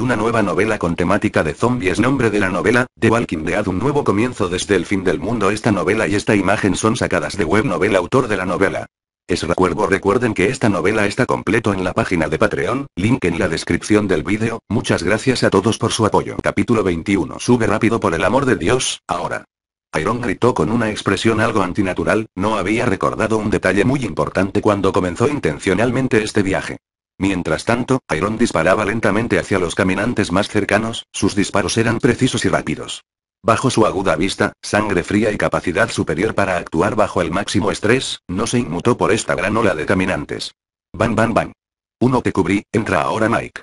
Una nueva novela con temática de zombies. Nombre de la novela: The Walking Dead, un nuevo comienzo desde el fin del mundo. Esta novela y esta imagen son sacadas de webnovel. Autor de la novela es Recuerdo. Recuerden que esta novela está completo en la página de Patreon, link en la descripción del vídeo. Muchas gracias a todos por su apoyo. Capítulo 21. Sube rápido, por el amor de Dios, ahora. Iron gritó con una expresión algo antinatural. No había recordado un detalle muy importante cuando comenzó intencionalmente este viaje. Mientras tanto, Iron disparaba lentamente hacia los caminantes más cercanos. Sus disparos eran precisos y rápidos. Bajo su aguda vista, sangre fría y capacidad superior para actuar bajo el máximo estrés, no se inmutó por esta gran ola de caminantes. Bam bam bam. Uno te cubrí, entra ahora Mike.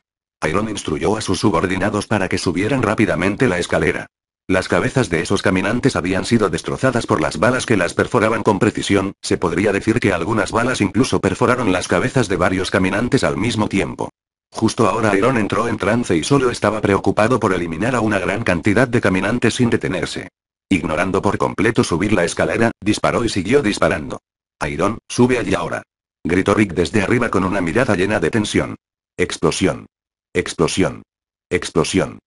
Iron instruyó a sus subordinados para que subieran rápidamente la escalera. Las cabezas de esos caminantes habían sido destrozadas por las balas que las perforaban con precisión. Se podría decir que algunas balas incluso perforaron las cabezas de varios caminantes al mismo tiempo. Justo ahora Iron entró en trance y solo estaba preocupado por eliminar a una gran cantidad de caminantes sin detenerse. Ignorando por completo subir la escalera, disparó y siguió disparando. Iron, sube allí ahora. Gritó Rick desde arriba con una mirada llena de tensión. Explosión. Explosión. Explosión.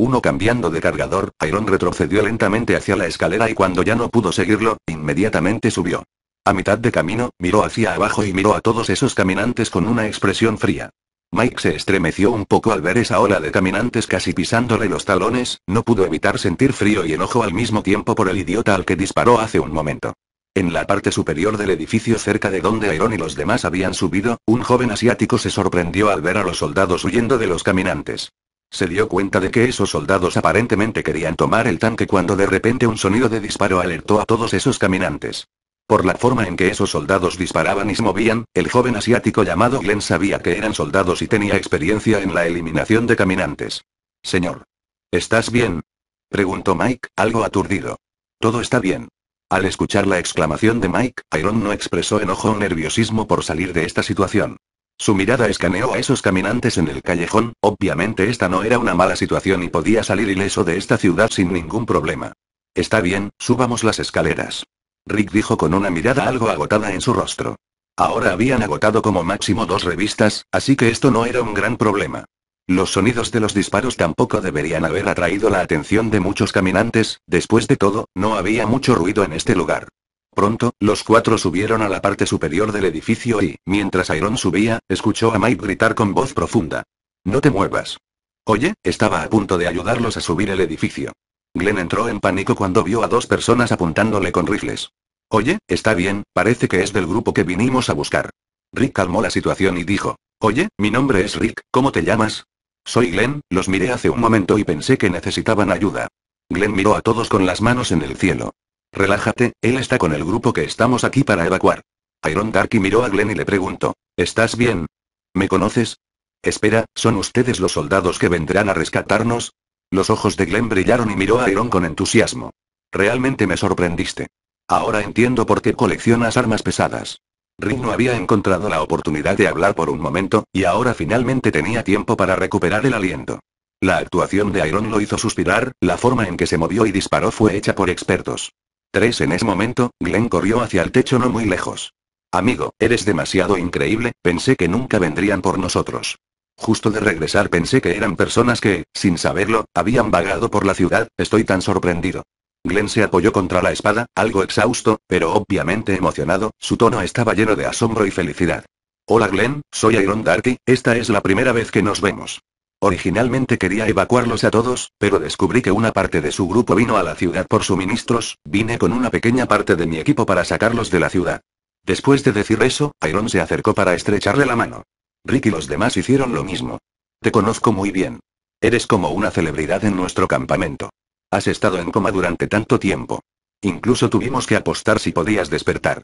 Uno cambiando de cargador, Iron retrocedió lentamente hacia la escalera y cuando ya no pudo seguirlo, inmediatamente subió. A mitad de camino, miró hacia abajo y miró a todos esos caminantes con una expresión fría. Mike se estremeció un poco al ver esa ola de caminantes casi pisándole los talones. No pudo evitar sentir frío y enojo al mismo tiempo por el idiota al que disparó hace un momento. En la parte superior del edificio, cerca de donde Iron y los demás habían subido, un joven asiático se sorprendió al ver a los soldados huyendo de los caminantes. Se dio cuenta de que esos soldados aparentemente querían tomar el tanque cuando de repente un sonido de disparo alertó a todos esos caminantes. Por la forma en que esos soldados disparaban y se movían, el joven asiático llamado Glenn sabía que eran soldados y tenía experiencia en la eliminación de caminantes. Señor. ¿Estás bien? Preguntó Mike, algo aturdido. Todo está bien. Al escuchar la exclamación de Mike, Iron no expresó enojo o nerviosismo por salir de esta situación. Su mirada escaneó a esos caminantes en el callejón. Obviamente esta no era una mala situación y podía salir ileso de esta ciudad sin ningún problema. Está bien, subamos las escaleras. Rick dijo con una mirada algo agotada en su rostro. Ahora habían agotado como máximo 2 revistas, así que esto no era un gran problema. Los sonidos de los disparos tampoco deberían haber atraído la atención de muchos caminantes. Después de todo, no había mucho ruido en este lugar. Pronto, los 4 subieron a la parte superior del edificio y, mientras Iron subía, escuchó a Mike gritar con voz profunda. No te muevas. Oye, estaba a punto de ayudarlos a subir el edificio. Glenn entró en pánico cuando vio a 2 personas apuntándole con rifles. Oye, está bien, parece que es del grupo que vinimos a buscar. Rick calmó la situación y dijo. Oye, mi nombre es Rick, ¿cómo te llamas? Soy Glenn, los miré hace un momento y pensé que necesitaban ayuda. Glenn miró a todos con las manos en el cielo. Relájate, él está con el grupo que estamos aquí para evacuar. Iron Darky miró a Glenn y le preguntó. ¿Estás bien? ¿Me conoces? Espera, ¿son ustedes los soldados que vendrán a rescatarnos? Los ojos de Glenn brillaron y miró a Iron con entusiasmo. Realmente me sorprendiste. Ahora entiendo por qué coleccionas armas pesadas. Rick no había encontrado la oportunidad de hablar por un momento, y ahora finalmente tenía tiempo para recuperar el aliento. La actuación de Iron lo hizo suspirar, la forma en que se movió y disparó fue hecha por expertos. 3. En ese momento, Glenn corrió hacia el techo no muy lejos. Amigo, eres demasiado increíble, pensé que nunca vendrían por nosotros. Justo de regresar pensé que eran personas que, sin saberlo, habían vagado por la ciudad, estoy tan sorprendido. Glenn se apoyó contra la espada, algo exhausto, pero obviamente emocionado, su tono estaba lleno de asombro y felicidad. Hola Glenn, soy Iron Darky, esta es la primera vez que nos vemos. Originalmente quería evacuarlos a todos, pero descubrí que una parte de su grupo vino a la ciudad por suministros, vine con una pequeña parte de mi equipo para sacarlos de la ciudad. Después de decir eso, Iron se acercó para estrecharle la mano. Rick y los demás hicieron lo mismo. Te conozco muy bien. Eres como una celebridad en nuestro campamento. Has estado en coma durante tanto tiempo. Incluso tuvimos que apostar si podías despertar.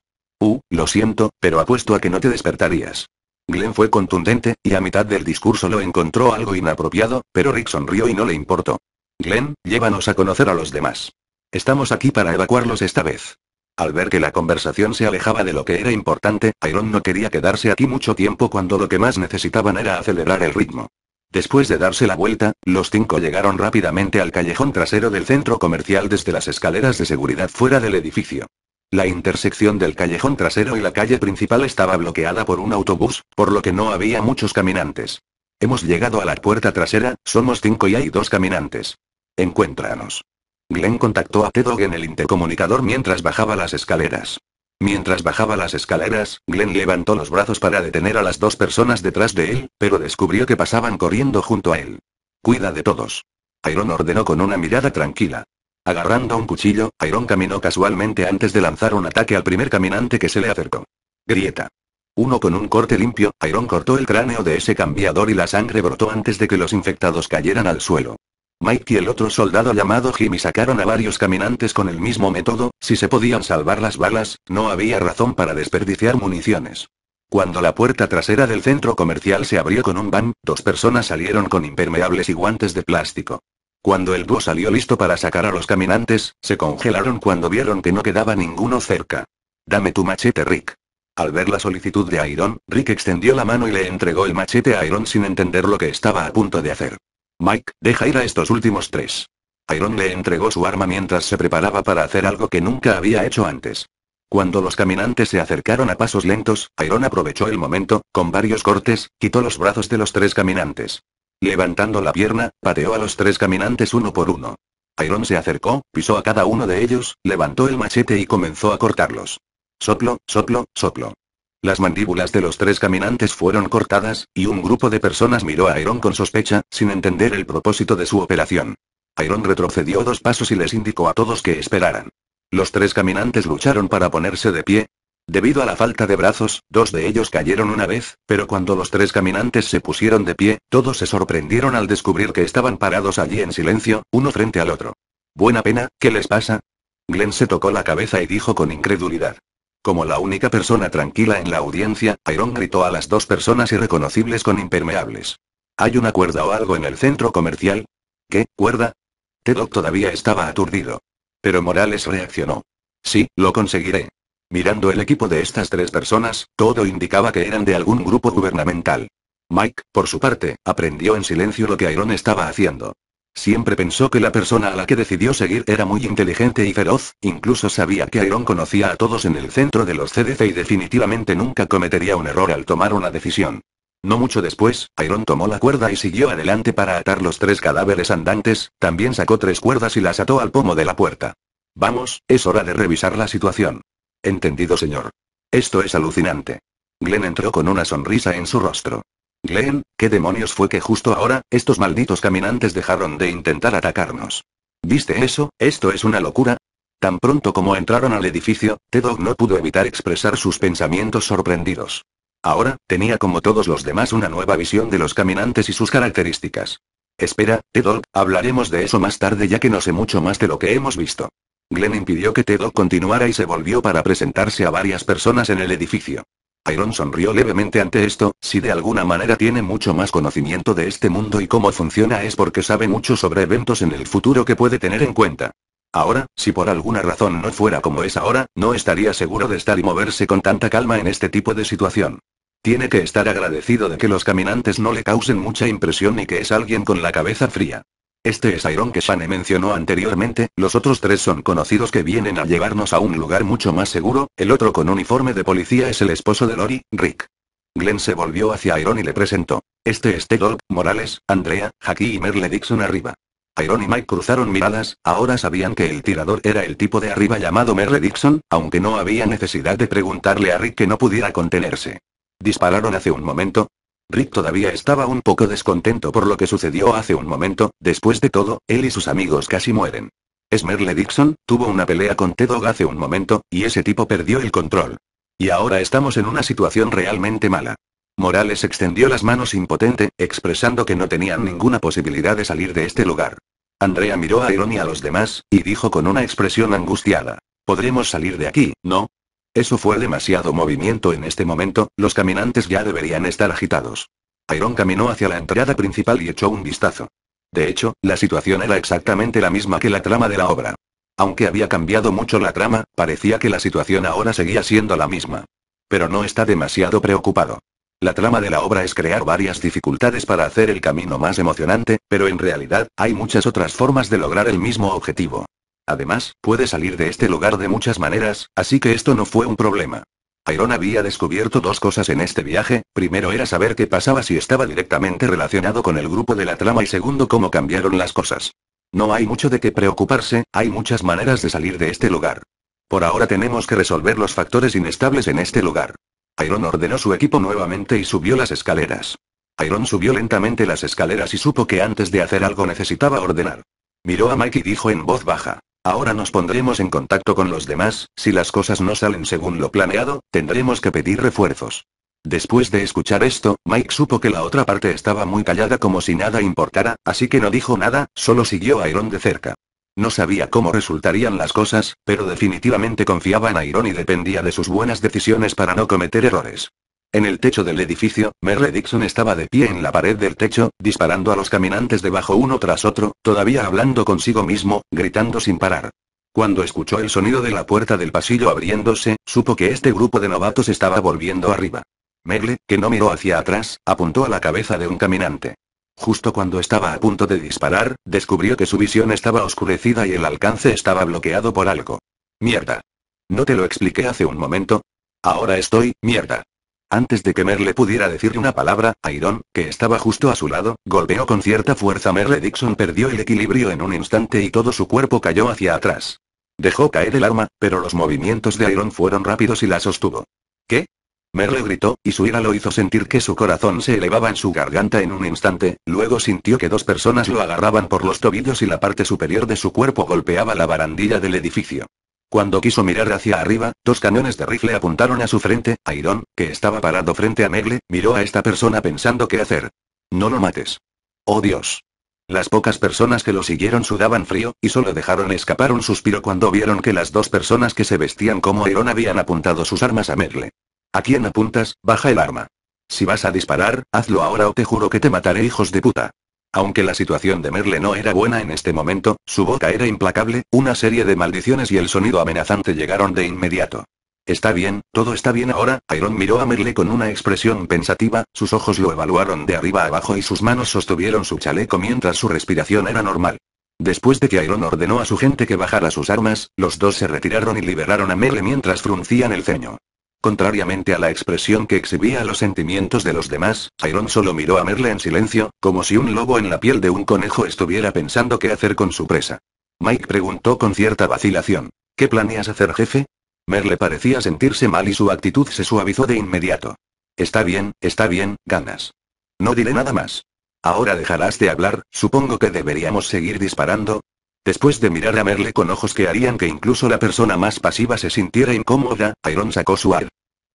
Lo siento, pero apuesto a que no te despertarías. Glenn fue contundente, y a mitad del discurso lo encontró algo inapropiado, pero Rick sonrió y no le importó. Glenn, llévanos a conocer a los demás. Estamos aquí para evacuarlos esta vez. Al ver que la conversación se alejaba de lo que era importante, Iron no quería quedarse aquí mucho tiempo cuando lo que más necesitaban era acelerar el ritmo. Después de darse la vuelta, los 5 llegaron rápidamente al callejón trasero del centro comercial desde las escaleras de seguridad fuera del edificio. La intersección del callejón trasero y la calle principal estaba bloqueada por un autobús, por lo que no había muchos caminantes. Hemos llegado a la puerta trasera, somos 5 y hay 2 caminantes. Encuéntranos. Glenn contactó a T-Dog en el intercomunicador mientras bajaba las escaleras. Mientras bajaba las escaleras, Glenn levantó los brazos para detener a las 2 personas detrás de él, pero descubrió que pasaban corriendo junto a él. Cuida de todos. Iron ordenó con una mirada tranquila. Agarrando un cuchillo, Iron caminó casualmente antes de lanzar un ataque al primer caminante que se le acercó. Grieta. Uno con un corte limpio, Iron cortó el cráneo de ese cambiador y la sangre brotó antes de que los infectados cayeran al suelo. Mike y el otro soldado llamado Jimmy sacaron a varios caminantes con el mismo método, si se podían salvar las balas, no había razón para desperdiciar municiones. Cuando la puerta trasera del centro comercial se abrió con un bam, 2 personas salieron con impermeables y guantes de plástico. Cuando el búho salió listo para sacar a los caminantes, se congelaron cuando vieron que no quedaba ninguno cerca. Dame tu machete, Rick. Al ver la solicitud de Iron, Rick extendió la mano y le entregó el machete a Iron sin entender lo que estaba a punto de hacer. Mike, deja ir a estos últimos 3. Iron le entregó su arma mientras se preparaba para hacer algo que nunca había hecho antes. Cuando los caminantes se acercaron a pasos lentos, Iron aprovechó el momento, con varios cortes, quitó los brazos de los 3 caminantes. Levantando la pierna, pateó a los 3 caminantes uno por uno. Iron se acercó, pisó a cada uno de ellos, levantó el machete y comenzó a cortarlos. Soplo, soplo, soplo. Las mandíbulas de los 3 caminantes fueron cortadas, y un grupo de personas miró a Iron con sospecha, sin entender el propósito de su operación. Iron retrocedió 2 pasos y les indicó a todos que esperaran. Los 3 caminantes lucharon para ponerse de pie. Debido a la falta de brazos, 2 de ellos cayeron una vez, pero cuando los 3 caminantes se pusieron de pie, todos se sorprendieron al descubrir que estaban parados allí en silencio, uno frente al otro. Buena pena, ¿qué les pasa? Glenn se tocó la cabeza y dijo con incredulidad. Como la única persona tranquila en la audiencia, Iron gritó a las 2 personas irreconocibles con impermeables. ¿Hay una cuerda o algo en el centro comercial? ¿Qué, cuerda? T-Dog todavía estaba aturdido. Pero Morales reaccionó. Sí, lo conseguiré. Mirando el equipo de estas 3 personas, todo indicaba que eran de algún grupo gubernamental. Mike, por su parte, aprendió en silencio lo que Iron estaba haciendo. Siempre pensó que la persona a la que decidió seguir era muy inteligente y feroz, incluso sabía que Iron conocía a todos en el centro de los CDC y definitivamente nunca cometería un error al tomar una decisión. No mucho después, Iron tomó la cuerda y siguió adelante para atar los 3 cadáveres andantes, también sacó 3 cuerdas y las ató al pomo de la puerta. Vamos, es hora de revisar la situación. Entendido, señor. Esto es alucinante. Glenn entró con una sonrisa en su rostro. Glenn, ¿qué demonios fue que justo ahora, estos malditos caminantes dejaron de intentar atacarnos? ¿Viste eso? Esto es una locura. Tan pronto como entraron al edificio, T-Dog no pudo evitar expresar sus pensamientos sorprendidos. Ahora, tenía como todos los demás una nueva visión de los caminantes y sus características. Espera, T-Dog, hablaremos de eso más tarde ya que no sé mucho más de lo que hemos visto. Glenn impidió que T-Dog continuara y se volvió para presentarse a varias personas en el edificio. Iron sonrió levemente ante esto, si de alguna manera tiene mucho más conocimiento de este mundo y cómo funciona es porque sabe mucho sobre eventos en el futuro que puede tener en cuenta. Ahora, si por alguna razón no fuera como es ahora, no estaría seguro de estar y moverse con tanta calma en este tipo de situación. Tiene que estar agradecido de que los caminantes no le causen mucha impresión y que es alguien con la cabeza fría. Este es Iron que Shane mencionó anteriormente, los otros 3 son conocidos que vienen a llevarnos a un lugar mucho más seguro, el otro con uniforme de policía es el esposo de Lori, Rick. Glenn se volvió hacia Iron y le presentó. Este es T-Dog, Morales, Andrea, Jacqui y Merle Dixon arriba. Iron y Mike cruzaron miradas, ahora sabían que el tirador era el tipo de arriba llamado Merle Dixon, aunque no había necesidad de preguntarle a Rick que no pudiera contenerse. Dispararon hace un momento. Rick todavía estaba un poco descontento por lo que sucedió hace un momento, después de todo, él y sus amigos casi mueren. Merle Dixon tuvo una pelea con T-Dog hace un momento, y ese tipo perdió el control. Y ahora estamos en una situación realmente mala. Morales extendió las manos impotente, expresando que no tenían ninguna posibilidad de salir de este lugar. Andrea miró a Iron y a los demás, y dijo con una expresión angustiada. ¿Podremos salir de aquí, no? Eso fue demasiado movimiento en este momento, los caminantes ya deberían estar agitados. Iron caminó hacia la entrada principal y echó un vistazo. De hecho, la situación era exactamente la misma que la trama de la obra. Aunque había cambiado mucho la trama, parecía que la situación ahora seguía siendo la misma. Pero no está demasiado preocupado. La trama de la obra es crear varias dificultades para hacer el camino más emocionante, pero en realidad, hay muchas otras formas de lograr el mismo objetivo. Además, puede salir de este lugar de muchas maneras, así que esto no fue un problema. Iron había descubierto dos cosas en este viaje, primero era saber qué pasaba si estaba directamente relacionado con el grupo de la trama y segundo cómo cambiaron las cosas. No hay mucho de qué preocuparse, hay muchas maneras de salir de este lugar. Por ahora tenemos que resolver los factores inestables en este lugar. Iron ordenó su equipo nuevamente y subió las escaleras. Iron subió lentamente las escaleras y supo que antes de hacer algo necesitaba ordenar. Miró a Mike y dijo en voz baja. Ahora nos pondremos en contacto con los demás, si las cosas no salen según lo planeado, tendremos que pedir refuerzos. Después de escuchar esto, Mike supo que la otra parte estaba muy callada como si nada importara, así que no dijo nada, solo siguió a Iron de cerca. No sabía cómo resultarían las cosas, pero definitivamente confiaba en Iron y dependía de sus buenas decisiones para no cometer errores. En el techo del edificio, Merle Dixon estaba de pie en la pared del techo, disparando a los caminantes debajo uno tras otro, todavía hablando consigo mismo, gritando sin parar. Cuando escuchó el sonido de la puerta del pasillo abriéndose, supo que este grupo de novatos estaba volviendo arriba. Merle, que no miró hacia atrás, apuntó a la cabeza de un caminante. Justo cuando estaba a punto de disparar, descubrió que su visión estaba oscurecida y el alcance estaba bloqueado por algo. Mierda. ¿No te lo expliqué hace un momento? Ahora estoy, mierda. Antes de que Merle pudiera decir una palabra, Iron, que estaba justo a su lado, golpeó con cierta fuerza. Merle Dixon perdió el equilibrio en un instante y todo su cuerpo cayó hacia atrás. Dejó caer el arma, pero los movimientos de Iron fueron rápidos y la sostuvo. ¿Qué? Merle gritó, y su ira lo hizo sentir que su corazón se elevaba en su garganta en un instante, luego sintió que dos personas lo agarraban por los tobillos y la parte superior de su cuerpo golpeaba la barandilla del edificio. Cuando quiso mirar hacia arriba, dos cañones de rifle apuntaron a su frente. Iron, que estaba parado frente a Merle, miró a esta persona pensando qué hacer. No lo mates. ¡Oh Dios! Las pocas personas que lo siguieron sudaban frío, y solo dejaron escapar un suspiro cuando vieron que las dos personas que se vestían como Iron habían apuntado sus armas a Merle. ¿A quién apuntas? Baja el arma. Si vas a disparar, hazlo ahora o te juro que te mataré, hijos de puta. Aunque la situación de Merle no era buena en este momento, su boca era implacable, una serie de maldiciones y el sonido amenazante llegaron de inmediato. Está bien, todo está bien ahora. Iron miró a Merle con una expresión pensativa, sus ojos lo evaluaron de arriba a abajo y sus manos sostuvieron su chaleco mientras su respiración era normal. Después de que Iron ordenó a su gente que bajara sus armas, los dos se retiraron y liberaron a Merle mientras fruncían el ceño. Contrariamente a la expresión que exhibía los sentimientos de los demás, Iron solo miró a Merle en silencio, como si un lobo en la piel de un conejo estuviera pensando qué hacer con su presa. Mike preguntó con cierta vacilación. ¿Qué planeas hacer, jefe? Merle parecía sentirse mal y su actitud se suavizó de inmediato. Está bien, ganas. No diré nada más. Ahora dejarás de hablar, supongo que deberíamos seguir disparando. Después de mirar a Merle con ojos que harían que incluso la persona más pasiva se sintiera incómoda, Iron sacó su arma.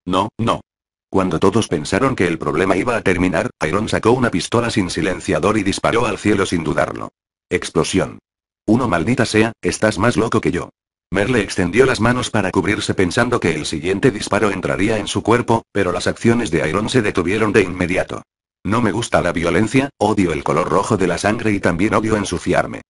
No, no. Cuando todos pensaron que el problema iba a terminar, Iron sacó una pistola sin silenciador y disparó al cielo sin dudarlo. Explosión. Uno maldita sea, estás más loco que yo. Merle extendió las manos para cubrirse pensando que el siguiente disparo entraría en su cuerpo, pero las acciones de Iron se detuvieron de inmediato. No me gusta la violencia, odio el color rojo de la sangre y también odio ensuciarme.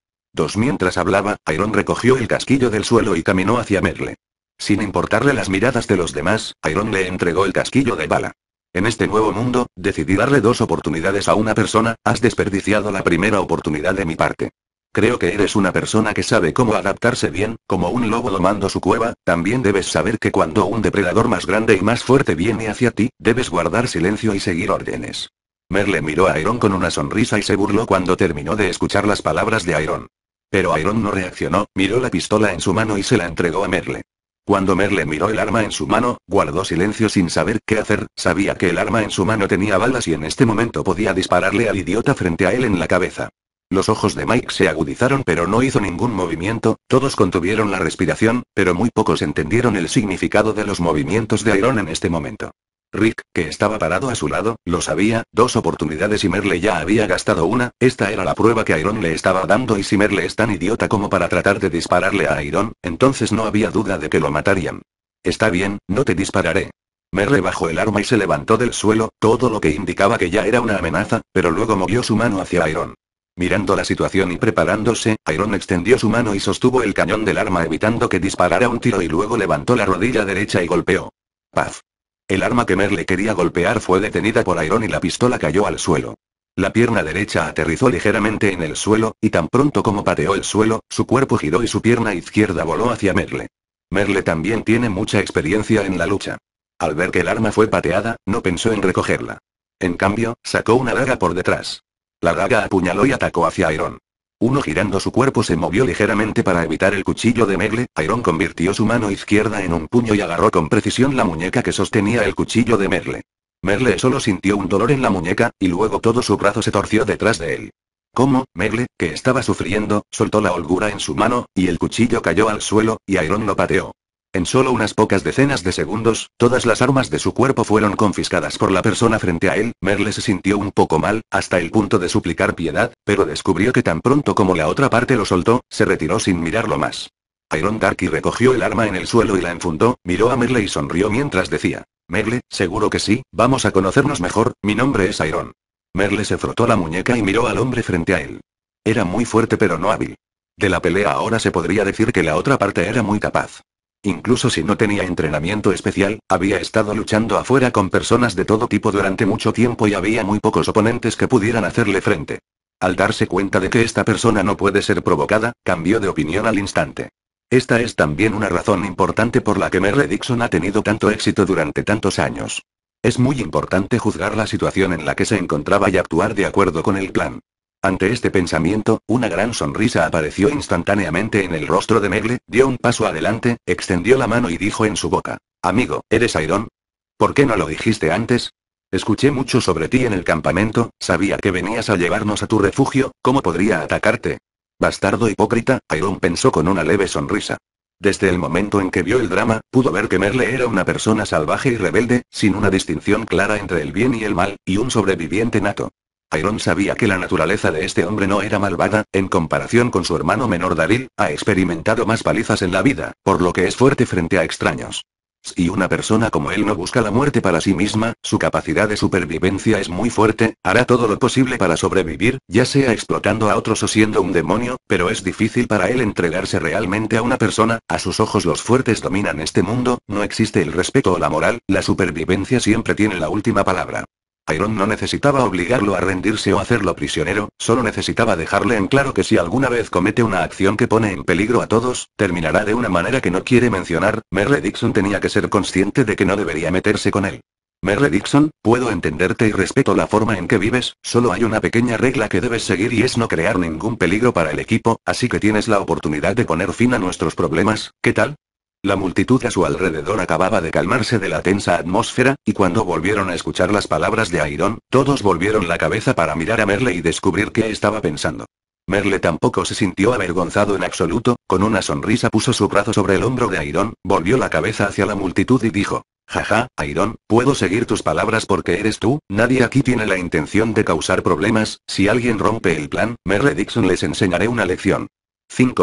Mientras hablaba, Iron recogió el casquillo del suelo y caminó hacia Merle. Sin importarle las miradas de los demás, Iron le entregó el casquillo de bala. En este nuevo mundo, decidí darle dos oportunidades a una persona, has desperdiciado la primera oportunidad de mi parte. Creo que eres una persona que sabe cómo adaptarse bien, como un lobo domando su cueva, también debes saber que cuando un depredador más grande y más fuerte viene hacia ti, debes guardar silencio y seguir órdenes. Merle miró a Iron con una sonrisa y se burló cuando terminó de escuchar las palabras de Iron. Pero Iron no reaccionó, miró la pistola en su mano y se la entregó a Merle. Cuando Merle miró el arma en su mano, guardó silencio sin saber qué hacer, sabía que el arma en su mano tenía balas y en este momento podía dispararle al idiota frente a él en la cabeza. Los ojos de Mike se agudizaron pero no hizo ningún movimiento, todos contuvieron la respiración, pero muy pocos entendieron el significado de los movimientos de Iron en este momento. Rick, que estaba parado a su lado, lo sabía, dos oportunidades y Merle ya había gastado una, esta era la prueba que Iron le estaba dando y si Merle es tan idiota como para tratar de dispararle a Iron, entonces no había duda de que lo matarían. Está bien, no te dispararé. Merle bajó el arma y se levantó del suelo, todo lo que indicaba que ya era una amenaza, pero luego movió su mano hacia Iron. Mirando la situación y preparándose, Iron extendió su mano y sostuvo el cañón del arma evitando que disparara un tiro y luego levantó la rodilla derecha y golpeó. Paf. El arma que Merle quería golpear fue detenida por Iron y la pistola cayó al suelo. La pierna derecha aterrizó ligeramente en el suelo, y tan pronto como pateó el suelo, su cuerpo giró y su pierna izquierda voló hacia Merle. Merle también tiene mucha experiencia en la lucha. Al ver que el arma fue pateada, no pensó en recogerla. En cambio, sacó una daga por detrás. La daga apuñaló y atacó hacia Iron. Uno girando su cuerpo se movió ligeramente para evitar el cuchillo de Merle. Iron convirtió su mano izquierda en un puño y agarró con precisión la muñeca que sostenía el cuchillo de Merle. Merle solo sintió un dolor en la muñeca, y luego todo su brazo se torció detrás de él. Como Merle, que estaba sufriendo, soltó la holgura en su mano, y el cuchillo cayó al suelo, y Iron lo pateó. En solo unas pocas decenas de segundos, todas las armas de su cuerpo fueron confiscadas por la persona frente a él. Merle se sintió un poco mal, hasta el punto de suplicar piedad, pero descubrió que tan pronto como la otra parte lo soltó, se retiró sin mirarlo más. Iron Darky recogió el arma en el suelo y la enfundó, miró a Merle y sonrió mientras decía: Merle, seguro que sí, vamos a conocernos mejor, mi nombre es Iron. Merle se frotó la muñeca y miró al hombre frente a él. Era muy fuerte pero no hábil. De la pelea ahora se podría decir que la otra parte era muy capaz. Incluso si no tenía entrenamiento especial, había estado luchando afuera con personas de todo tipo durante mucho tiempo y había muy pocos oponentes que pudieran hacerle frente. Al darse cuenta de que esta persona no puede ser provocada, cambió de opinión al instante. Esta es también una razón importante por la que Merle Dixon ha tenido tanto éxito durante tantos años. Es muy importante juzgar la situación en la que se encontraba y actuar de acuerdo con el plan. Ante este pensamiento, una gran sonrisa apareció instantáneamente en el rostro de Merle, dio un paso adelante, extendió la mano y dijo en su boca: Amigo, ¿eres Iron? ¿Por qué no lo dijiste antes? Escuché mucho sobre ti en el campamento, sabía que venías a llevarnos a tu refugio, ¿cómo podría atacarte? Bastardo hipócrita, Iron pensó con una leve sonrisa. Desde el momento en que vio el drama, pudo ver que Merle era una persona salvaje y rebelde, sin una distinción clara entre el bien y el mal, y un sobreviviente nato. Iron sabía que la naturaleza de este hombre no era malvada, en comparación con su hermano menor Daryl, ha experimentado más palizas en la vida, por lo que es fuerte frente a extraños. Si una persona como él no busca la muerte para sí misma, su capacidad de supervivencia es muy fuerte, hará todo lo posible para sobrevivir, ya sea explotando a otros o siendo un demonio, pero es difícil para él entregarse realmente a una persona, a sus ojos los fuertes dominan este mundo, no existe el respeto o la moral, la supervivencia siempre tiene la última palabra. Iron no necesitaba obligarlo a rendirse o hacerlo prisionero, solo necesitaba dejarle en claro que si alguna vez comete una acción que pone en peligro a todos, terminará de una manera que no quiere mencionar. Merle Dixon tenía que ser consciente de que no debería meterse con él. Merle Dixon, puedo entenderte y respeto la forma en que vives, solo hay una pequeña regla que debes seguir y es no crear ningún peligro para el equipo, así que tienes la oportunidad de poner fin a nuestros problemas, ¿qué tal? La multitud a su alrededor acababa de calmarse de la tensa atmósfera, y cuando volvieron a escuchar las palabras de Iron, todos volvieron la cabeza para mirar a Merle y descubrir qué estaba pensando. Merle tampoco se sintió avergonzado en absoluto, con una sonrisa puso su brazo sobre el hombro de Iron, volvió la cabeza hacia la multitud y dijo: Jaja, Iron, puedo seguir tus palabras porque eres tú, nadie aquí tiene la intención de causar problemas, si alguien rompe el plan, Merle Dixon les enseñaré una lección.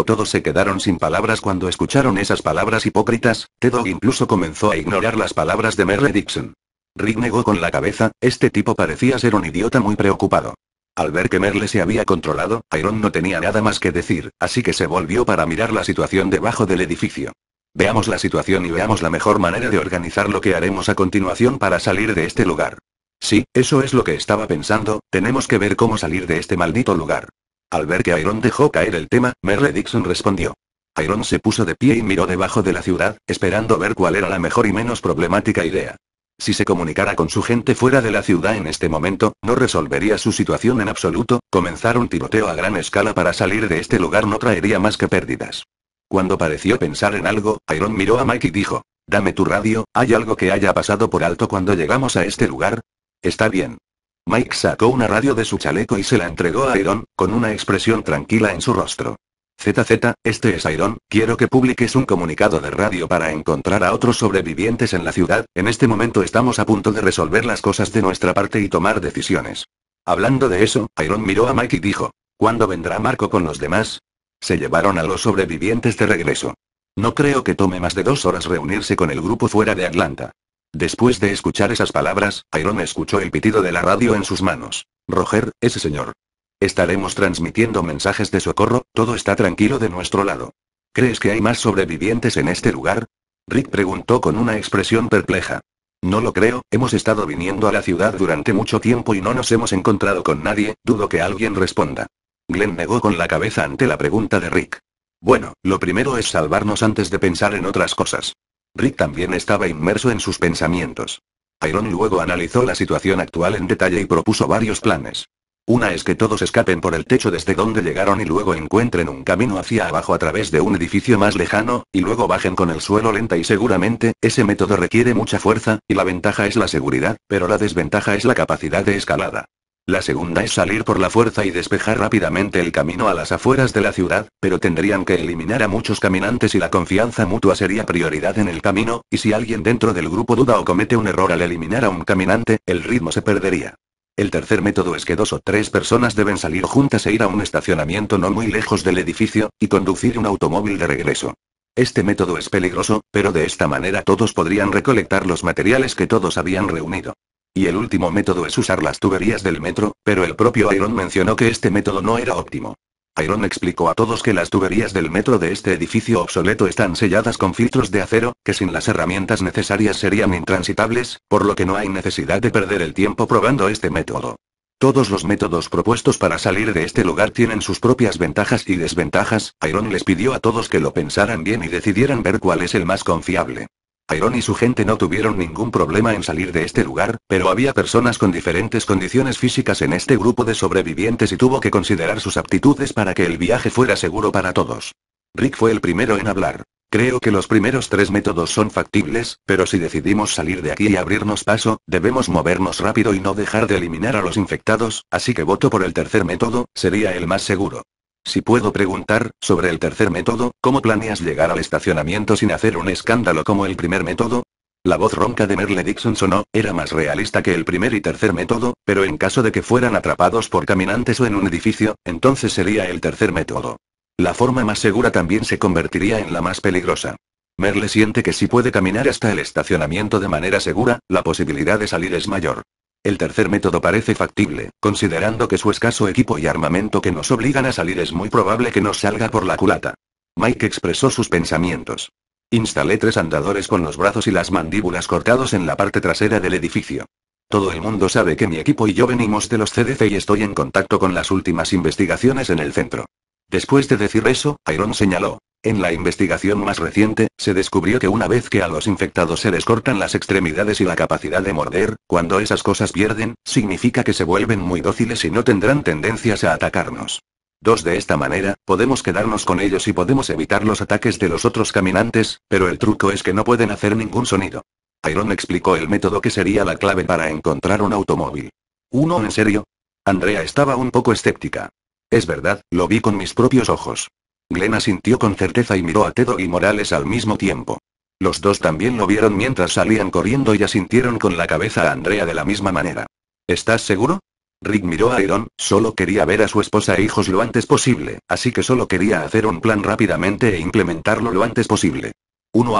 Todos se quedaron sin palabras cuando escucharon esas palabras hipócritas, T-Dog incluso comenzó a ignorar las palabras de Merle Dixon. Rick negó con la cabeza, este tipo parecía ser un idiota muy preocupado. Al ver que Merle se había controlado, Iron no tenía nada más que decir, así que se volvió para mirar la situación debajo del edificio. Veamos la situación y veamos la mejor manera de organizar lo que haremos a continuación para salir de este lugar. Sí, eso es lo que estaba pensando, tenemos que ver cómo salir de este maldito lugar. Al ver que Iron dejó caer el tema, Merle Dixon respondió. Iron se puso de pie y miró debajo de la ciudad, esperando ver cuál era la mejor y menos problemática idea. Si se comunicara con su gente fuera de la ciudad en este momento, no resolvería su situación en absoluto, comenzar un tiroteo a gran escala para salir de este lugar no traería más que pérdidas. Cuando pareció pensar en algo, Iron miró a Mike y dijo: Dame tu radio, ¿hay algo que haya pasado por alto cuando llegamos a este lugar? Está bien. Mike sacó una radio de su chaleco y se la entregó a Iron, con una expresión tranquila en su rostro. ZZ, este es Iron, quiero que publiques un comunicado de radio para encontrar a otros sobrevivientes en la ciudad, en este momento estamos a punto de resolver las cosas de nuestra parte y tomar decisiones. Hablando de eso, Iron miró a Mike y dijo: ¿Cuándo vendrá Marco con los demás? Se llevaron a los sobrevivientes de regreso. No creo que tome más de 2 horas reunirse con el grupo fuera de Atlanta. Después de escuchar esas palabras, Iron escuchó el pitido de la radio en sus manos. Roger, ese señor. Estaremos transmitiendo mensajes de socorro, todo está tranquilo de nuestro lado. ¿Crees que hay más sobrevivientes en este lugar? Rick preguntó con una expresión perpleja. No lo creo, hemos estado viniendo a la ciudad durante mucho tiempo y no nos hemos encontrado con nadie, dudo que alguien responda. Glenn negó con la cabeza ante la pregunta de Rick. Bueno, lo primero es salvarnos antes de pensar en otras cosas. Rick también estaba inmerso en sus pensamientos. Iron luego analizó la situación actual en detalle y propuso varios planes. Una es que todos escapen por el techo desde donde llegaron y luego encuentren un camino hacia abajo a través de un edificio más lejano, y luego bajen con el suelo lenta y seguramente. Ese método requiere mucha fuerza, y la ventaja es la seguridad, pero la desventaja es la capacidad de escalada. La segunda es salir por la fuerza y despejar rápidamente el camino a las afueras de la ciudad, pero tendrían que eliminar a muchos caminantes y la confianza mutua sería prioridad en el camino, y si alguien dentro del grupo duda o comete un error al eliminar a un caminante, el ritmo se perdería. El tercer método es que 2 o 3 personas deben salir juntas e ir a un estacionamiento no muy lejos del edificio, y conducir un automóvil de regreso. Este método es peligroso, pero de esta manera todos podrían recolectar los materiales que todos habían reunido. Y el último método es usar las tuberías del metro, pero el propio Iron mencionó que este método no era óptimo. Iron explicó a todos que las tuberías del metro de este edificio obsoleto están selladas con filtros de acero, que sin las herramientas necesarias serían intransitables, por lo que no hay necesidad de perder el tiempo probando este método. Todos los métodos propuestos para salir de este lugar tienen sus propias ventajas y desventajas. Iron les pidió a todos que lo pensaran bien y decidieran ver cuál es el más confiable. Iron y su gente no tuvieron ningún problema en salir de este lugar, pero había personas con diferentes condiciones físicas en este grupo de sobrevivientes y tuvo que considerar sus aptitudes para que el viaje fuera seguro para todos. Rick fue el primero en hablar. Creo que los primeros 3 métodos son factibles, pero si decidimos salir de aquí y abrirnos paso, debemos movernos rápido y no dejar de eliminar a los infectados, así que voto por el tercer método, sería el más seguro. Si puedo preguntar, sobre el tercer método, ¿cómo planeas llegar al estacionamiento sin hacer un escándalo como el primer método? La voz ronca de Merle Dixon sonó, era más realista que el primer y tercer método, pero en caso de que fueran atrapados por caminantes o en un edificio, entonces sería el tercer método. La forma más segura también se convertiría en la más peligrosa. Merle siente que si puede caminar hasta el estacionamiento de manera segura, la posibilidad de salir es mayor. El tercer método parece factible, considerando que su escaso equipo y armamento que nos obligan a salir es muy probable que nos salga por la culata. Mike expresó sus pensamientos. Instalé 3 andadores con los brazos y las mandíbulas cortados en la parte trasera del edificio. Todo el mundo sabe que mi equipo y yo venimos de los CDC y estoy en contacto con las últimas investigaciones en el centro. Después de decir eso, Iron señaló. En la investigación más reciente, se descubrió que una vez que a los infectados se les cortan las extremidades y la capacidad de morder, cuando esas cosas pierden, significa que se vuelven muy dóciles y no tendrán tendencias a atacarnos. 2 de esta manera, podemos quedarnos con ellos y podemos evitar los ataques de los otros caminantes, pero el truco es que no pueden hacer ningún sonido. Iron explicó el método que sería la clave para encontrar un automóvil. ¿Uno en serio? Andrea estaba un poco escéptica. Es verdad, lo vi con mis propios ojos. Glenn asintió con certeza y miró a T-Dog y Morales al mismo tiempo. Los dos también lo vieron mientras salían corriendo y asintieron con la cabeza a Andrea de la misma manera. ¿Estás seguro? Rick miró a Iron, solo quería ver a su esposa e hijos lo antes posible, así que solo quería hacer un plan rápidamente e implementarlo lo antes posible.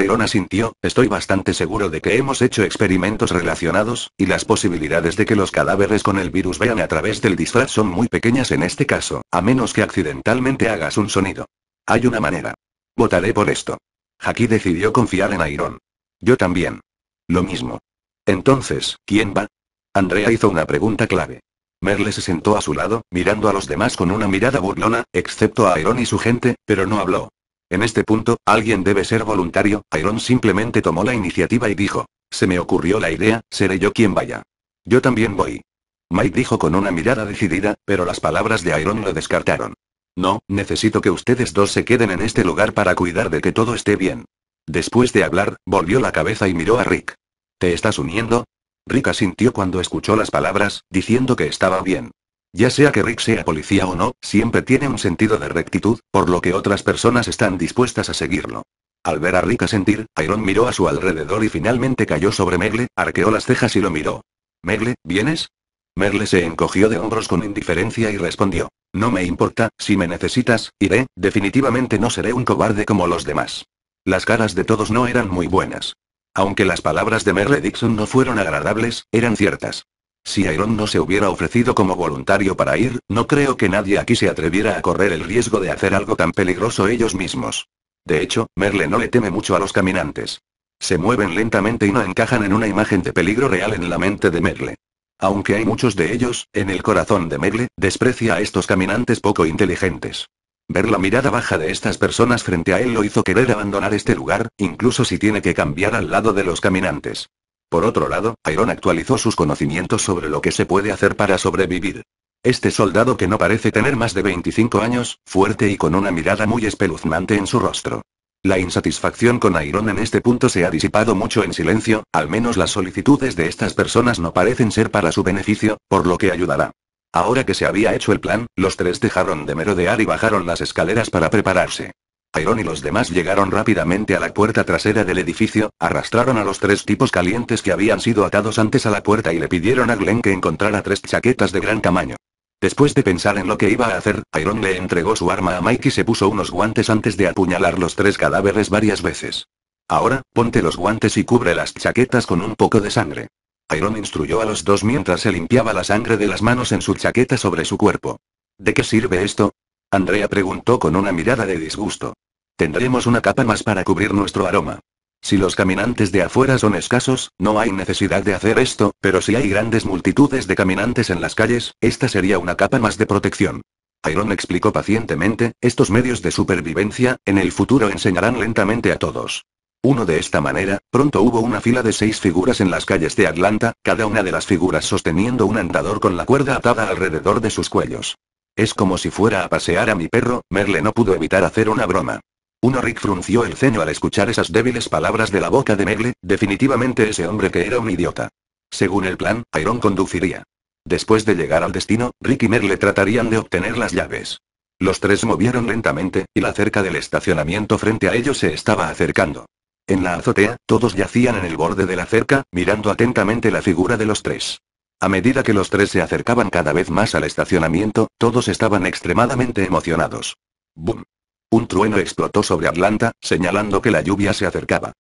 Iron asintió, estoy bastante seguro de que hemos hecho experimentos relacionados, y las posibilidades de que los cadáveres con el virus vean a través del disfraz son muy pequeñas en este caso, a menos que accidentalmente hagas un sonido. Hay una manera. Votaré por esto. Jacqui decidió confiar en Iron. Yo también. Lo mismo. Entonces, ¿quién va? Andrea hizo una pregunta clave. Merle se sentó a su lado, mirando a los demás con una mirada burlona, excepto a Iron y su gente, pero no habló. En este punto, alguien debe ser voluntario. Iron simplemente tomó la iniciativa y dijo, se me ocurrió la idea, seré yo quien vaya. Yo también voy. Mike dijo con una mirada decidida, pero las palabras de Iron lo descartaron. No, necesito que ustedes dos se queden en este lugar para cuidar de que todo esté bien. Después de hablar, volvió la cabeza y miró a Rick. ¿Te estás uniendo? Rick asintió cuando escuchó las palabras, diciendo que estaba bien. Ya sea que Rick sea policía o no, siempre tiene un sentido de rectitud, por lo que otras personas están dispuestas a seguirlo. Al ver a Rick asentir, Iron miró a su alrededor y finalmente cayó sobre Merle, arqueó las cejas y lo miró. Merle, ¿vienes? Merle se encogió de hombros con indiferencia y respondió. No me importa, si me necesitas, iré, definitivamente no seré un cobarde como los demás. Las caras de todos no eran muy buenas. Aunque las palabras de Merle Dixon no fueron agradables, eran ciertas. Si Iron no se hubiera ofrecido como voluntario para ir, no creo que nadie aquí se atreviera a correr el riesgo de hacer algo tan peligroso ellos mismos. De hecho, Merle no le teme mucho a los caminantes. Se mueven lentamente y no encajan en una imagen de peligro real en la mente de Merle. Aunque hay muchos de ellos, en el corazón de Merle, desprecia a estos caminantes poco inteligentes. Ver la mirada baja de estas personas frente a él lo hizo querer abandonar este lugar, incluso si tiene que cambiar al lado de los caminantes. Por otro lado, Iron actualizó sus conocimientos sobre lo que se puede hacer para sobrevivir. Este soldado que no parece tener más de 25 años, fuerte y con una mirada muy espeluznante en su rostro. La insatisfacción con Iron en este punto se ha disipado mucho en silencio, al menos las solicitudes de estas personas no parecen ser para su beneficio, por lo que ayudará. Ahora que se había hecho el plan, los tres dejaron de merodear y bajaron las escaleras para prepararse. Iron y los demás llegaron rápidamente a la puerta trasera del edificio, arrastraron a los tres tipos calientes que habían sido atados antes a la puerta y le pidieron a Glenn que encontrara tres chaquetas de gran tamaño. Después de pensar en lo que iba a hacer, Iron le entregó su arma a Mike y se puso unos guantes antes de apuñalar los tres cadáveres varias veces. Ahora, ponte los guantes y cubre las chaquetas con un poco de sangre. Iron instruyó a los dos mientras se limpiaba la sangre de las manos en su chaqueta sobre su cuerpo. ¿De qué sirve esto? Andrea preguntó con una mirada de disgusto. Tendremos una capa más para cubrir nuestro aroma. Si los caminantes de afuera son escasos, no hay necesidad de hacer esto, pero si hay grandes multitudes de caminantes en las calles, esta sería una capa más de protección. Iron explicó pacientemente, estos medios de supervivencia, en el futuro enseñarán lentamente a todos. De esta manera, pronto hubo una fila de 6 figuras en las calles de Atlanta, cada una de las figuras sosteniendo un andador con la cuerda atada alrededor de sus cuellos. Es como si fuera a pasear a mi perro, Merle no pudo evitar hacer una broma. Rick frunció el ceño al escuchar esas débiles palabras de la boca de Merle, definitivamente ese hombre que era un idiota. Según el plan, Iron conduciría. Después de llegar al destino, Rick y Merle tratarían de obtener las llaves. Los tres movieron lentamente, y la cerca del estacionamiento frente a ellos se estaba acercando. En la azotea, todos yacían en el borde de la cerca, mirando atentamente la figura de los tres. A medida que los tres se acercaban cada vez más al estacionamiento, todos estaban extremadamente emocionados. ¡Bum! Un trueno explotó sobre Atlanta, señalando que la lluvia se acercaba.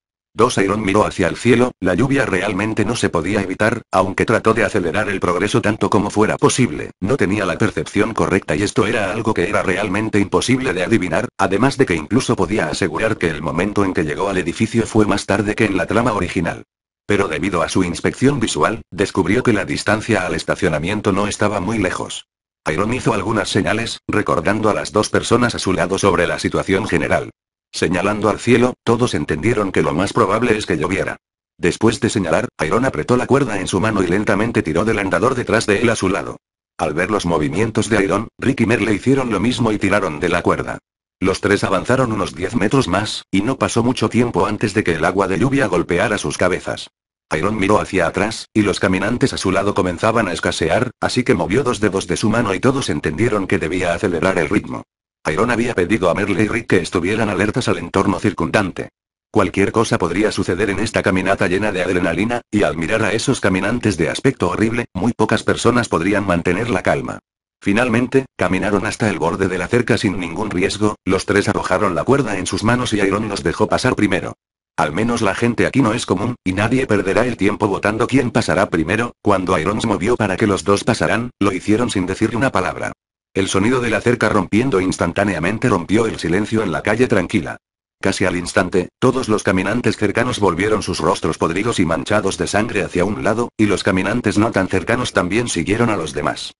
Iron miró hacia el cielo, la lluvia realmente no se podía evitar, aunque trató de acelerar el progreso tanto como fuera posible, no tenía la percepción correcta y esto era algo que era realmente imposible de adivinar, además de que incluso podía asegurar que el momento en que llegó al edificio fue más tarde que en la trama original. Pero debido a su inspección visual, descubrió que la distancia al estacionamiento no estaba muy lejos. Iron hizo algunas señales, recordando a las dos personas a su lado sobre la situación general. Señalando al cielo, todos entendieron que lo más probable es que lloviera. Después de señalar, Iron apretó la cuerda en su mano y lentamente tiró del andador detrás de él a su lado. Al ver los movimientos de Iron, Rick y Merle hicieron lo mismo y tiraron de la cuerda. Los tres avanzaron unos 10 metros más, y no pasó mucho tiempo antes de que el agua de lluvia golpeara sus cabezas. Iron miró hacia atrás, y los caminantes a su lado comenzaban a escasear, así que movió dos dedos de su mano y todos entendieron que debía acelerar el ritmo. Iron había pedido a Merle y Rick que estuvieran alertas al entorno circundante. Cualquier cosa podría suceder en esta caminata llena de adrenalina, y al mirar a esos caminantes de aspecto horrible, muy pocas personas podrían mantener la calma. Finalmente, caminaron hasta el borde de la cerca sin ningún riesgo, los tres arrojaron la cuerda en sus manos y Iron los dejó pasar primero. Al menos la gente aquí no es común, y nadie perderá el tiempo votando quién pasará primero, cuando Iron se movió para que los dos pasaran, lo hicieron sin decir una palabra. El sonido de la cerca rompiendo instantáneamente rompió el silencio en la calle tranquila. Casi al instante, todos los caminantes cercanos volvieron sus rostros podridos y manchados de sangre hacia un lado, y los caminantes no tan cercanos también siguieron a los demás.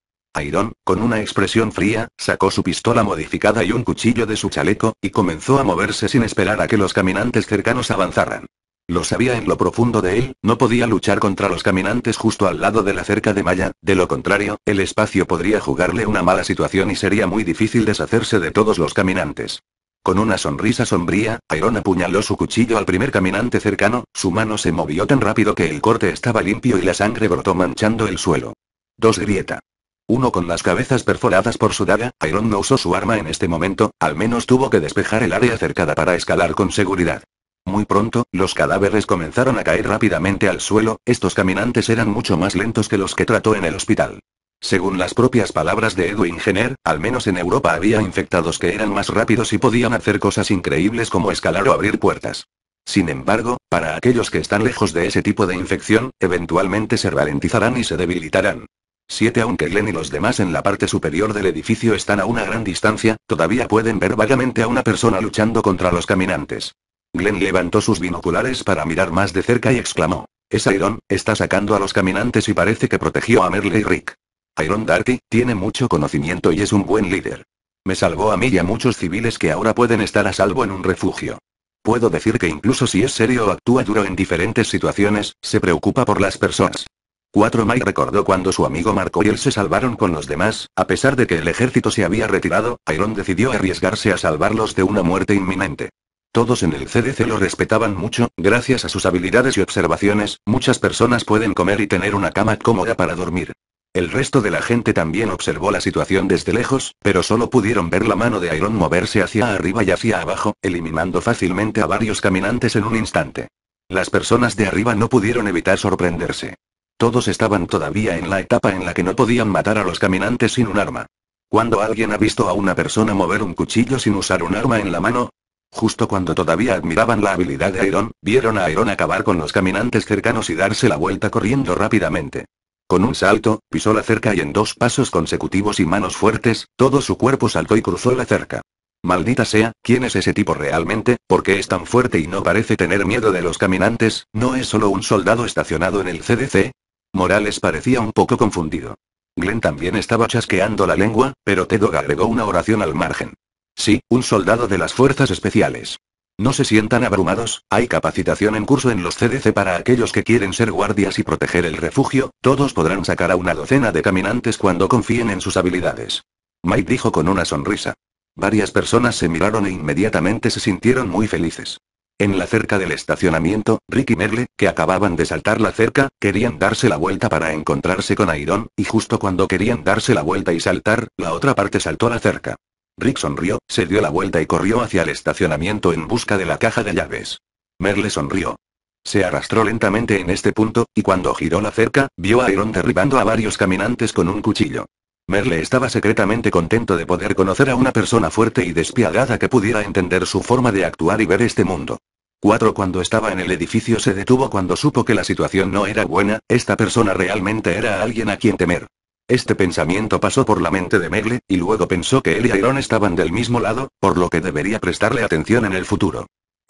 Iron, con una expresión fría, sacó su pistola modificada y un cuchillo de su chaleco, y comenzó a moverse sin esperar a que los caminantes cercanos avanzaran. Lo sabía en lo profundo de él, no podía luchar contra los caminantes justo al lado de la cerca de malla, de lo contrario, el espacio podría jugarle una mala situación y sería muy difícil deshacerse de todos los caminantes. Con una sonrisa sombría, Iron apuñaló su cuchillo al primer caminante cercano, su mano se movió tan rápido que el corte estaba limpio y la sangre brotó manchando el suelo. Grietas. Uno con las cabezas perforadas por su daga, Iron no usó su arma en este momento, al menos tuvo que despejar el área cercada para escalar con seguridad. Muy pronto, los cadáveres comenzaron a caer rápidamente al suelo, estos caminantes eran mucho más lentos que los que trató en el hospital. Según las propias palabras de Edwin Jenner, al menos en Europa había infectados que eran más rápidos y podían hacer cosas increíbles como escalar o abrir puertas. Sin embargo, para aquellos que están lejos de ese tipo de infección, eventualmente se ralentizarán y se debilitarán. 7 Aunque Glenn y los demás en la parte superior del edificio están a una gran distancia, todavía pueden ver vagamente a una persona luchando contra los caminantes. Glenn levantó sus binoculares para mirar más de cerca y exclamó. Es Iron, está sacando a los caminantes y parece que protegió a Merle y Rick. Iron Darky, tiene mucho conocimiento y es un buen líder. Me salvó a mí y a muchos civiles que ahora pueden estar a salvo en un refugio. Puedo decir que incluso si es serio o actúa duro en diferentes situaciones, se preocupa por las personas. 4. Mike recordó cuando su amigo Marco y él se salvaron con los demás, a pesar de que el ejército se había retirado, Iron decidió arriesgarse a salvarlos de una muerte inminente. Todos en el CDC lo respetaban mucho, gracias a sus habilidades y observaciones, muchas personas pueden comer y tener una cama cómoda para dormir. El resto de la gente también observó la situación desde lejos, pero solo pudieron ver la mano de Iron moverse hacia arriba y hacia abajo, eliminando fácilmente a varios caminantes en un instante. Las personas de arriba no pudieron evitar sorprenderse. Todos estaban todavía en la etapa en la que no podían matar a los caminantes sin un arma. ¿Cuándo alguien ha visto a una persona mover un cuchillo sin usar un arma en la mano? Justo cuando todavía admiraban la habilidad de Iron, vieron a Iron acabar con los caminantes cercanos y darse la vuelta corriendo rápidamente. Con un salto, pisó la cerca y en dos pasos consecutivos y manos fuertes, todo su cuerpo saltó y cruzó la cerca. Maldita sea, ¿quién es ese tipo realmente? ¿Por qué es tan fuerte y no parece tener miedo de los caminantes? ¿No es solo un soldado estacionado en el CDC? Morales parecía un poco confundido. Glenn también estaba chasqueando la lengua, pero T-Dog agregó una oración al margen. Sí, un soldado de las fuerzas especiales. No se sientan abrumados, hay capacitación en curso en los CDC para aquellos que quieren ser guardias y proteger el refugio, todos podrán sacar a una docena de caminantes cuando confíen en sus habilidades. Mike dijo con una sonrisa. Varias personas se miraron e inmediatamente se sintieron muy felices. En la cerca del estacionamiento, Rick y Merle, que acababan de saltar la cerca, querían darse la vuelta para encontrarse con Iron, y justo cuando querían darse la vuelta y saltar, la otra parte saltó la cerca. Rick sonrió, se dio la vuelta y corrió hacia el estacionamiento en busca de la caja de llaves. Merle sonrió. Se arrastró lentamente en este punto, y cuando giró la cerca, vio a Iron derribando a varios caminantes con un cuchillo. Merle estaba secretamente contento de poder conocer a una persona fuerte y despiadada que pudiera entender su forma de actuar y ver este mundo. 4. Cuando estaba en el edificio se detuvo cuando supo que la situación no era buena, esta persona realmente era alguien a quien temer. Este pensamiento pasó por la mente de Merle, y luego pensó que él y Iron estaban del mismo lado, por lo que debería prestarle atención en el futuro.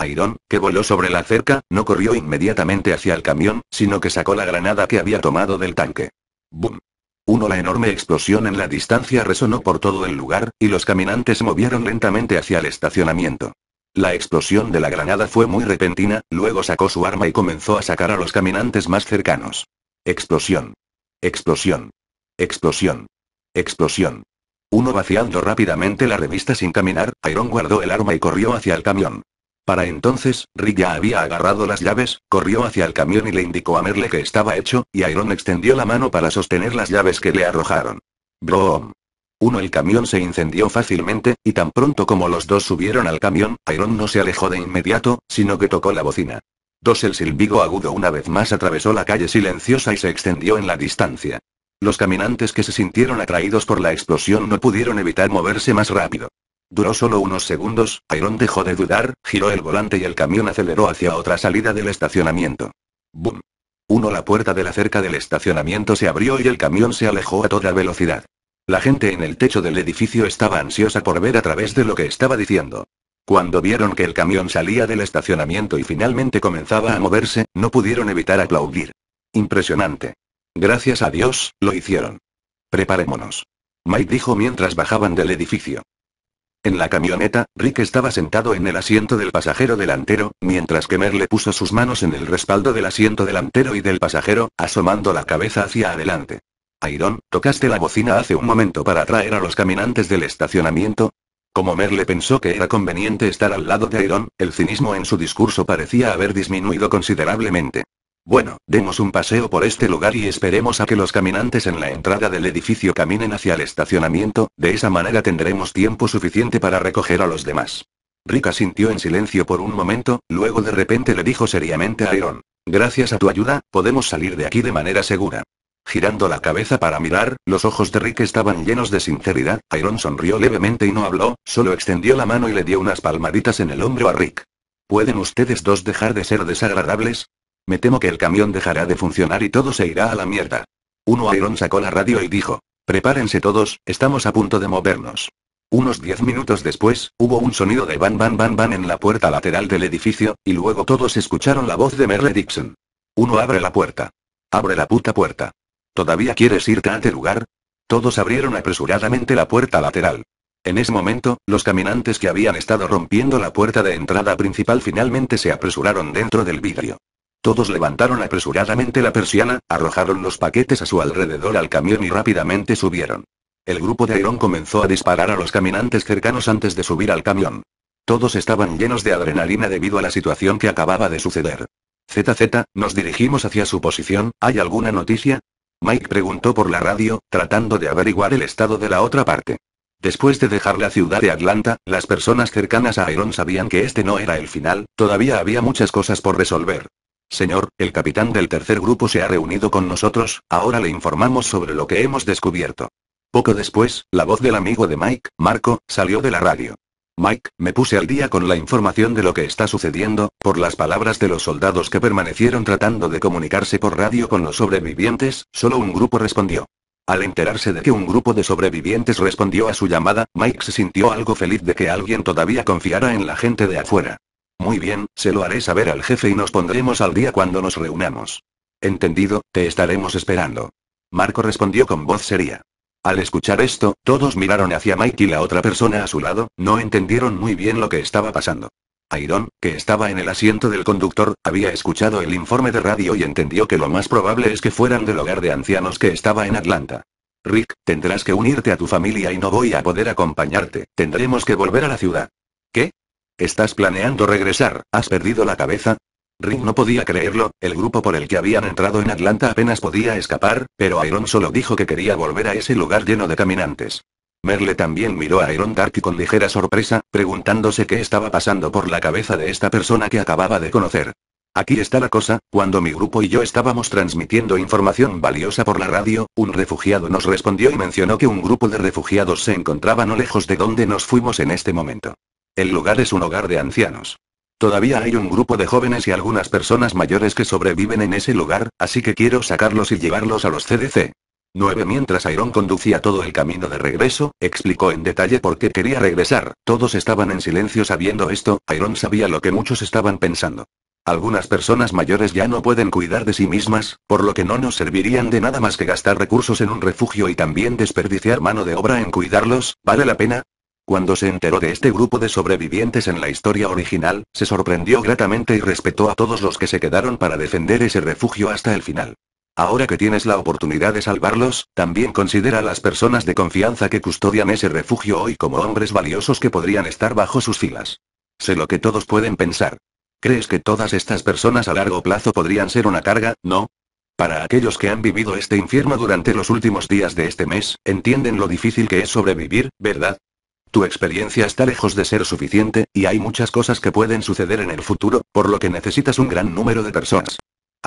Iron, que voló sobre la cerca, no corrió inmediatamente hacia el camión, sino que sacó la granada que había tomado del tanque. ¡Bum! La enorme explosión en la distancia resonó por todo el lugar, y los caminantes movieron lentamente hacia el estacionamiento. La explosión de la granada fue muy repentina, luego sacó su arma y comenzó a sacar a los caminantes más cercanos. Explosión. Explosión. Explosión. Explosión. Vaciando rápidamente la revista sin caminar, Iron guardó el arma y corrió hacia el camión. Para entonces, Rick ya había agarrado las llaves, corrió hacia el camión y le indicó a Merle que estaba hecho, y Iron extendió la mano para sostener las llaves que le arrojaron. ¡Brom! El camión se incendió fácilmente, y tan pronto como los dos subieron al camión, Iron no se alejó de inmediato, sino que tocó la bocina. 2. El silbido agudo una vez más atravesó la calle silenciosa y se extendió en la distancia. Los caminantes que se sintieron atraídos por la explosión no pudieron evitar moverse más rápido. Duró solo unos segundos, Iron dejó de dudar, giró el volante y el camión aceleró hacia otra salida del estacionamiento. ¡Bum! La puerta de la cerca del estacionamiento se abrió y el camión se alejó a toda velocidad. La gente en el techo del edificio estaba ansiosa por ver a través de lo que estaba diciendo. Cuando vieron que el camión salía del estacionamiento y finalmente comenzaba a moverse, no pudieron evitar aplaudir. Impresionante. Gracias a Dios, lo hicieron. Preparémonos. Mike dijo mientras bajaban del edificio. En la camioneta, Rick estaba sentado en el asiento del pasajero delantero, mientras que Merle puso sus manos en el respaldo del asiento delantero y del pasajero, asomando la cabeza hacia adelante. Iron, ¿tocaste la bocina hace un momento para atraer a los caminantes del estacionamiento? Como Merle pensó que era conveniente estar al lado de Iron, el cinismo en su discurso parecía haber disminuido considerablemente. Bueno, demos un paseo por este lugar y esperemos a que los caminantes en la entrada del edificio caminen hacia el estacionamiento, de esa manera tendremos tiempo suficiente para recoger a los demás. Rick asintió en silencio por un momento, luego de repente le dijo seriamente a Iron, gracias a tu ayuda, podemos salir de aquí de manera segura. Girando la cabeza para mirar, los ojos de Rick estaban llenos de sinceridad, Iron sonrió levemente y no habló, solo extendió la mano y le dio unas palmaditas en el hombro a Rick. ¿Pueden ustedes dos dejar de ser desagradables? Me temo que el camión dejará de funcionar y todo se irá a la mierda. Iron sacó la radio y dijo, prepárense todos, estamos a punto de movernos. Unos 10 minutos después, hubo un sonido de bam bam bam bam en la puerta lateral del edificio, y luego todos escucharon la voz de Merle Dixon. Abre la puerta. Abre la puta puerta. ¿Todavía quieres irte a este lugar? Todos abrieron apresuradamente la puerta lateral. En ese momento, los caminantes que habían estado rompiendo la puerta de entrada principal finalmente se apresuraron dentro del vidrio. Todos levantaron apresuradamente la persiana, arrojaron los paquetes a su alrededor al camión y rápidamente subieron. El grupo de Iron comenzó a disparar a los caminantes cercanos antes de subir al camión. Todos estaban llenos de adrenalina debido a la situación que acababa de suceder. ZZ, nos dirigimos hacia su posición, ¿hay alguna noticia? Mike preguntó por la radio, tratando de averiguar el estado de la otra parte. Después de dejar la ciudad de Atlanta, las personas cercanas a Iron sabían que este no era el final, todavía había muchas cosas por resolver. Señor, el capitán del tercer grupo se ha reunido con nosotros, ahora le informamos sobre lo que hemos descubierto. Poco después, la voz del amigo de Mike, Marco, salió de la radio. Mike, me puse al día con la información de lo que está sucediendo, por las palabras de los soldados que permanecieron tratando de comunicarse por radio con los sobrevivientes, solo un grupo respondió. Al enterarse de que un grupo de sobrevivientes respondió a su llamada, Mike se sintió algo feliz de que alguien todavía confiara en la gente de afuera. Muy bien, se lo haré saber al jefe y nos pondremos al día cuando nos reunamos. Entendido, te estaremos esperando. Marco respondió con voz seria. Al escuchar esto, todos miraron hacia Mike y la otra persona a su lado, no entendieron muy bien lo que estaba pasando. Iron, que estaba en el asiento del conductor, había escuchado el informe de radio y entendió que lo más probable es que fueran del hogar de ancianos que estaba en Atlanta. Rick, tendrás que unirte a tu familia y no voy a poder acompañarte, tendremos que volver a la ciudad. ¿Qué? ¿Estás planeando regresar? ¿Has perdido la cabeza? Rick no podía creerlo, el grupo por el que habían entrado en Atlanta apenas podía escapar, pero Iron solo dijo que quería volver a ese lugar lleno de caminantes. Merle también miró a Iron Darky con ligera sorpresa, preguntándose qué estaba pasando por la cabeza de esta persona que acababa de conocer. Aquí está la cosa, cuando mi grupo y yo estábamos transmitiendo información valiosa por la radio, un refugiado nos respondió y mencionó que un grupo de refugiados se encontraba no lejos de donde nos fuimos en este momento. El lugar es un hogar de ancianos. Todavía hay un grupo de jóvenes y algunas personas mayores que sobreviven en ese lugar, así que quiero sacarlos y llevarlos a los CDC. 9. Mientras Iron conducía todo el camino de regreso, explicó en detalle por qué quería regresar, todos estaban en silencio sabiendo esto, Iron sabía lo que muchos estaban pensando. Algunas personas mayores ya no pueden cuidar de sí mismas, por lo que no nos servirían de nada más que gastar recursos en un refugio y también desperdiciar mano de obra en cuidarlos, ¿vale la pena? Cuando se enteró de este grupo de sobrevivientes en la historia original, se sorprendió gratamente y respetó a todos los que se quedaron para defender ese refugio hasta el final. Ahora que tienes la oportunidad de salvarlos, también considera a las personas de confianza que custodian ese refugio hoy como hombres valiosos que podrían estar bajo sus filas. Sé lo que todos pueden pensar. ¿Crees que todas estas personas a largo plazo podrían ser una carga, no? Para aquellos que han vivido este infierno durante los últimos días de este mes, entienden lo difícil que es sobrevivir, ¿verdad? Tu experiencia está lejos de ser suficiente, y hay muchas cosas que pueden suceder en el futuro, por lo que necesitas un gran número de personas.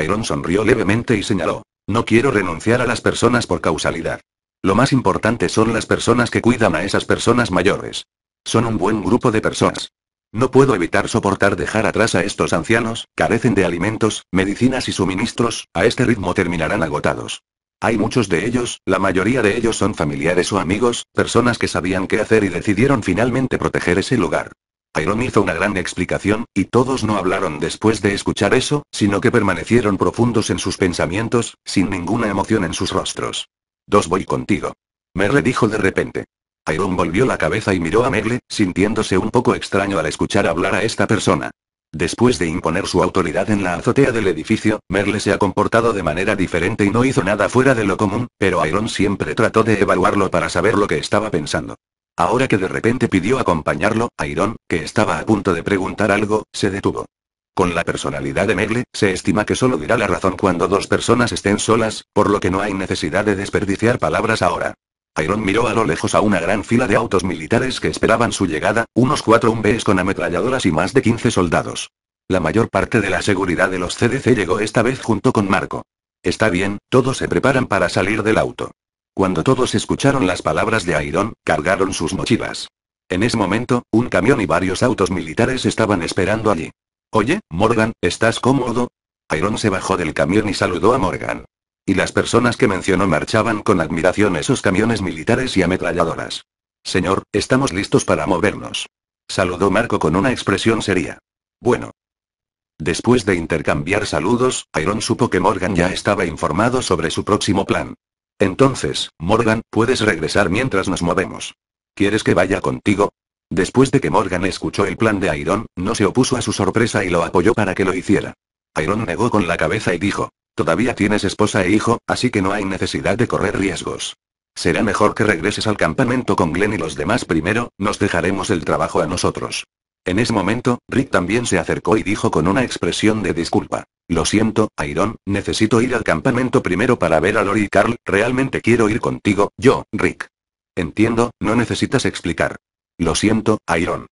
Iron sonrió levemente y señaló. No quiero renunciar a las personas por causalidad. Lo más importante son las personas que cuidan a esas personas mayores. Son un buen grupo de personas. No puedo evitar soportar dejar atrás a estos ancianos, carecen de alimentos, medicinas y suministros, a este ritmo terminarán agotados. Hay muchos de ellos, la mayoría de ellos son familiares o amigos, personas que sabían qué hacer y decidieron finalmente proteger ese lugar. Iron hizo una gran explicación, y todos no hablaron después de escuchar eso, sino que permanecieron profundos en sus pensamientos, sin ninguna emoción en sus rostros. Dos voy contigo. Merle dijo de repente. Iron volvió la cabeza y miró a Merle, sintiéndose un poco extraño al escuchar hablar a esta persona. Después de imponer su autoridad en la azotea del edificio, Merle se ha comportado de manera diferente y no hizo nada fuera de lo común, pero Iron siempre trató de evaluarlo para saber lo que estaba pensando. Ahora que de repente pidió acompañarlo, Iron, que estaba a punto de preguntar algo, se detuvo. Con la personalidad de Merle, se estima que solo dirá la razón cuando dos personas estén solas, por lo que no hay necesidad de desperdiciar palabras ahora. Iron miró a lo lejos a una gran fila de autos militares que esperaban su llegada, unos 4 UMVs con ametralladoras y más de 15 soldados. La mayor parte de la seguridad de los CDC llegó esta vez junto con Marco. Está bien, todos se preparan para salir del auto. Cuando todos escucharon las palabras de Iron, cargaron sus mochilas. En ese momento, un camión y varios autos militares estaban esperando allí. Oye, Morgan, ¿estás cómodo? Iron se bajó del camión y saludó a Morgan. Y las personas que mencionó marchaban con admiración esos camiones militares y ametralladoras. Señor, estamos listos para movernos. Saludó Marco con una expresión seria. Bueno. Después de intercambiar saludos, Iron supo que Morgan ya estaba informado sobre su próximo plan. Entonces, Morgan, puedes regresar mientras nos movemos. ¿Quieres que vaya contigo? Después de que Morgan escuchó el plan de Iron, no se opuso a su sorpresa y lo apoyó para que lo hiciera. Iron negó con la cabeza y dijo, todavía tienes esposa e hijo, así que no hay necesidad de correr riesgos. Será mejor que regreses al campamento con Glenn y los demás primero, nos dejaremos el trabajo a nosotros. En ese momento, Rick también se acercó y dijo con una expresión de disculpa. Lo siento, Iron, necesito ir al campamento primero para ver a Lori y Carl, realmente quiero ir contigo, yo, Rick. Entiendo, no necesitas explicar. Lo siento, Iron.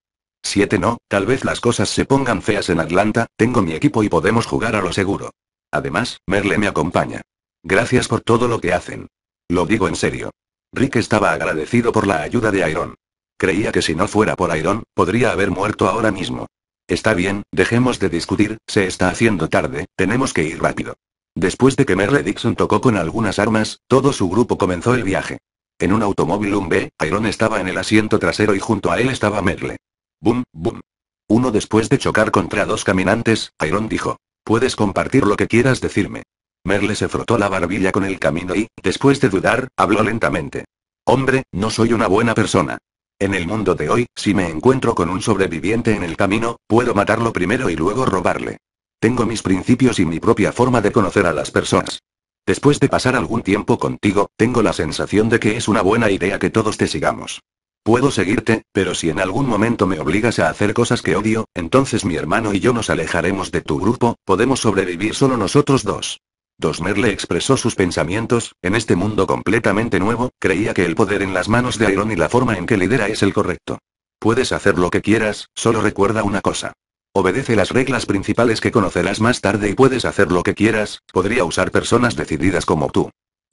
7 No, tal vez las cosas se pongan feas en Atlanta, tengo mi equipo y podemos jugar a lo seguro. Además, Merle me acompaña. Gracias por todo lo que hacen. Lo digo en serio. Rick estaba agradecido por la ayuda de Iron. Creía que si no fuera por Iron, podría haber muerto ahora mismo. Está bien, dejemos de discutir, se está haciendo tarde, tenemos que ir rápido. Después de que Merle Dixon tocó con algunas armas, todo su grupo comenzó el viaje. En un automóvil un B, Iron estaba en el asiento trasero y junto a él estaba Merle. Boom, boom. Uno después de chocar contra dos caminantes, Iron dijo, puedes compartir lo que quieras decirme. Merle se frotó la barbilla con el camino y, después de dudar, habló lentamente. Hombre, no soy una buena persona. En el mundo de hoy, si me encuentro con un sobreviviente en el camino, puedo matarlo primero y luego robarle. Tengo mis principios y mi propia forma de conocer a las personas. Después de pasar algún tiempo contigo, tengo la sensación de que es una buena idea que todos te sigamos. Puedo seguirte, pero si en algún momento me obligas a hacer cosas que odio, entonces mi hermano y yo nos alejaremos de tu grupo, podemos sobrevivir solo nosotros dos. Merle expresó sus pensamientos, en este mundo completamente nuevo, creía que el poder en las manos de Iron y la forma en que lidera es el correcto. Puedes hacer lo que quieras, solo recuerda una cosa. Obedece las reglas principales que conocerás más tarde y puedes hacer lo que quieras, podría usar personas decididas como tú.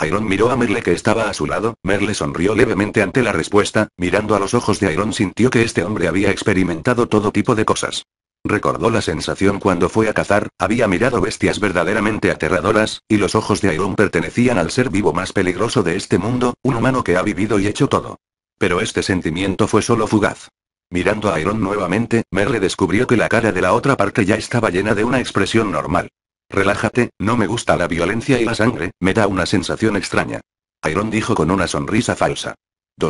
Iron miró a Merle que estaba a su lado, Merle sonrió levemente ante la respuesta, mirando a los ojos de Iron sintió que este hombre había experimentado todo tipo de cosas. Recordó la sensación cuando fue a cazar, había mirado bestias verdaderamente aterradoras, y los ojos de Iron pertenecían al ser vivo más peligroso de este mundo, un humano que ha vivido y hecho todo. Pero este sentimiento fue solo fugaz. Mirando a Iron nuevamente, Merle descubrió que la cara de la otra parte ya estaba llena de una expresión normal. Relájate, no me gusta la violencia y la sangre, me da una sensación extraña. Iron dijo con una sonrisa falsa.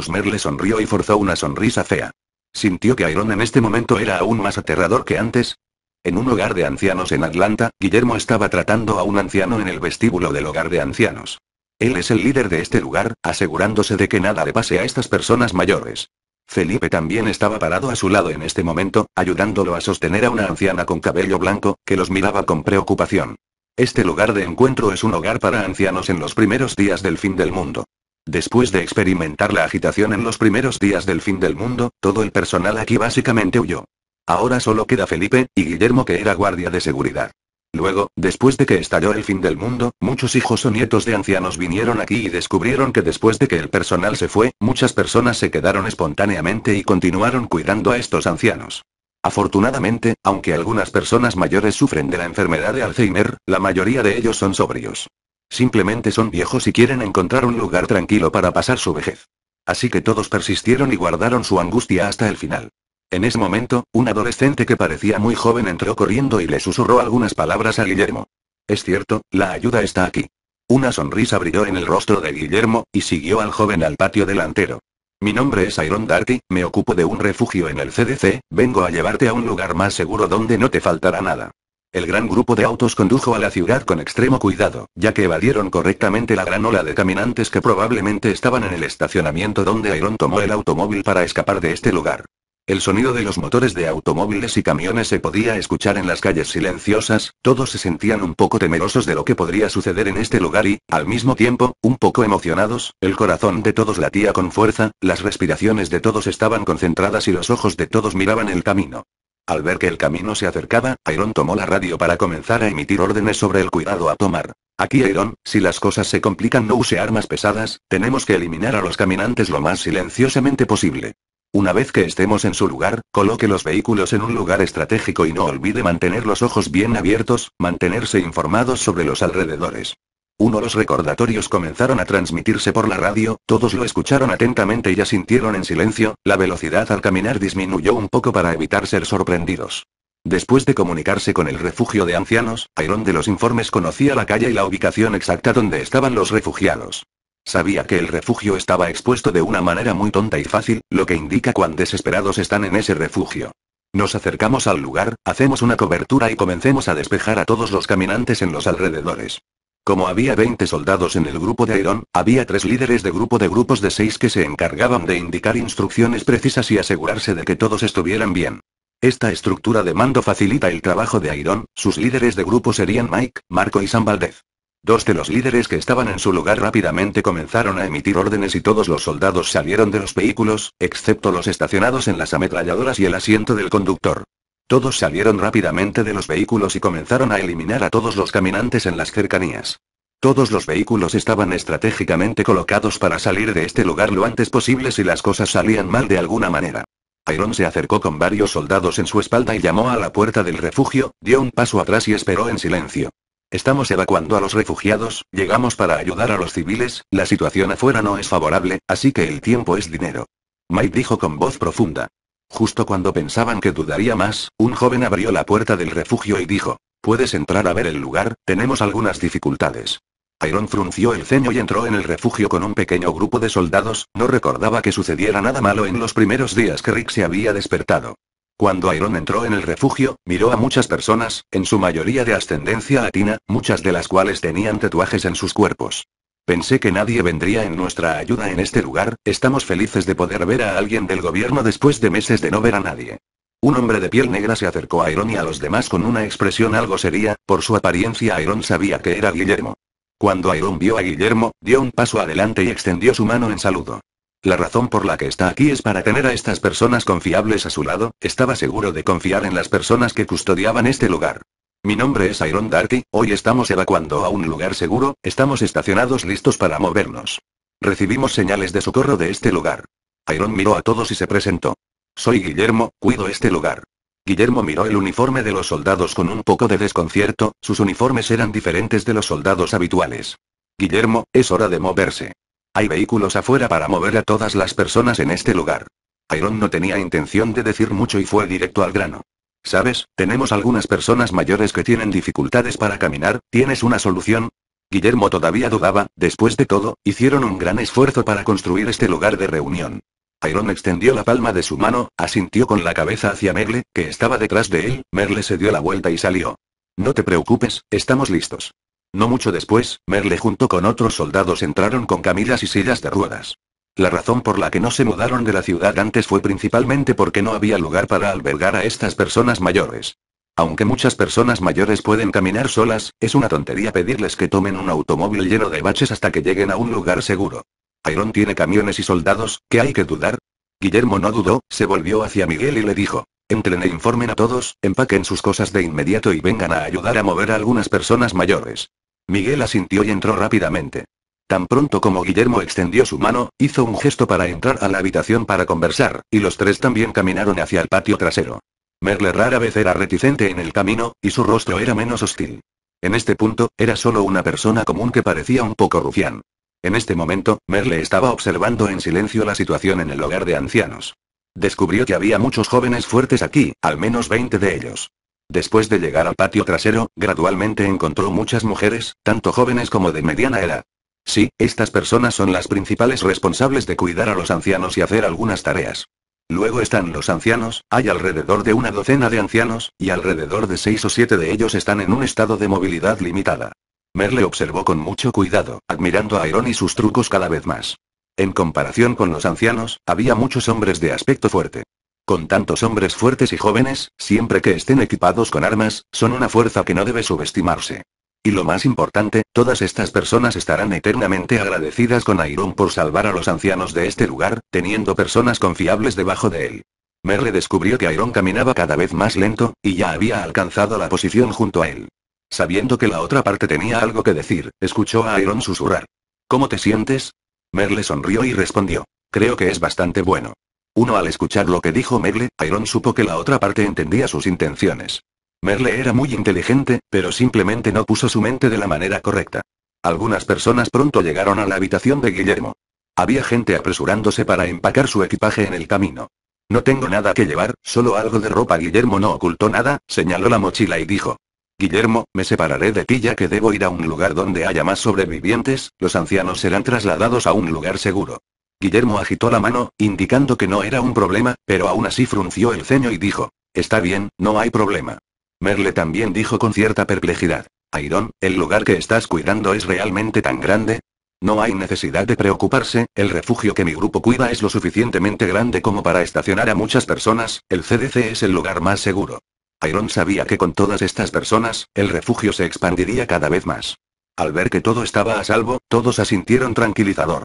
Merle sonrió y forzó una sonrisa fea. ¿Sintió que Iron en este momento era aún más aterrador que antes? En un hogar de ancianos en Atlanta, Guillermo estaba tratando a un anciano en el vestíbulo del hogar de ancianos. Él es el líder de este lugar, asegurándose de que nada le pase a estas personas mayores. Felipe también estaba parado a su lado en este momento, ayudándolo a sostener a una anciana con cabello blanco, que los miraba con preocupación. Este lugar de encuentro es un hogar para ancianos en los primeros días del fin del mundo. Después de experimentar la agitación en los primeros días del fin del mundo, todo el personal aquí básicamente huyó. Ahora solo queda Felipe, y Guillermo que era guardia de seguridad. Luego, después de que estalló el fin del mundo, muchos hijos o nietos de ancianos vinieron aquí y descubrieron que después de que el personal se fue, muchas personas se quedaron espontáneamente y continuaron cuidando a estos ancianos. Afortunadamente, aunque algunas personas mayores sufren de la enfermedad de Alzheimer, la mayoría de ellos son sobrios. Simplemente son viejos y quieren encontrar un lugar tranquilo para pasar su vejez. Así que todos persistieron y guardaron su angustia hasta el final. En ese momento, un adolescente que parecía muy joven entró corriendo y le susurró algunas palabras a Guillermo. Es cierto, la ayuda está aquí. Una sonrisa brilló en el rostro de Guillermo, y siguió al joven al patio delantero. Mi nombre es Iron Darky, me ocupo de un refugio en el CDC, vengo a llevarte a un lugar más seguro donde no te faltará nada. El gran grupo de autos condujo a la ciudad con extremo cuidado, ya que evadieron correctamente la gran ola de caminantes que probablemente estaban en el estacionamiento donde Iron tomó el automóvil para escapar de este lugar. El sonido de los motores de automóviles y camiones se podía escuchar en las calles silenciosas, todos se sentían un poco temerosos de lo que podría suceder en este lugar y, al mismo tiempo, un poco emocionados, el corazón de todos latía con fuerza, las respiraciones de todos estaban concentradas y los ojos de todos miraban el camino. Al ver que el camino se acercaba, Iron tomó la radio para comenzar a emitir órdenes sobre el cuidado a tomar. Aquí Iron, si las cosas se complican no use armas pesadas, tenemos que eliminar a los caminantes lo más silenciosamente posible. Una vez que estemos en su lugar, coloque los vehículos en un lugar estratégico y no olvide mantener los ojos bien abiertos, mantenerse informados sobre los alrededores. Los recordatorios comenzaron a transmitirse por la radio, todos lo escucharon atentamente y asintieron en silencio, la velocidad al caminar disminuyó un poco para evitar ser sorprendidos. Después de comunicarse con el refugio de ancianos, Iron de los informes conocía la calle y la ubicación exacta donde estaban los refugiados. Sabía que el refugio estaba expuesto de una manera muy tonta y fácil, lo que indica cuán desesperados están en ese refugio. Nos acercamos al lugar, hacemos una cobertura y comencemos a despejar a todos los caminantes en los alrededores. Como había 20 soldados en el grupo de Iron, había 3 líderes de grupo de grupos de 6 que se encargaban de indicar instrucciones precisas y asegurarse de que todos estuvieran bien. Esta estructura de mando facilita el trabajo de Iron, sus líderes de grupo serían Mike, Marco y Sam Valdez. 2 de los líderes que estaban en su lugar rápidamente comenzaron a emitir órdenes y todos los soldados salieron de los vehículos, excepto los estacionados en las ametralladoras y el asiento del conductor. Todos salieron rápidamente de los vehículos y comenzaron a eliminar a todos los caminantes en las cercanías. Todos los vehículos estaban estratégicamente colocados para salir de este lugar lo antes posible si las cosas salían mal de alguna manera. Iron se acercó con varios soldados en su espalda y llamó a la puerta del refugio, dio un paso atrás y esperó en silencio. Estamos evacuando a los refugiados, llegamos para ayudar a los civiles, la situación afuera no es favorable, así que el tiempo es dinero. Mike dijo con voz profunda. Justo cuando pensaban que dudaría más, un joven abrió la puerta del refugio y dijo, ¿puedes entrar a ver el lugar? Tenemos algunas dificultades. Iron frunció el ceño y entró en el refugio con un pequeño grupo de soldados, no recordaba que sucediera nada malo en los primeros días que Rick se había despertado. Cuando Iron entró en el refugio, miró a muchas personas, en su mayoría de ascendencia latina, muchas de las cuales tenían tatuajes en sus cuerpos. Pensé que nadie vendría en nuestra ayuda en este lugar, estamos felices de poder ver a alguien del gobierno después de meses de no ver a nadie. Un hombre de piel negra se acercó a Iron y a los demás con una expresión algo seria, por su apariencia Iron sabía que era Guillermo. Cuando Iron vio a Guillermo, dio un paso adelante y extendió su mano en saludo. La razón por la que está aquí es para tener a estas personas confiables a su lado, estaba seguro de confiar en las personas que custodiaban este lugar. Mi nombre es Iron Darky, hoy estamos evacuando a un lugar seguro, estamos estacionados listos para movernos. Recibimos señales de socorro de este lugar. Iron miró a todos y se presentó. Soy Guillermo, cuido este lugar. Guillermo miró el uniforme de los soldados con un poco de desconcierto, sus uniformes eran diferentes de los soldados habituales. Guillermo, es hora de moverse. Hay vehículos afuera para mover a todas las personas en este lugar. Iron no tenía intención de decir mucho y fue directo al grano. ¿Sabes? Tenemos algunas personas mayores que tienen dificultades para caminar, ¿tienes una solución? Guillermo todavía dudaba, después de todo, hicieron un gran esfuerzo para construir este lugar de reunión. Iron extendió la palma de su mano, asintió con la cabeza hacia Merle, que estaba detrás de él, Merle se dio la vuelta y salió. No te preocupes, estamos listos. No mucho después, Merle junto con otros soldados entraron con camillas y sillas de ruedas. La razón por la que no se mudaron de la ciudad antes fue principalmente porque no había lugar para albergar a estas personas mayores. Aunque muchas personas mayores pueden caminar solas, es una tontería pedirles que tomen un automóvil lleno de baches hasta que lleguen a un lugar seguro. Iron tiene camiones y soldados, ¿qué hay que dudar? Guillermo no dudó, se volvió hacia Miguel y le dijo, entren e informen a todos, empaquen sus cosas de inmediato y vengan a ayudar a mover a algunas personas mayores. Miguel asintió y entró rápidamente. Tan pronto como Guillermo extendió su mano, hizo un gesto para entrar a la habitación para conversar, y los tres también caminaron hacia el patio trasero. Merle rara vez era reticente en el camino, y su rostro era menos hostil. En este punto, era solo una persona común que parecía un poco rufián. En este momento, Merle estaba observando en silencio la situación en el hogar de ancianos. Descubrió que había muchos jóvenes fuertes aquí, al menos 20 de ellos. Después de llegar al patio trasero, gradualmente encontró muchas mujeres, tanto jóvenes como de mediana edad. Sí, estas personas son las principales responsables de cuidar a los ancianos y hacer algunas tareas. Luego están los ancianos, hay alrededor de una docena de ancianos, y alrededor de 6 o 7 de ellos están en un estado de movilidad limitada. Merle observó con mucho cuidado, admirando a Iron y sus trucos cada vez más. En comparación con los ancianos, había muchos hombres de aspecto fuerte. Con tantos hombres fuertes y jóvenes, siempre que estén equipados con armas, son una fuerza que no debe subestimarse. Y lo más importante, todas estas personas estarán eternamente agradecidas con Iron por salvar a los ancianos de este lugar, teniendo personas confiables debajo de él. Merle descubrió que Iron caminaba cada vez más lento, y ya había alcanzado la posición junto a él. Sabiendo que la otra parte tenía algo que decir, escuchó a Iron susurrar. ¿Cómo te sientes? Merle sonrió y respondió. Creo que es bastante bueno. Al escuchar lo que dijo Merle, Iron supo que la otra parte entendía sus intenciones. Merle era muy inteligente, pero simplemente no puso su mente de la manera correcta. Algunas personas pronto llegaron a la habitación de Guillermo. Había gente apresurándose para empacar su equipaje en el camino. No tengo nada que llevar, solo algo de ropa. Guillermo no ocultó nada, señaló la mochila y dijo. Guillermo, me separaré de ti ya que debo ir a un lugar donde haya más sobrevivientes, los ancianos serán trasladados a un lugar seguro. Guillermo agitó la mano, indicando que no era un problema, pero aún así frunció el ceño y dijo, está bien, no hay problema. Merle también dijo con cierta perplejidad, Iron, ¿el lugar que estás cuidando es realmente tan grande? No hay necesidad de preocuparse, el refugio que mi grupo cuida es lo suficientemente grande como para estacionar a muchas personas, el CDC es el lugar más seguro. Iron sabía que con todas estas personas, el refugio se expandiría cada vez más. Al ver que todo estaba a salvo, todos asintieron tranquilizador.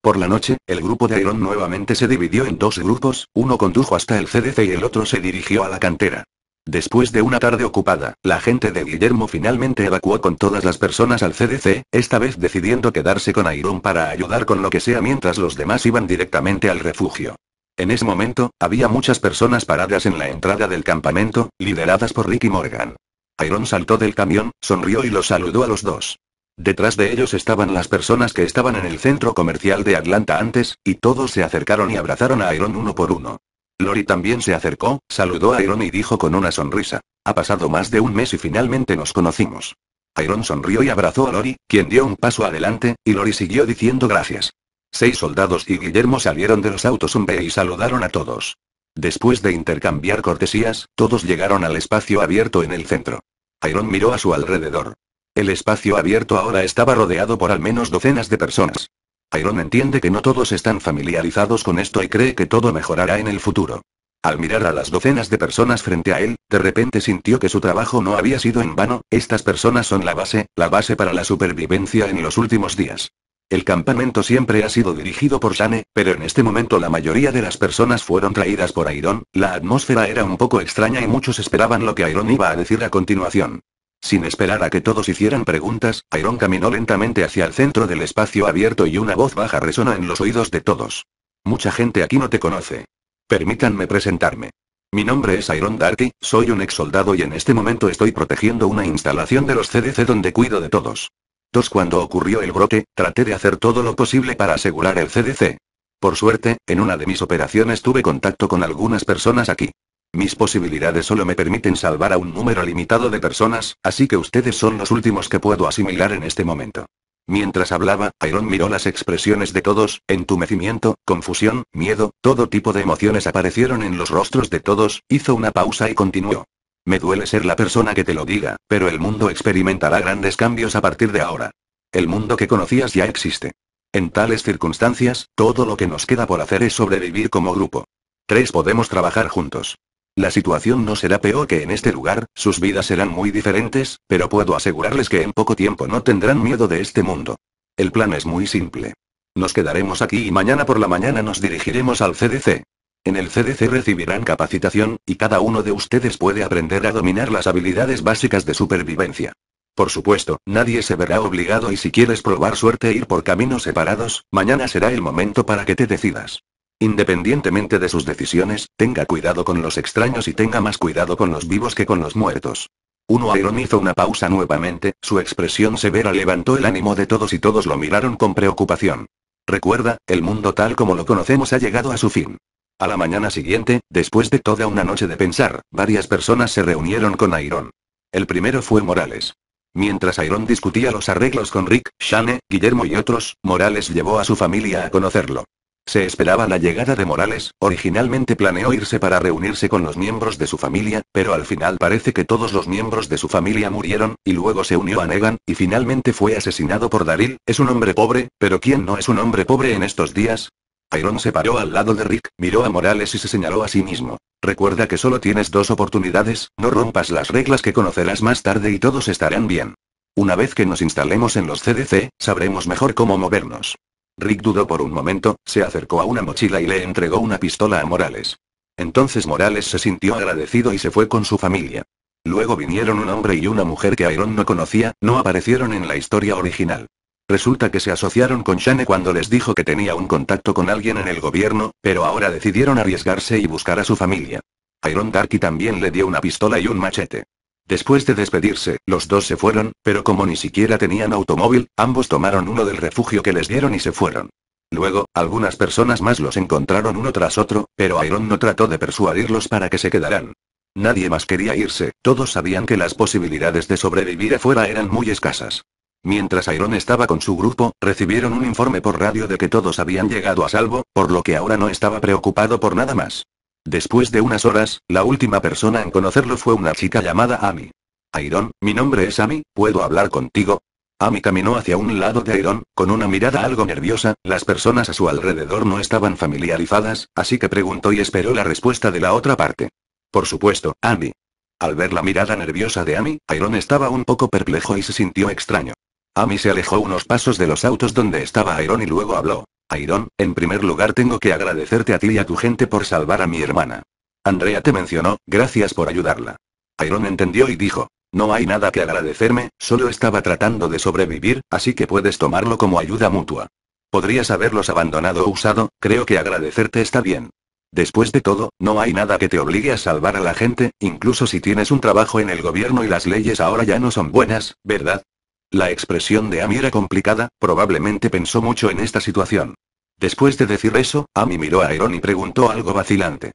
Por la noche, el grupo de Iron nuevamente se dividió en dos grupos, uno condujo hasta el CDC y el otro se dirigió a la cantera. Después de una tarde ocupada, la gente de Guillermo finalmente evacuó con todas las personas al CDC, esta vez decidiendo quedarse con Iron para ayudar con lo que sea mientras los demás iban directamente al refugio. En ese momento, había muchas personas paradas en la entrada del campamento, lideradas por Rick y Morgan. Iron saltó del camión, sonrió y los saludó a los dos. Detrás de ellos estaban las personas que estaban en el centro comercial de Atlanta antes, y todos se acercaron y abrazaron a Iron uno por uno. Lori también se acercó, saludó a Iron y dijo con una sonrisa, ha pasado más de un mes y finalmente nos conocimos. Iron sonrió y abrazó a Lori, quien dio un paso adelante, y Lori siguió diciendo gracias. 6 soldados y Guillermo salieron de los autos Humvee y saludaron a todos. Después de intercambiar cortesías, todos llegaron al espacio abierto en el centro. Iron miró a su alrededor. El espacio abierto ahora estaba rodeado por al menos docenas de personas. Iron entiende que no todos están familiarizados con esto y cree que todo mejorará en el futuro. Al mirar a las docenas de personas frente a él, de repente sintió que su trabajo no había sido en vano, estas personas son la base para la supervivencia en los últimos días. El campamento siempre ha sido dirigido por Shane, pero en este momento la mayoría de las personas fueron traídas por Iron, la atmósfera era un poco extraña y muchos esperaban lo que Iron iba a decir a continuación. Sin esperar a que todos hicieran preguntas, Iron caminó lentamente hacia el centro del espacio abierto y una voz baja resonó en los oídos de todos. Mucha gente aquí no te conoce. Permítanme presentarme. Mi nombre es Iron Darky, soy un ex soldado y en este momento estoy protegiendo una instalación de los CDC donde cuido de todos. Cuando ocurrió el brote, traté de hacer todo lo posible para asegurar el CDC. Por suerte, en una de mis operaciones tuve contacto con algunas personas aquí. Mis posibilidades solo me permiten salvar a un número limitado de personas, así que ustedes son los últimos que puedo asimilar en este momento. Mientras hablaba, Iron miró las expresiones de todos, entumecimiento, confusión, miedo, todo tipo de emociones aparecieron en los rostros de todos, hizo una pausa y continuó. Me duele ser la persona que te lo diga, pero el mundo experimentará grandes cambios a partir de ahora. El mundo que conocías ya existe. En tales circunstancias, todo lo que nos queda por hacer es sobrevivir como grupo. 3 podemos trabajar juntos. La situación no será peor que en este lugar, sus vidas serán muy diferentes, pero puedo asegurarles que en poco tiempo no tendrán miedo de este mundo. El plan es muy simple. Nos quedaremos aquí y mañana por la mañana nos dirigiremos al CDC. En el CDC recibirán capacitación, y cada uno de ustedes puede aprender a dominar las habilidades básicas de supervivencia. Por supuesto, nadie se verá obligado y si quieres probar suerte e ir por caminos separados, mañana será el momento para que te decidas. Independientemente de sus decisiones, tenga cuidado con los extraños y tenga más cuidado con los vivos que con los muertos. Iron hizo una pausa nuevamente, su expresión severa levantó el ánimo de todos y todos lo miraron con preocupación. Recuerda, el mundo tal como lo conocemos ha llegado a su fin. A la mañana siguiente, después de toda una noche de pensar, varias personas se reunieron con Iron. El primero fue Morales. Mientras Iron discutía los arreglos con Rick, Shane, Guillermo y otros, Morales llevó a su familia a conocerlo. Se esperaba la llegada de Morales, originalmente planeó irse para reunirse con los miembros de su familia, pero al final parece que todos los miembros de su familia murieron, y luego se unió a Negan, y finalmente fue asesinado por Daryl, es un hombre pobre, pero ¿quién no es un hombre pobre en estos días? Iron se paró al lado de Rick, miró a Morales y se señaló a sí mismo. Recuerda que solo tienes 2 oportunidades, no rompas las reglas que conocerás más tarde y todos estarán bien. Una vez que nos instalemos en los CDC, sabremos mejor cómo movernos. Rick dudó por un momento, se acercó a una mochila y le entregó una pistola a Morales. Entonces Morales se sintió agradecido y se fue con su familia. Luego vinieron un hombre y una mujer que Iron no conocía, no aparecieron en la historia original. Resulta que se asociaron con Shane cuando les dijo que tenía un contacto con alguien en el gobierno, pero ahora decidieron arriesgarse y buscar a su familia. Iron Darky también le dio una pistola y un machete. Después de despedirse, los dos se fueron, pero como ni siquiera tenían automóvil, ambos tomaron uno del refugio que les dieron y se fueron. Luego, algunas personas más los encontraron uno tras otro, pero Iron no trató de persuadirlos para que se quedaran. Nadie más quería irse, todos sabían que las posibilidades de sobrevivir afuera eran muy escasas. Mientras Iron estaba con su grupo, recibieron un informe por radio de que todos habían llegado a salvo, por lo que ahora no estaba preocupado por nada más. Después de unas horas, la última persona en conocerlo fue una chica llamada Amy. Iron, mi nombre es Amy, ¿puedo hablar contigo? Amy caminó hacia un lado de Iron, con una mirada algo nerviosa, las personas a su alrededor no estaban familiarizadas, así que preguntó y esperó la respuesta de la otra parte. Por supuesto, Amy. Al ver la mirada nerviosa de Amy, Iron estaba un poco perplejo y se sintió extraño. Amy se alejó unos pasos de los autos donde estaba Iron y luego habló. Iron, en primer lugar tengo que agradecerte a ti y a tu gente por salvar a mi hermana. Andrea te mencionó, gracias por ayudarla. Iron entendió y dijo, no hay nada que agradecerme, solo estaba tratando de sobrevivir, así que puedes tomarlo como ayuda mutua. Podrías haberlos abandonado o usado, creo que agradecerte está bien. Después de todo, no hay nada que te obligue a salvar a la gente, incluso si tienes un trabajo en el gobierno y las leyes ahora ya no son buenas, ¿verdad? La expresión de Amy era complicada, probablemente pensó mucho en esta situación. Después de decir eso, Amy miró a Iron y preguntó algo vacilante.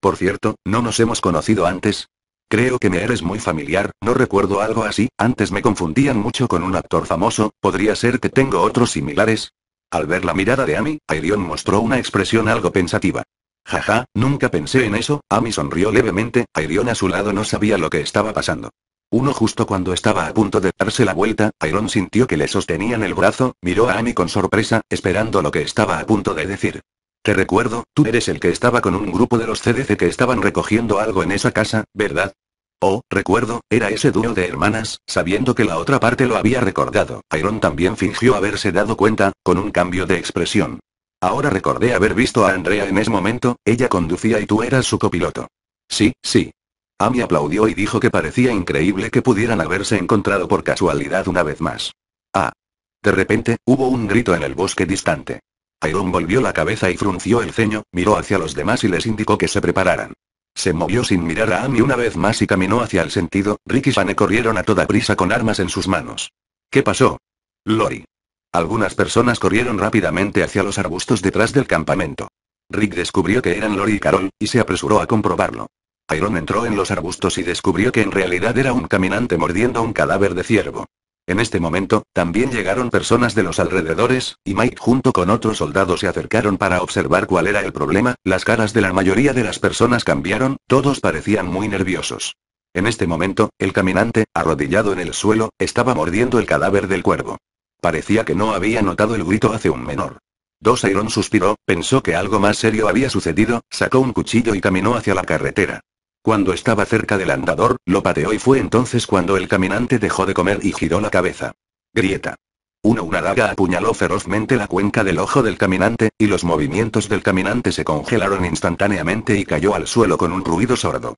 Por cierto, ¿no nos hemos conocido antes? Creo que me eres muy familiar, no recuerdo algo así, antes me confundían mucho con un actor famoso, ¿podría ser que tengo otros similares? Al ver la mirada de Amy, Iron mostró una expresión algo pensativa. Jaja, nunca pensé en eso, Amy sonrió levemente, Iron a su lado no sabía lo que estaba pasando. Justo cuando estaba a punto de darse la vuelta, Iron sintió que le sostenían el brazo, miró a Amy con sorpresa, esperando lo que estaba a punto de decir. Te recuerdo, tú eres el que estaba con un grupo de los CDC que estaban recogiendo algo en esa casa, ¿verdad? Oh, recuerdo, era ese dúo de hermanas, sabiendo que la otra parte lo había recordado, Iron también fingió haberse dado cuenta, con un cambio de expresión. Ahora recordé haber visto a Andrea en ese momento, ella conducía y tú eras su copiloto. Sí. Amy aplaudió y dijo que parecía increíble que pudieran haberse encontrado por casualidad una vez más. Ah. De repente, hubo un grito en el bosque distante. Iron volvió la cabeza y frunció el ceño, miró hacia los demás y les indicó que se prepararan. Se movió sin mirar a Amy una vez más y caminó hacia el sentido, Rick y Shane corrieron a toda prisa con armas en sus manos. ¿Qué pasó? Lori. Algunas personas corrieron rápidamente hacia los arbustos detrás del campamento. Rick descubrió que eran Lori y Carol, y se apresuró a comprobarlo. Iron entró en los arbustos y descubrió que en realidad era un caminante mordiendo un cadáver de ciervo. En este momento, también llegaron personas de los alrededores, y Mike junto con otros soldados se acercaron para observar cuál era el problema, las caras de la mayoría de las personas cambiaron, todos parecían muy nerviosos. En este momento, el caminante, arrodillado en el suelo, estaba mordiendo el cadáver del cuervo. Parecía que no había notado el grito hace un menor. Iron suspiró, pensó que algo más serio había sucedido, sacó un cuchillo y caminó hacia la carretera. Cuando estaba cerca del andador, lo pateó y fue entonces cuando el caminante dejó de comer y giró la cabeza. Grieta. Una daga apuñaló ferozmente la cuenca del ojo del caminante, y los movimientos del caminante se congelaron instantáneamente y cayó al suelo con un ruido sordo.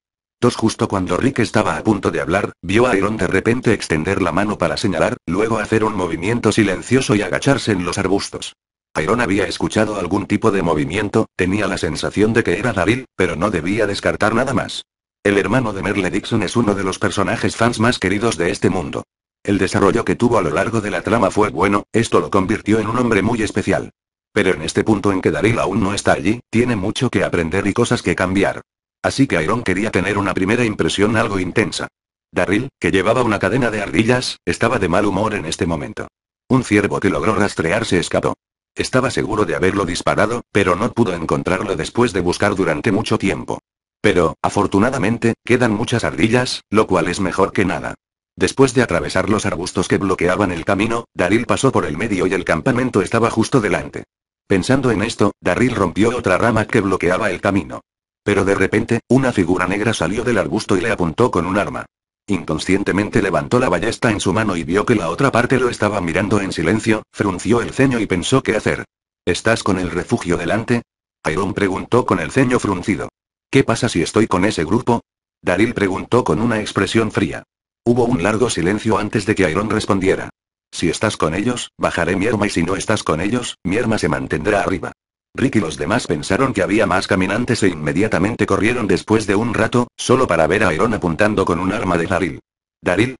Justo cuando Rick estaba a punto de hablar, vio a Iron de repente extender la mano para señalar, luego hacer un movimiento silencioso y agacharse en los arbustos. Iron había escuchado algún tipo de movimiento, tenía la sensación de que era Daryl, pero no debía descartar nada más. El hermano de Merle Dixon es uno de los personajes fans más queridos de este mundo. El desarrollo que tuvo a lo largo de la trama fue bueno, esto lo convirtió en un hombre muy especial. Pero en este punto en que Daryl aún no está allí, tiene mucho que aprender y cosas que cambiar. Así que Iron quería tener una primera impresión algo intensa. Daryl, que llevaba una cadena de ardillas, estaba de mal humor en este momento. Un ciervo que logró rastrear se escapó. Estaba seguro de haberlo disparado, pero no pudo encontrarlo después de buscar durante mucho tiempo. Pero, afortunadamente, quedan muchas ardillas, lo cual es mejor que nada. Después de atravesar los arbustos que bloqueaban el camino, Daryl pasó por el medio y el campamento estaba justo delante. Pensando en esto, Daryl rompió otra rama que bloqueaba el camino. Pero de repente, una figura negra salió del arbusto y le apuntó con un arma. Inconscientemente levantó la ballesta en su mano y vio que la otra parte lo estaba mirando en silencio, frunció el ceño y pensó qué hacer. ¿Estás con el refugio delante? Iron preguntó con el ceño fruncido. ¿Qué pasa si estoy con ese grupo? Daryl preguntó con una expresión fría. Hubo un largo silencio antes de que Iron respondiera. Si estás con ellos, bajaré mi arma y si no estás con ellos, mi arma se mantendrá arriba. Rick y los demás pensaron que había más caminantes e inmediatamente corrieron después de un rato, solo para ver a Iron apuntando con un arma de Daryl. ¿Daryl?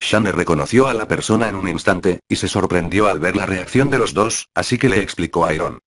Shane reconoció a la persona en un instante, y se sorprendió al ver la reacción de los dos, así que le explicó a Iron.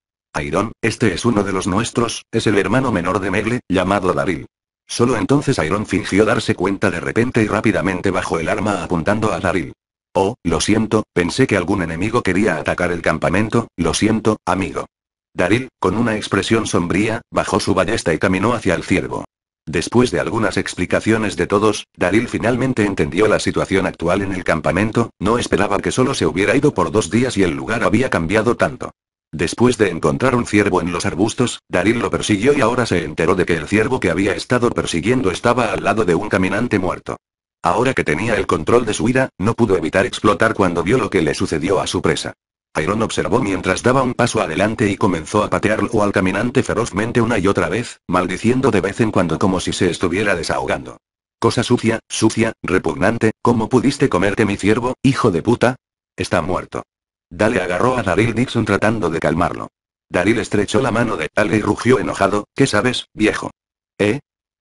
Iron, este es uno de los nuestros, es el hermano menor de Merle, llamado Daryl. Solo entonces Iron fingió darse cuenta de repente y rápidamente bajó el arma apuntando a Daryl. Oh, lo siento, pensé que algún enemigo quería atacar el campamento, lo siento, amigo. Daryl, con una expresión sombría, bajó su ballesta y caminó hacia el ciervo. Después de algunas explicaciones de todos, Daryl finalmente entendió la situación actual en el campamento, no esperaba que solo se hubiera ido por 2 días y el lugar había cambiado tanto. Después de encontrar un ciervo en los arbustos, Daryl lo persiguió y ahora se enteró de que el ciervo que había estado persiguiendo estaba al lado de un caminante muerto. Ahora que tenía el control de su ira, no pudo evitar explotar cuando vio lo que le sucedió a su presa. Iron observó mientras daba un paso adelante y comenzó a patearlo al caminante ferozmente una y otra vez, maldiciendo de vez en cuando como si se estuviera desahogando. Cosa sucia, sucia, repugnante, ¿cómo pudiste comerte mi ciervo, hijo de puta? Está muerto. Dale agarró a Daryl Dixon tratando de calmarlo. Daryl estrechó la mano de Dale y rugió enojado, ¿qué sabes, viejo?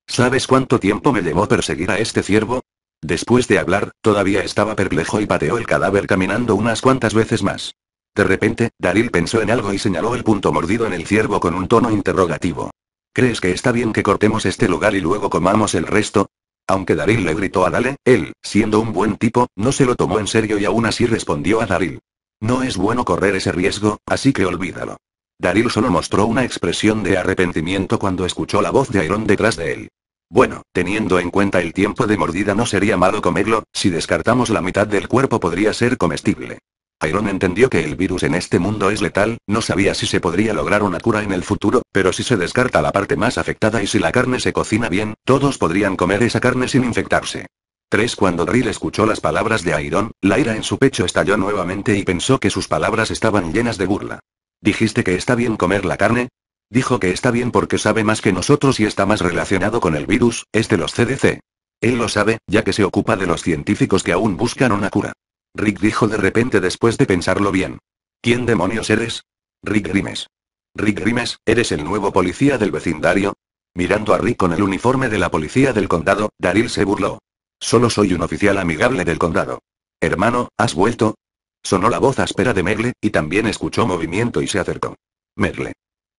¿Sabes cuánto tiempo me llevó perseguir a este ciervo? Después de hablar, todavía estaba perplejo y pateó el cadáver caminando unas cuantas veces más. De repente, Daryl pensó en algo y señaló el punto mordido en el ciervo con un tono interrogativo. ¿Crees que está bien que cortemos este lugar y luego comamos el resto? Aunque Daryl le gritó a Dale, él, siendo un buen tipo, no se lo tomó en serio y aún así respondió a Daryl. No es bueno correr ese riesgo, así que olvídalo. Daryl solo mostró una expresión de arrepentimiento cuando escuchó la voz de Iron detrás de él. Bueno, teniendo en cuenta el tiempo de mordida no sería malo comerlo, si descartamos la mitad del cuerpo podría ser comestible. Iron entendió que el virus en este mundo es letal, no sabía si se podría lograr una cura en el futuro, pero si se descarta la parte más afectada y si la carne se cocina bien, todos podrían comer esa carne sin infectarse. 3. Cuando Daryl escuchó las palabras de Iron, la ira en su pecho estalló nuevamente y pensó que sus palabras estaban llenas de burla. ¿Dijiste que está bien comer la carne? Dijo que está bien porque sabe más que nosotros y está más relacionado con el virus, es de los CDC. Él lo sabe, ya que se ocupa de los científicos que aún buscan una cura. Rick dijo de repente después de pensarlo bien. ¿Quién demonios eres? Rick Grimes. Rick Grimes, ¿eres el nuevo policía del vecindario? Mirando a Rick con el uniforme de la policía del condado, Daryl se burló. Solo soy un oficial amigable del condado. Hermano, ¿has vuelto? Sonó la voz áspera de Merle, y también escuchó movimiento y se acercó. Merle.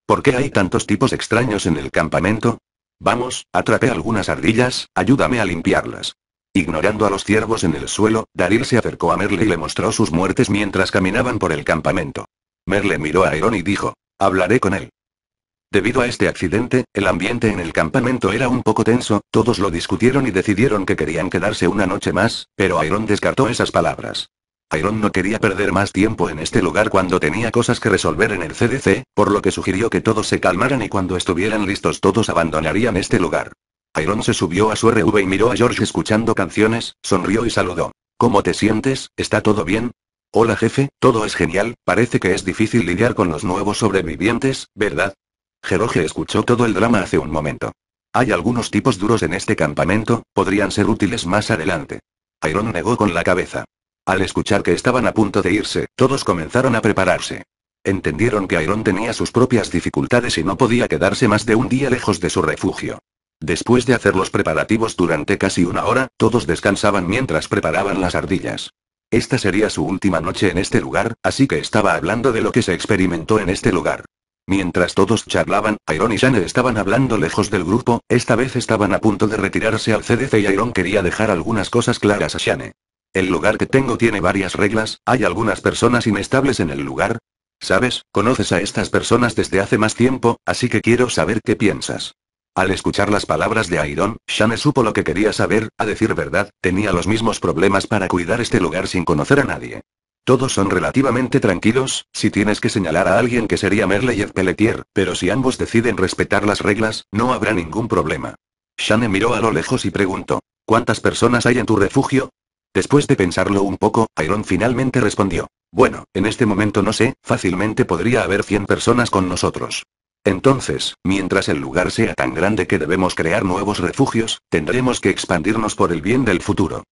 ¿Por qué hay tantos tipos extraños en el campamento? Vamos, atrapé algunas ardillas, ayúdame a limpiarlas. Ignorando a los ciervos en el suelo, Daryl se acercó a Merle y le mostró sus muertes mientras caminaban por el campamento. Merle miró a Iron y dijo, hablaré con él. Debido a este accidente, el ambiente en el campamento era un poco tenso, todos lo discutieron y decidieron que querían quedarse una noche más, pero Iron descartó esas palabras. Iron no quería perder más tiempo en este lugar cuando tenía cosas que resolver en el CDC, por lo que sugirió que todos se calmaran y cuando estuvieran listos todos abandonarían este lugar. Iron se subió a su RV y miró a George escuchando canciones, sonrió y saludó. ¿Cómo te sientes? ¿Está todo bien? Hola jefe, todo es genial, parece que es difícil lidiar con los nuevos sobrevivientes, ¿verdad? George escuchó todo el drama hace un momento. Hay algunos tipos duros en este campamento, podrían ser útiles más adelante. Iron negó con la cabeza. Al escuchar que estaban a punto de irse, todos comenzaron a prepararse. Entendieron que Iron tenía sus propias dificultades y no podía quedarse más de un día lejos de su refugio. Después de hacer los preparativos durante casi una hora, todos descansaban mientras preparaban las ardillas. Esta sería su última noche en este lugar, así que estaba hablando de lo que se experimentó en este lugar. Mientras todos charlaban, Iron y Shane estaban hablando lejos del grupo, esta vez estaban a punto de retirarse al CDC y Iron quería dejar algunas cosas claras a Shane. El lugar que tengo tiene varias reglas, hay algunas personas inestables en el lugar. Sabes, conoces a estas personas desde hace más tiempo, así que quiero saber qué piensas. Al escuchar las palabras de Iron, Shane supo lo que quería saber, a decir verdad, tenía los mismos problemas para cuidar este lugar sin conocer a nadie. Todos son relativamente tranquilos, si tienes que señalar a alguien que sería Merle y Ed Peletier, pero si ambos deciden respetar las reglas, no habrá ningún problema. Shane miró a lo lejos y preguntó, ¿cuántas personas hay en tu refugio? Después de pensarlo un poco, Iron finalmente respondió, bueno, en este momento no sé, fácilmente podría haber 100 personas con nosotros. Entonces, mientras el lugar sea tan grande que debemos crear nuevos refugios, tendremos que expandirnos por el bien del futuro.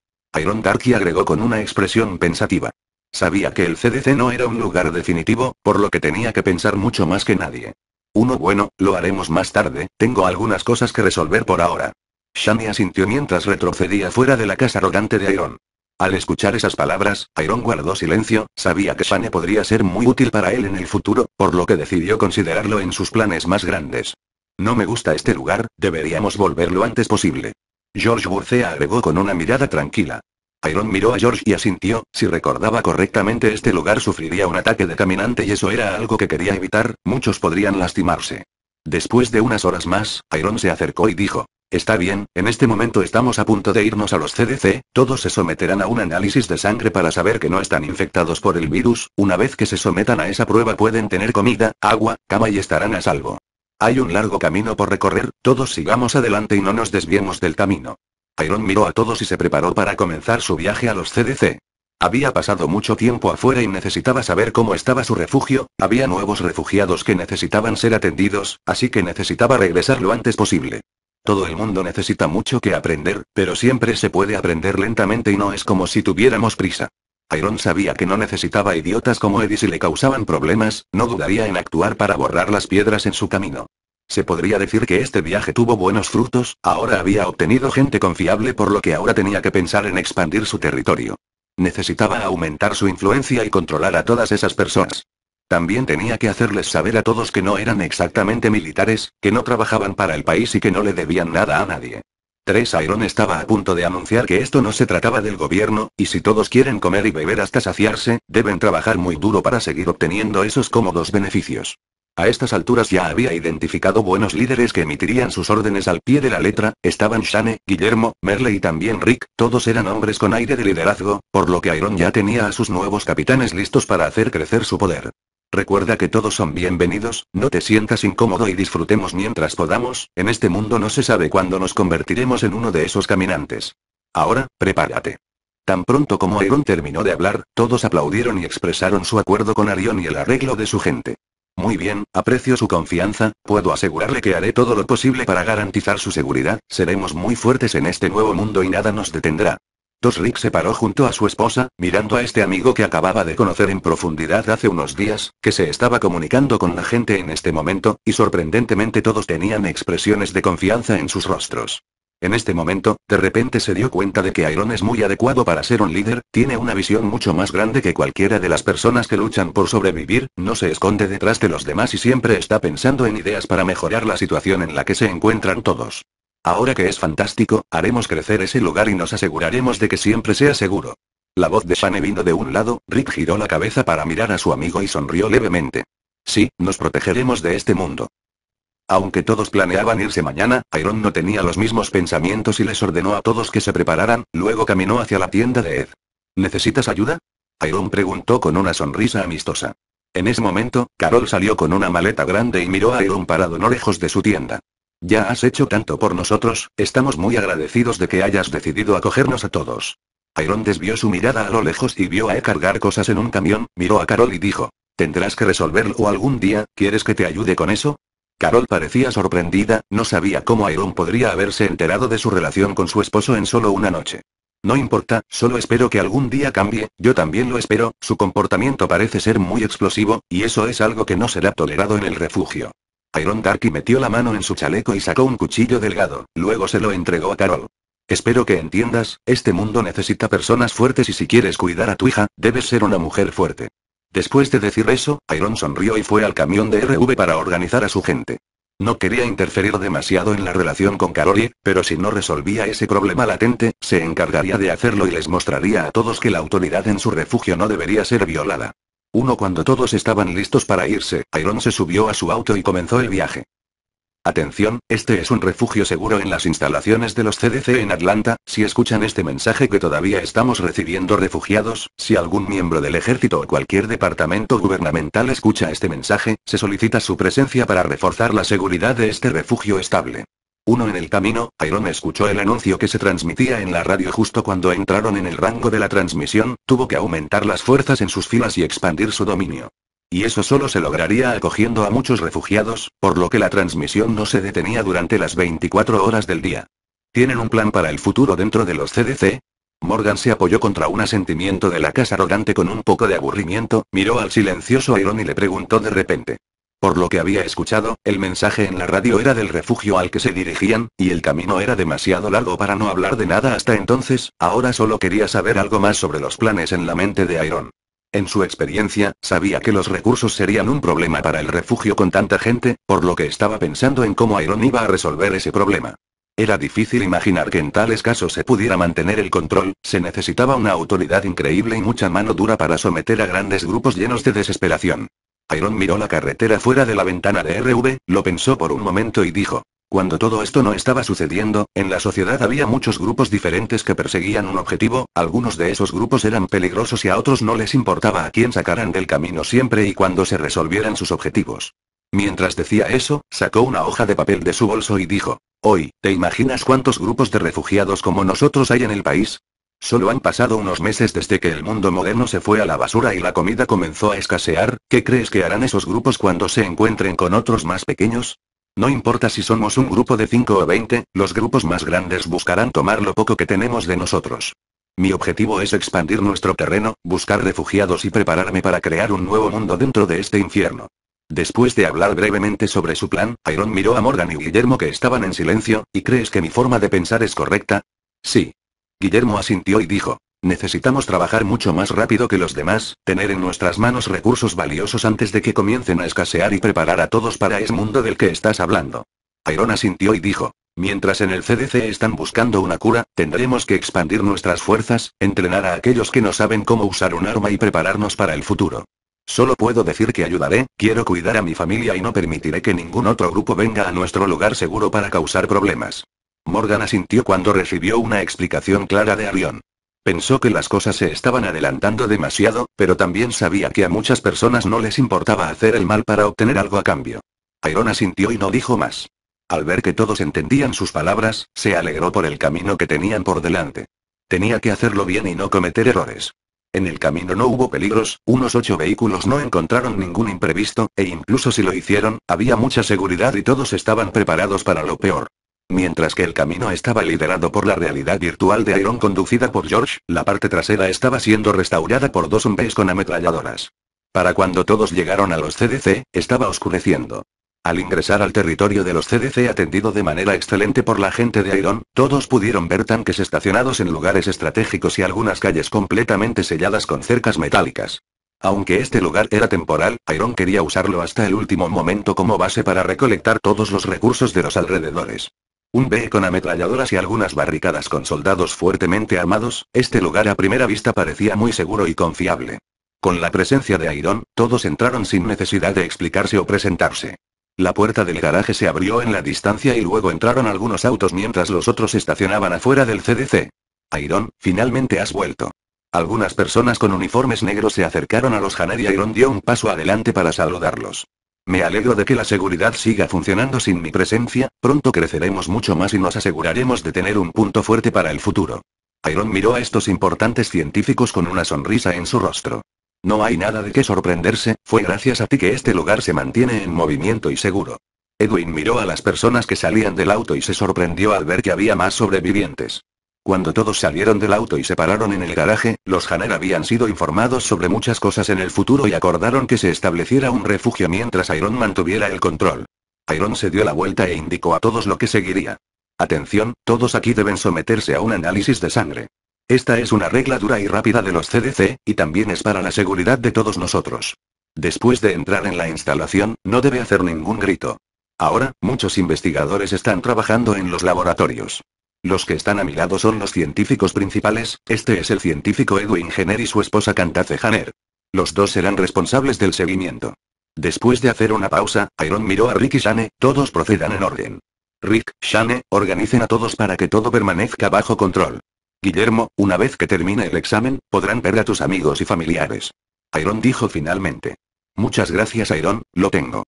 Iron Darky agregó con una expresión pensativa. Sabía que el CDC no era un lugar definitivo, por lo que tenía que pensar mucho más que nadie. Bueno, lo haremos más tarde, tengo algunas cosas que resolver por ahora. Shane asintió mientras retrocedía fuera de la casa arrogante de Iron. Al escuchar esas palabras, Iron guardó silencio, sabía que Shane podría ser muy útil para él en el futuro, por lo que decidió considerarlo en sus planes más grandes. No me gusta este lugar, deberíamos volver lo antes posible. George Burcea agregó con una mirada tranquila. Iron miró a George y asintió, si recordaba correctamente este lugar sufriría un ataque de caminante y eso era algo que quería evitar, muchos podrían lastimarse. Después de unas horas más, Iron se acercó y dijo, está bien, en este momento estamos a punto de irnos a los CDC, todos se someterán a un análisis de sangre para saber que no están infectados por el virus, una vez que se sometan a esa prueba pueden tener comida, agua, cama y estarán a salvo. Hay un largo camino por recorrer, todos sigamos adelante y no nos desviemos del camino. Iron miró a todos y se preparó para comenzar su viaje a los CDC. Había pasado mucho tiempo afuera y necesitaba saber cómo estaba su refugio, había nuevos refugiados que necesitaban ser atendidos, así que necesitaba regresar lo antes posible. Todo el mundo necesita mucho que aprender, pero siempre se puede aprender lentamente y no es como si tuviéramos prisa. Iron sabía que no necesitaba idiotas como Eddie si le causaban problemas, no dudaría en actuar para borrar las piedras en su camino. Se podría decir que este viaje tuvo buenos frutos, ahora había obtenido gente confiable por lo que ahora tenía que pensar en expandir su territorio. Necesitaba aumentar su influencia y controlar a todas esas personas. También tenía que hacerles saber a todos que no eran exactamente militares, que no trabajaban para el país y que no le debían nada a nadie. 3. Iron estaba a punto de anunciar que esto no se trataba del gobierno, y si todos quieren comer y beber hasta saciarse, deben trabajar muy duro para seguir obteniendo esos cómodos beneficios. A estas alturas ya había identificado buenos líderes que emitirían sus órdenes al pie de la letra, estaban Shane, Guillermo, Merle y también Rick, todos eran hombres con aire de liderazgo, por lo que Iron ya tenía a sus nuevos capitanes listos para hacer crecer su poder. Recuerda que todos son bienvenidos, no te sientas incómodo y disfrutemos mientras podamos, en este mundo no se sabe cuándo nos convertiremos en uno de esos caminantes. Ahora, prepárate. Tan pronto como Iron terminó de hablar, todos aplaudieron y expresaron su acuerdo con Iron y el arreglo de su gente. Muy bien, aprecio su confianza, puedo asegurarle que haré todo lo posible para garantizar su seguridad, seremos muy fuertes en este nuevo mundo y nada nos detendrá. Rick se paró junto a su esposa, mirando a este amigo que acababa de conocer en profundidad hace unos días, que se estaba comunicando con la gente en este momento, y sorprendentemente todos tenían expresiones de confianza en sus rostros. En este momento, de repente se dio cuenta de que Iron es muy adecuado para ser un líder, tiene una visión mucho más grande que cualquiera de las personas que luchan por sobrevivir, no se esconde detrás de los demás y siempre está pensando en ideas para mejorar la situación en la que se encuentran todos. Ahora que es fantástico, haremos crecer ese lugar y nos aseguraremos de que siempre sea seguro. La voz de Shane vino de un lado, Rick giró la cabeza para mirar a su amigo y sonrió levemente. Sí, nos protegeremos de este mundo. Aunque todos planeaban irse mañana, Iron no tenía los mismos pensamientos y les ordenó a todos que se prepararan, luego caminó hacia la tienda de Ed. ¿Necesitas ayuda? Iron preguntó con una sonrisa amistosa. En ese momento, Carol salió con una maleta grande y miró a Iron parado no lejos de su tienda. Ya has hecho tanto por nosotros, estamos muy agradecidos de que hayas decidido acogernos a todos. Iron desvió su mirada a lo lejos y vio a Ed cargar cosas en un camión, miró a Carol y dijo, «Tendrás que resolverlo algún día, ¿quieres que te ayude con eso?». Carol parecía sorprendida, no sabía cómo Iron podría haberse enterado de su relación con su esposo en solo una noche. No importa, solo espero que algún día cambie, yo también lo espero, su comportamiento parece ser muy explosivo, y eso es algo que no será tolerado en el refugio. Iron Darky metió la mano en su chaleco y sacó un cuchillo delgado, luego se lo entregó a Carol. Espero que entiendas, este mundo necesita personas fuertes y si quieres cuidar a tu hija, debes ser una mujer fuerte. Después de decir eso, Iron sonrió y fue al camión de RV para organizar a su gente. No quería interferir demasiado en la relación con Carol, pero si no resolvía ese problema latente, se encargaría de hacerlo y les mostraría a todos que la autoridad en su refugio no debería ser violada. Cuando todos estaban listos para irse, Iron se subió a su auto y comenzó el viaje. Atención, este es un refugio seguro en las instalaciones de los CDC en Atlanta, si escuchan este mensaje que todavía estamos recibiendo refugiados, si algún miembro del ejército o cualquier departamento gubernamental escucha este mensaje, se solicita su presencia para reforzar la seguridad de este refugio estable. En el camino, Iron escuchó el anuncio que se transmitía en la radio justo cuando entraron en el rango de la transmisión, tuvo que aumentar las fuerzas en sus filas y expandir su dominio. Y eso solo se lograría acogiendo a muchos refugiados, por lo que la transmisión no se detenía durante las 24 horas del día. ¿Tienen un plan para el futuro dentro de los CDC? Morgan se apoyó contra un asentimiento de la casa rodante con un poco de aburrimiento, miró al silencioso Iron y le preguntó de repente. Por lo que había escuchado, el mensaje en la radio era del refugio al que se dirigían, y el camino era demasiado largo para no hablar de nada hasta entonces, ahora solo quería saber algo más sobre los planes en la mente de Iron. En su experiencia, sabía que los recursos serían un problema para el refugio con tanta gente, por lo que estaba pensando en cómo Iron iba a resolver ese problema. Era difícil imaginar que en tales casos se pudiera mantener el control, se necesitaba una autoridad increíble y mucha mano dura para someter a grandes grupos llenos de desesperación. Iron miró la carretera fuera de la ventana de RV, lo pensó por un momento y dijo: cuando todo esto no estaba sucediendo, en la sociedad había muchos grupos diferentes que perseguían un objetivo, algunos de esos grupos eran peligrosos y a otros no les importaba a quién sacaran del camino siempre y cuando se resolvieran sus objetivos. Mientras decía eso, sacó una hoja de papel de su bolso y dijo: hoy, ¿te imaginas cuántos grupos de refugiados como nosotros hay en el país? Solo han pasado unos meses desde que el mundo moderno se fue a la basura y la comida comenzó a escasear, ¿qué crees que harán esos grupos cuando se encuentren con otros más pequeños? No importa si somos un grupo de 5 o 20, los grupos más grandes buscarán tomar lo poco que tenemos de nosotros. Mi objetivo es expandir nuestro terreno, buscar refugiados y prepararme para crear un nuevo mundo dentro de este infierno. Después de hablar brevemente sobre su plan, Iron miró a Morgan y Guillermo que estaban en silencio, ¿y crees que mi forma de pensar es correcta? Sí. Guillermo asintió y dijo: necesitamos trabajar mucho más rápido que los demás, tener en nuestras manos recursos valiosos antes de que comiencen a escasear y preparar a todos para ese mundo del que estás hablando. Iron asintió y dijo: mientras en el CDC están buscando una cura, tendremos que expandir nuestras fuerzas, entrenar a aquellos que no saben cómo usar un arma y prepararnos para el futuro. Solo puedo decir que ayudaré, quiero cuidar a mi familia y no permitiré que ningún otro grupo venga a nuestro lugar seguro para causar problemas. Morgan asintió cuando recibió una explicación clara de Iron. Pensó que las cosas se estaban adelantando demasiado, pero también sabía que a muchas personas no les importaba hacer el mal para obtener algo a cambio. Iron asintió y no dijo más. Al ver que todos entendían sus palabras, se alegró por el camino que tenían por delante. Tenía que hacerlo bien y no cometer errores. En el camino no hubo peligros, unos 8 vehículos no encontraron ningún imprevisto, e incluso si lo hicieron, había mucha seguridad y todos estaban preparados para lo peor. Mientras que el camino estaba liderado por la realidad virtual de Iron conducida por George, la parte trasera estaba siendo restaurada por dos hombres con ametralladoras. Para cuando todos llegaron a los CDC, estaba oscureciendo. Al ingresar al territorio de los CDC atendido de manera excelente por la gente de Iron, todos pudieron ver tanques estacionados en lugares estratégicos y algunas calles completamente selladas con cercas metálicas. Aunque este lugar era temporal, Iron quería usarlo hasta el último momento como base para recolectar todos los recursos de los alrededores. Un BE con ametralladoras y algunas barricadas con soldados fuertemente armados, este lugar a primera vista parecía muy seguro y confiable. Con la presencia de Iron, todos entraron sin necesidad de explicarse o presentarse. La puerta del garaje se abrió en la distancia y luego entraron algunos autos mientras los otros estacionaban afuera del CDC. Iron, finalmente has vuelto. Algunas personas con uniformes negros se acercaron a los Jenner y Iron dio un paso adelante para saludarlos. Me alegro de que la seguridad siga funcionando sin mi presencia, pronto creceremos mucho más y nos aseguraremos de tener un punto fuerte para el futuro. Iron miró a estos importantes científicos con una sonrisa en su rostro. No hay nada de qué sorprenderse, fue gracias a ti que este lugar se mantiene en movimiento y seguro. Edwin miró a las personas que salían del auto y se sorprendió al ver que había más sobrevivientes. Cuando todos salieron del auto y se pararon en el garaje, los Jenner habían sido informados sobre muchas cosas en el futuro y acordaron que se estableciera un refugio mientras Iron mantuviera el control. Iron se dio la vuelta e indicó a todos lo que seguiría. Atención, todos aquí deben someterse a un análisis de sangre. Esta es una regla dura y rápida de los CDC, y también es para la seguridad de todos nosotros. Después de entrar en la instalación, no debe hacer ningún grito. Ahora, muchos investigadores están trabajando en los laboratorios. Los que están a mi lado son los científicos principales, este es el científico Edwin Jenner y su esposa Candace Jenner. Los dos serán responsables del seguimiento. Después de hacer una pausa, Iron miró a Rick y Shane, todos procedan en orden. Rick, Shane, organicen a todos para que todo permanezca bajo control. Guillermo, una vez que termine el examen, podrán ver a tus amigos y familiares. Iron dijo finalmente. Muchas gracias Iron, lo tengo.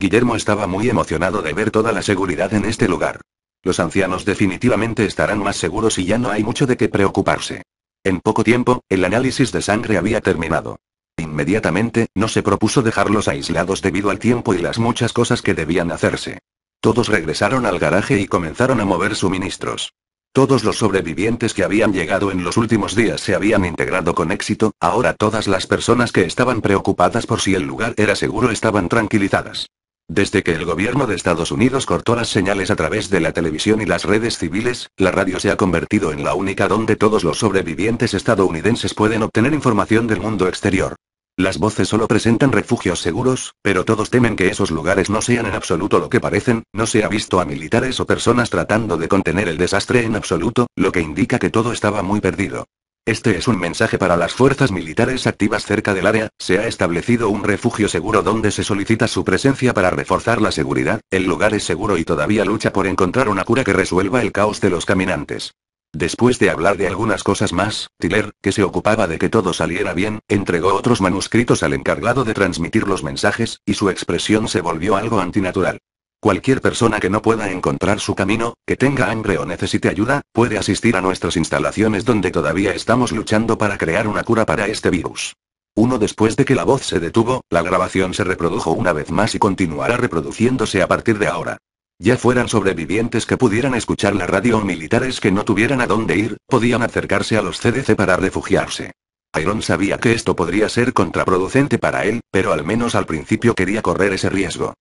Guillermo estaba muy emocionado de ver toda la seguridad en este lugar. Los ancianos definitivamente estarán más seguros y ya no hay mucho de qué preocuparse. En poco tiempo, el análisis de sangre había terminado. Inmediatamente, no se propuso dejarlos aislados debido al tiempo y las muchas cosas que debían hacerse. Todos regresaron al garaje y comenzaron a mover suministros. Todos los sobrevivientes que habían llegado en los últimos días se habían integrado con éxito, ahora todas las personas que estaban preocupadas por si el lugar era seguro estaban tranquilizadas. Desde que el gobierno de Estados Unidos cortó las señales a través de la televisión y las redes civiles, la radio se ha convertido en la única donde todos los sobrevivientes estadounidenses pueden obtener información del mundo exterior. Las voces solo presentan refugios seguros, pero todos temen que esos lugares no sean en absoluto lo que parecen, no se ha visto a militares o personas tratando de contener el desastre en absoluto, lo que indica que todo estaba muy perdido. Este es un mensaje para las fuerzas militares activas cerca del área, se ha establecido un refugio seguro donde se solicita su presencia para reforzar la seguridad, el lugar es seguro y todavía lucha por encontrar una cura que resuelva el caos de los caminantes. Después de hablar de algunas cosas más, Tyler, que se ocupaba de que todo saliera bien, entregó otros manuscritos al encargado de transmitir los mensajes, y su expresión se volvió algo antinatural. Cualquier persona que no pueda encontrar su camino, que tenga hambre o necesite ayuda, puede asistir a nuestras instalaciones donde todavía estamos luchando para crear una cura para este virus. Después de que la voz se detuvo, la grabación se reprodujo una vez más y continuará reproduciéndose a partir de ahora. Ya fueran sobrevivientes que pudieran escuchar la radio o militares que no tuvieran a dónde ir, podían acercarse a los CDC para refugiarse. Iron sabía que esto podría ser contraproducente para él, pero al menos al principio quería correr ese riesgo.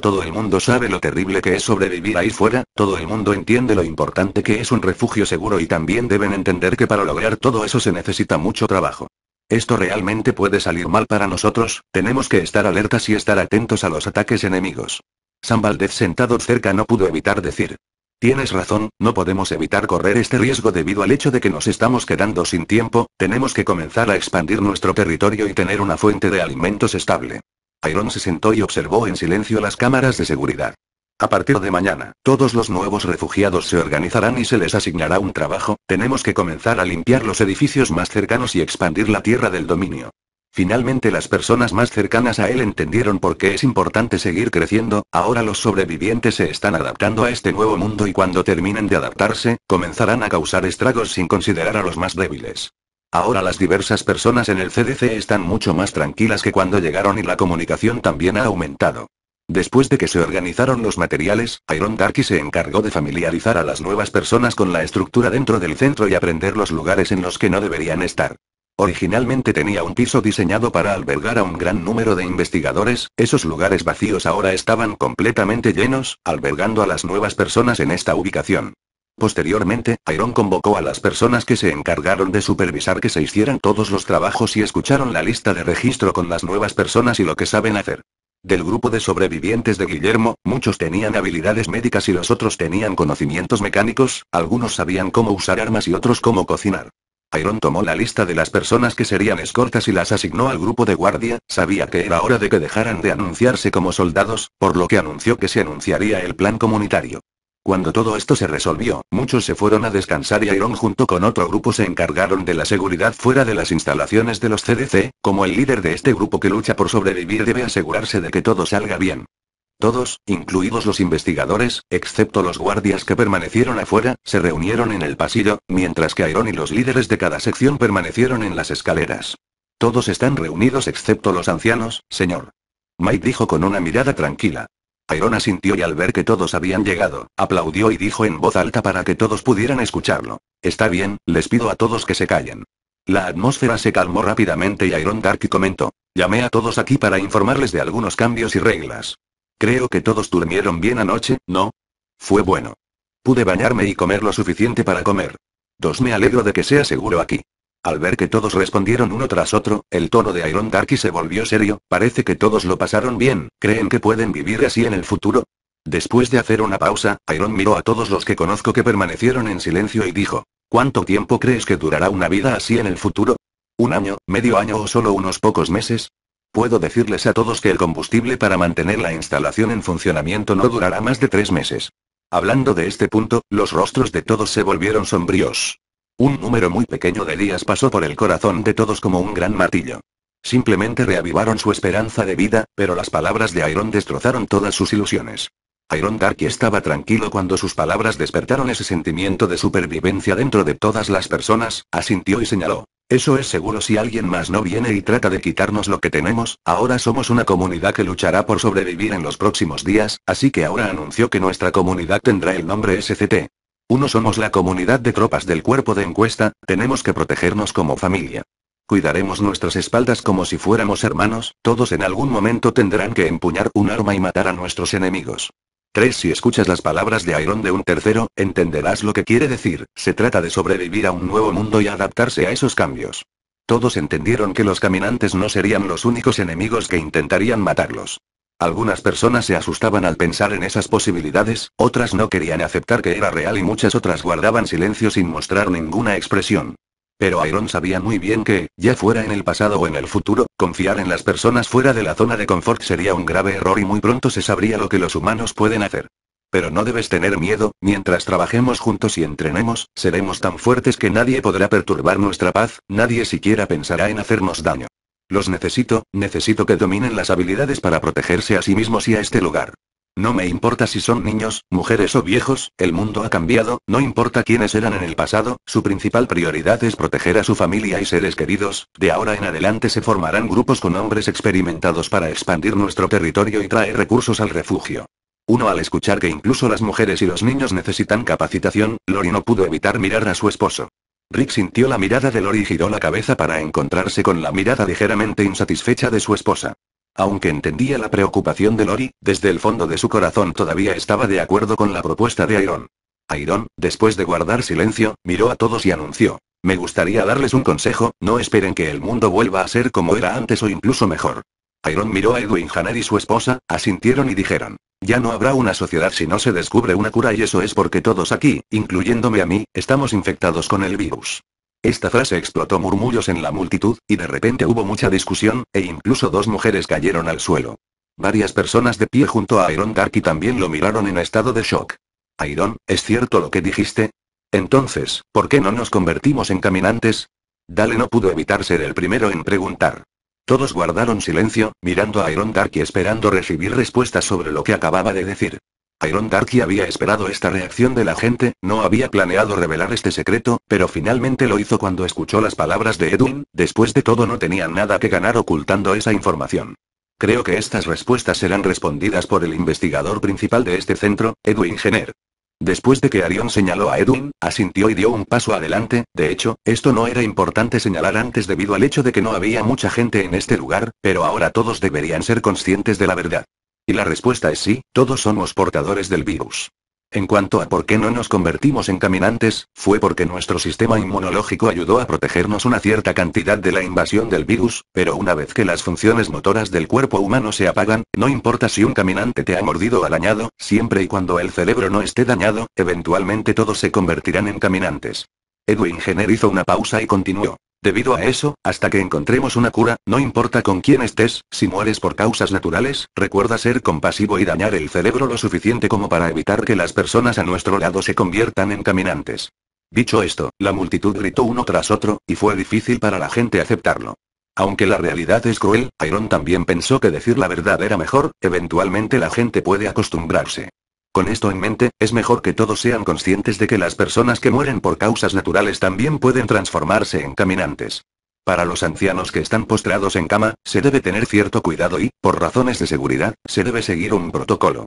Todo el mundo sabe lo terrible que es sobrevivir ahí fuera, todo el mundo entiende lo importante que es un refugio seguro y también deben entender que para lograr todo eso se necesita mucho trabajo. Esto realmente puede salir mal para nosotros, tenemos que estar alertas y estar atentos a los ataques enemigos. Sam Valdez sentado cerca no pudo evitar decir. Tienes razón, no podemos evitar correr este riesgo debido al hecho de que nos estamos quedando sin tiempo, tenemos que comenzar a expandir nuestro territorio y tener una fuente de alimentos estable. Iron se sentó y observó en silencio las cámaras de seguridad. A partir de mañana, todos los nuevos refugiados se organizarán y se les asignará un trabajo, tenemos que comenzar a limpiar los edificios más cercanos y expandir la tierra del dominio. Finalmente las personas más cercanas a él entendieron por qué es importante seguir creciendo, ahora los sobrevivientes se están adaptando a este nuevo mundo y cuando terminen de adaptarse, comenzarán a causar estragos sin considerar a los más débiles. Ahora las diversas personas en el CDC están mucho más tranquilas que cuando llegaron y la comunicación también ha aumentado. Después de que se organizaron los materiales, Iron Darky se encargó de familiarizar a las nuevas personas con la estructura dentro del centro y aprender los lugares en los que no deberían estar. Originalmente tenía un piso diseñado para albergar a un gran número de investigadores, esos lugares vacíos ahora estaban completamente llenos, albergando a las nuevas personas en esta ubicación. Posteriormente, Iron convocó a las personas que se encargaron de supervisar que se hicieran todos los trabajos y escucharon la lista de registro con las nuevas personas y lo que saben hacer. Del grupo de sobrevivientes de Guillermo, muchos tenían habilidades médicas y los otros tenían conocimientos mecánicos, algunos sabían cómo usar armas y otros cómo cocinar. Iron tomó la lista de las personas que serían escortas y las asignó al grupo de guardia, sabía que era hora de que dejaran de anunciarse como soldados, por lo que anunció que se anunciaría el plan comunitario. Cuando todo esto se resolvió, muchos se fueron a descansar y Iron junto con otro grupo se encargaron de la seguridad fuera de las instalaciones de los CDC, como el líder de este grupo que lucha por sobrevivir debe asegurarse de que todo salga bien. Todos, incluidos los investigadores, excepto los guardias que permanecieron afuera, se reunieron en el pasillo, mientras que Iron y los líderes de cada sección permanecieron en las escaleras. Todos están reunidos excepto los ancianos, señor. Mike dijo con una mirada tranquila. Iron asintió y al ver que todos habían llegado, aplaudió y dijo en voz alta para que todos pudieran escucharlo. Está bien, les pido a todos que se callen. La atmósfera se calmó rápidamente y Iron Darky comentó. Llamé a todos aquí para informarles de algunos cambios y reglas. Creo que todos durmieron bien anoche, ¿no? Fue bueno. Pude bañarme y comer lo suficiente para comer. Me alegro de que sea seguro aquí. Al ver que todos respondieron uno tras otro, el tono de Iron Darky se volvió serio, parece que todos lo pasaron bien, ¿creen que pueden vivir así en el futuro? Después de hacer una pausa, Iron miró a todos los que conozco que permanecieron en silencio y dijo, ¿cuánto tiempo crees que durará una vida así en el futuro? ¿Un año, medio año o solo unos pocos meses? Puedo decirles a todos que el combustible para mantener la instalación en funcionamiento no durará más de 3 meses. Hablando de este punto, los rostros de todos se volvieron sombríos. Un número muy pequeño de días pasó por el corazón de todos como un gran martillo. Simplemente reavivaron su esperanza de vida, pero las palabras de Iron destrozaron todas sus ilusiones. Iron Darky estaba tranquilo cuando sus palabras despertaron ese sentimiento de supervivencia dentro de todas las personas, asintió y señaló. Eso es seguro si alguien más no viene y trata de quitarnos lo que tenemos, ahora somos una comunidad que luchará por sobrevivir en los próximos días, así que ahora anunció que nuestra comunidad tendrá el nombre SCT. Somos la comunidad de tropas del cuerpo de encuesta, tenemos que protegernos como familia. Cuidaremos nuestras espaldas como si fuéramos hermanos, todos en algún momento tendrán que empuñar un arma y matar a nuestros enemigos. 3. Si escuchas las palabras de Iron de un tercero, entenderás lo que quiere decir, se trata de sobrevivir a un nuevo mundo y adaptarse a esos cambios. Todos entendieron que los caminantes no serían los únicos enemigos que intentarían matarlos. Algunas personas se asustaban al pensar en esas posibilidades, otras no querían aceptar que era real y muchas otras guardaban silencio sin mostrar ninguna expresión. Pero Iron sabía muy bien que, ya fuera en el pasado o en el futuro, confiar en las personas fuera de la zona de confort sería un grave error y muy pronto se sabría lo que los humanos pueden hacer. Pero no debes tener miedo, mientras trabajemos juntos y entrenemos, seremos tan fuertes que nadie podrá perturbar nuestra paz, nadie siquiera pensará en hacernos daño. Los necesito que dominen las habilidades para protegerse a sí mismos y a este lugar. No me importa si son niños, mujeres o viejos, el mundo ha cambiado, no importa quiénes eran en el pasado, su principal prioridad es proteger a su familia y seres queridos, de ahora en adelante se formarán grupos con hombres experimentados para expandir nuestro territorio y traer recursos al refugio. Uno al escuchar que incluso las mujeres y los niños necesitan capacitación, Lori no pudo evitar mirar a su esposo. Rick sintió la mirada de Lori y giró la cabeza para encontrarse con la mirada ligeramente insatisfecha de su esposa. Aunque entendía la preocupación de Lori, desde el fondo de su corazón todavía estaba de acuerdo con la propuesta de Iron. Iron, después de guardar silencio, miró a todos y anunció: "Me gustaría darles un consejo, no esperen que el mundo vuelva a ser como era antes o incluso mejor". Iron miró a Edwin Jenner y su esposa, asintieron y dijeron: "Ya no habrá una sociedad si no se descubre una cura y eso es porque todos aquí, incluyéndome a mí, estamos infectados con el virus". Esta frase explotó murmullos en la multitud, y de repente hubo mucha discusión, e incluso dos mujeres cayeron al suelo. Varias personas de pie junto a Iron Darky también lo miraron en estado de shock. Iron, ¿es cierto lo que dijiste? Entonces, ¿por qué no nos convertimos en caminantes? Dale no pudo evitar ser el primero en preguntar. Todos guardaron silencio, mirando a Iron Darky esperando recibir respuestas sobre lo que acababa de decir. Iron Darky había esperado esta reacción de la gente, no había planeado revelar este secreto, pero finalmente lo hizo cuando escuchó las palabras de Edwin, después de todo no tenían nada que ganar ocultando esa información. Creo que estas respuestas serán respondidas por el investigador principal de este centro, Edwin Jenner. Después de que Iron señaló a Edwin, asintió y dio un paso adelante, de hecho, esto no era importante señalar antes debido al hecho de que no había mucha gente en este lugar, pero ahora todos deberían ser conscientes de la verdad. Y la respuesta es sí, todos somos portadores del virus. En cuanto a por qué no nos convertimos en caminantes, fue porque nuestro sistema inmunológico ayudó a protegernos una cierta cantidad de la invasión del virus, pero una vez que las funciones motoras del cuerpo humano se apagan, no importa si un caminante te ha mordido o dañado, siempre y cuando el cerebro no esté dañado, eventualmente todos se convertirán en caminantes. Edwin Jenner hizo una pausa y continuó. Debido a eso, hasta que encontremos una cura, no importa con quién estés, si mueres por causas naturales, recuerda ser compasivo y dañar el cerebro lo suficiente como para evitar que las personas a nuestro lado se conviertan en caminantes. Dicho esto, la multitud gritó uno tras otro, y fue difícil para la gente aceptarlo. Aunque la realidad es cruel, Iron también pensó que decir la verdad era mejor, eventualmente la gente puede acostumbrarse. Con esto en mente, es mejor que todos sean conscientes de que las personas que mueren por causas naturales también pueden transformarse en caminantes. Para los ancianos que están postrados en cama, se debe tener cierto cuidado y, por razones de seguridad, se debe seguir un protocolo.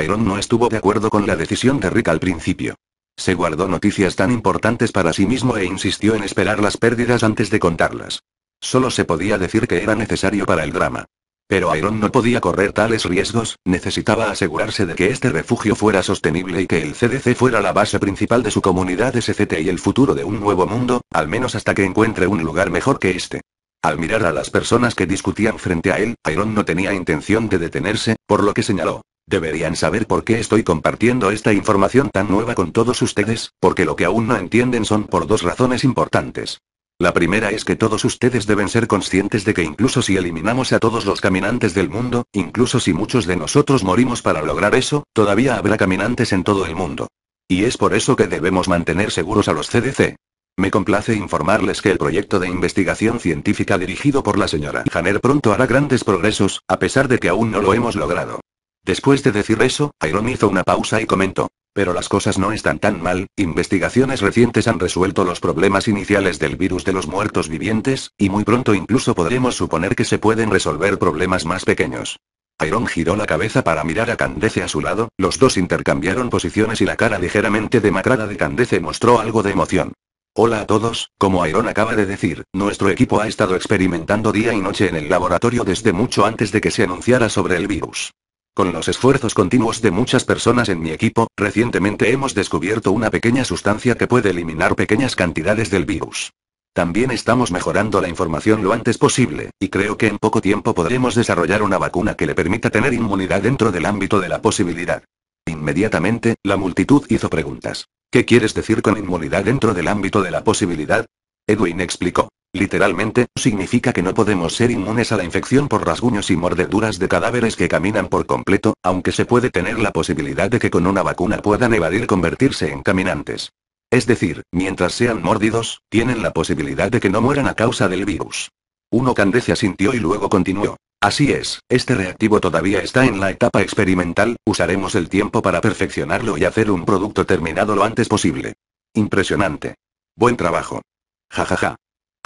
Iron no estuvo de acuerdo con la decisión de Rick al principio. Se guardó noticias tan importantes para sí mismo e insistió en esperar las pérdidas antes de contarlas. Solo se podía decir que era necesario para el drama. Pero Iron no podía correr tales riesgos, necesitaba asegurarse de que este refugio fuera sostenible y que el CDC fuera la base principal de su comunidad SCT y el futuro de un nuevo mundo, al menos hasta que encuentre un lugar mejor que este. Al mirar a las personas que discutían frente a él, Iron no tenía intención de detenerse, por lo que señaló: deberían saber por qué estoy compartiendo esta información tan nueva con todos ustedes, porque lo que aún no entienden son por dos razones importantes. La primera es que todos ustedes deben ser conscientes de que incluso si eliminamos a todos los caminantes del mundo, incluso si muchos de nosotros morimos para lograr eso, todavía habrá caminantes en todo el mundo. Y es por eso que debemos mantener seguros a los CDC. Me complace informarles que el proyecto de investigación científica dirigido por la señora Jenner pronto hará grandes progresos, a pesar de que aún no lo hemos logrado. Después de decir eso, Iron hizo una pausa y comentó: pero las cosas no están tan mal, investigaciones recientes han resuelto los problemas iniciales del virus de los muertos vivientes, y muy pronto incluso podremos suponer que se pueden resolver problemas más pequeños. Iron giró la cabeza para mirar a Candace a su lado, los dos intercambiaron posiciones y la cara ligeramente demacrada de Candace mostró algo de emoción. Hola a todos, como Iron acaba de decir, nuestro equipo ha estado experimentando día y noche en el laboratorio desde mucho antes de que se anunciara sobre el virus. Con los esfuerzos continuos de muchas personas en mi equipo, recientemente hemos descubierto una pequeña sustancia que puede eliminar pequeñas cantidades del virus. También estamos mejorando la información lo antes posible, y creo que en poco tiempo podremos desarrollar una vacuna que le permita tener inmunidad dentro del ámbito de la posibilidad. Inmediatamente, la multitud hizo preguntas. ¿Qué quieres decir con inmunidad dentro del ámbito de la posibilidad? Edwin explicó. Literalmente, significa que no podemos ser inmunes a la infección por rasguños y mordeduras de cadáveres que caminan por completo, aunque se puede tener la posibilidad de que con una vacuna puedan evadir convertirse en caminantes. Es decir, mientras sean mordidos, tienen la posibilidad de que no mueran a causa del virus. Uno Candace asintió y luego continuó. Así es, este reactivo todavía está en la etapa experimental, usaremos el tiempo para perfeccionarlo y hacer un producto terminado lo antes posible. Impresionante. Buen trabajo. Ja ja ja.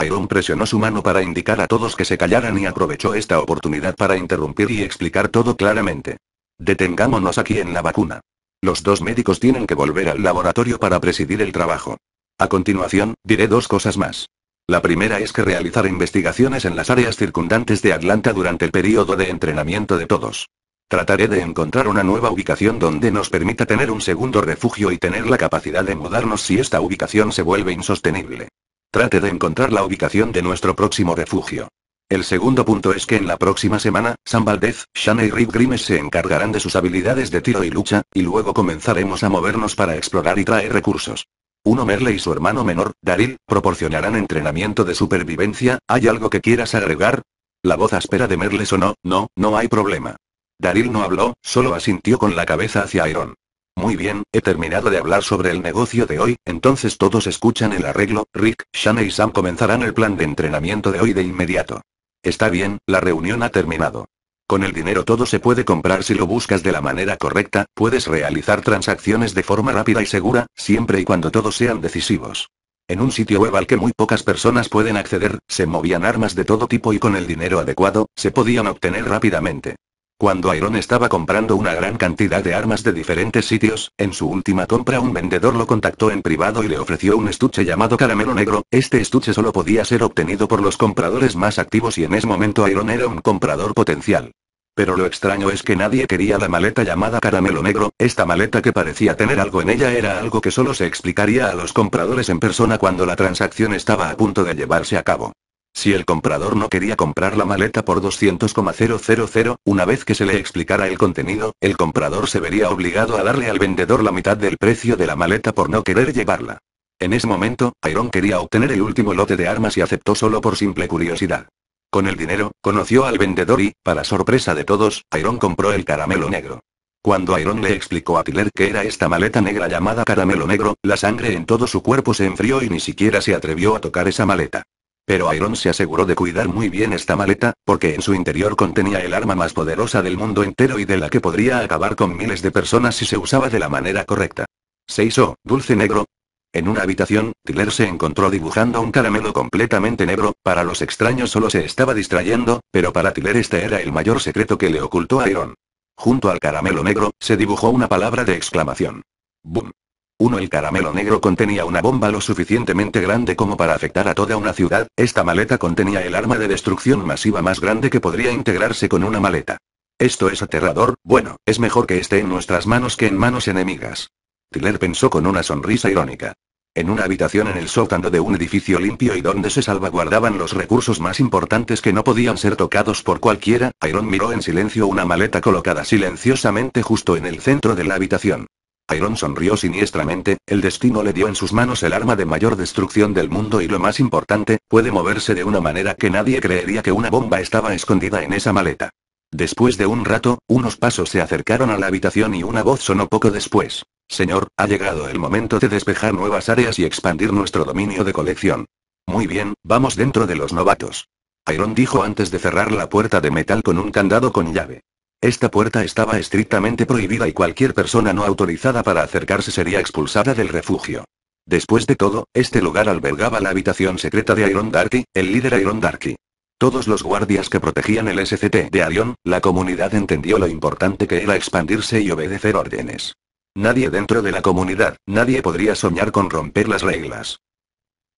Iron presionó su mano para indicar a todos que se callaran y aprovechó esta oportunidad para interrumpir y explicar todo claramente. Detengámonos aquí en la vacuna. Los dos médicos tienen que volver al laboratorio para presidir el trabajo. A continuación, diré dos cosas más. La primera es que realizar investigaciones en las áreas circundantes de Atlanta durante el periodo de entrenamiento de todos. Trataré de encontrar una nueva ubicación donde nos permita tener un segundo refugio y tener la capacidad de mudarnos si esta ubicación se vuelve insostenible. Trate de encontrar la ubicación de nuestro próximo refugio. El segundo punto es que en la próxima semana, Sam Valdez, Shane y Rick Grimes se encargarán de sus habilidades de tiro y lucha, y luego comenzaremos a movernos para explorar y traer recursos. Uno Merle y su hermano menor, Daryl, proporcionarán entrenamiento de supervivencia. ¿Hay algo que quieras agregar? La voz áspera de Merle sonó. No hay problema. Daryl no habló, solo asintió con la cabeza hacia Iron. Muy bien, he terminado de hablar sobre el negocio de hoy, entonces todos escuchan el arreglo. Rick, Shane y Sam comenzarán el plan de entrenamiento de hoy de inmediato. Está bien, la reunión ha terminado. Con el dinero todo se puede comprar si lo buscas de la manera correcta, puedes realizar transacciones de forma rápida y segura, siempre y cuando todos sean decisivos. En un sitio web al que muy pocas personas pueden acceder, se movían armas de todo tipo y con el dinero adecuado, se podían obtener rápidamente. Cuando Iron estaba comprando una gran cantidad de armas de diferentes sitios, en su última compra un vendedor lo contactó en privado y le ofreció un estuche llamado Caramelo Negro. Este estuche solo podía ser obtenido por los compradores más activos y en ese momento Iron era un comprador potencial. Pero lo extraño es que nadie quería la maleta llamada Caramelo Negro. Esta maleta que parecía tener algo en ella era algo que solo se explicaría a los compradores en persona cuando la transacción estaba a punto de llevarse a cabo. Si el comprador no quería comprar la maleta por 200,000, una vez que se le explicara el contenido, el comprador se vería obligado a darle al vendedor la mitad del precio de la maleta por no querer llevarla. En ese momento, Iron quería obtener el último lote de armas y aceptó solo por simple curiosidad. Con el dinero, conoció al vendedor y, para sorpresa de todos, Iron compró el Caramelo Negro. Cuando Iron le explicó a Tyler que era esta maleta negra llamada Caramelo Negro, la sangre en todo su cuerpo se enfrió y ni siquiera se atrevió a tocar esa maleta. Pero Iron se aseguró de cuidar muy bien esta maleta, porque en su interior contenía el arma más poderosa del mundo entero y de la que podría acabar con miles de personas si se usaba de la manera correcta. Se hizo dulce negro. En una habitación, Tyler se encontró dibujando un caramelo completamente negro. Para los extraños solo se estaba distrayendo, pero para Tyler este era el mayor secreto que le ocultó a Iron. Junto al caramelo negro, se dibujó una palabra de exclamación. ¡Boom! El caramelo negro contenía una bomba lo suficientemente grande como para afectar a toda una ciudad. Esta maleta contenía el arma de destrucción masiva más grande que podría integrarse con una maleta. Esto es aterrador. Bueno, es mejor que esté en nuestras manos que en manos enemigas. Tyler pensó con una sonrisa irónica. En una habitación en el sótano de un edificio limpio y donde se salvaguardaban los recursos más importantes que no podían ser tocados por cualquiera, Iron miró en silencio una maleta colocada silenciosamente justo en el centro de la habitación. Iron sonrió siniestramente. El destino le dio en sus manos el arma de mayor destrucción del mundo y lo más importante, puede moverse de una manera que nadie creería que una bomba estaba escondida en esa maleta. Después de un rato, unos pasos se acercaron a la habitación y una voz sonó poco después. Señor, ha llegado el momento de despejar nuevas áreas y expandir nuestro dominio de colección. Muy bien, vamos dentro de los novatos. Iron dijo antes de cerrar la puerta de metal con un candado con llave. Esta puerta estaba estrictamente prohibida y cualquier persona no autorizada para acercarse sería expulsada del refugio. Después de todo, este lugar albergaba la habitación secreta de Iron Darky, el líder Iron Darky. Todos los guardias que protegían el SCT de Iron, la comunidad entendió lo importante que era expandirse y obedecer órdenes. Nadie dentro de la comunidad, nadie podría soñar con romper las reglas.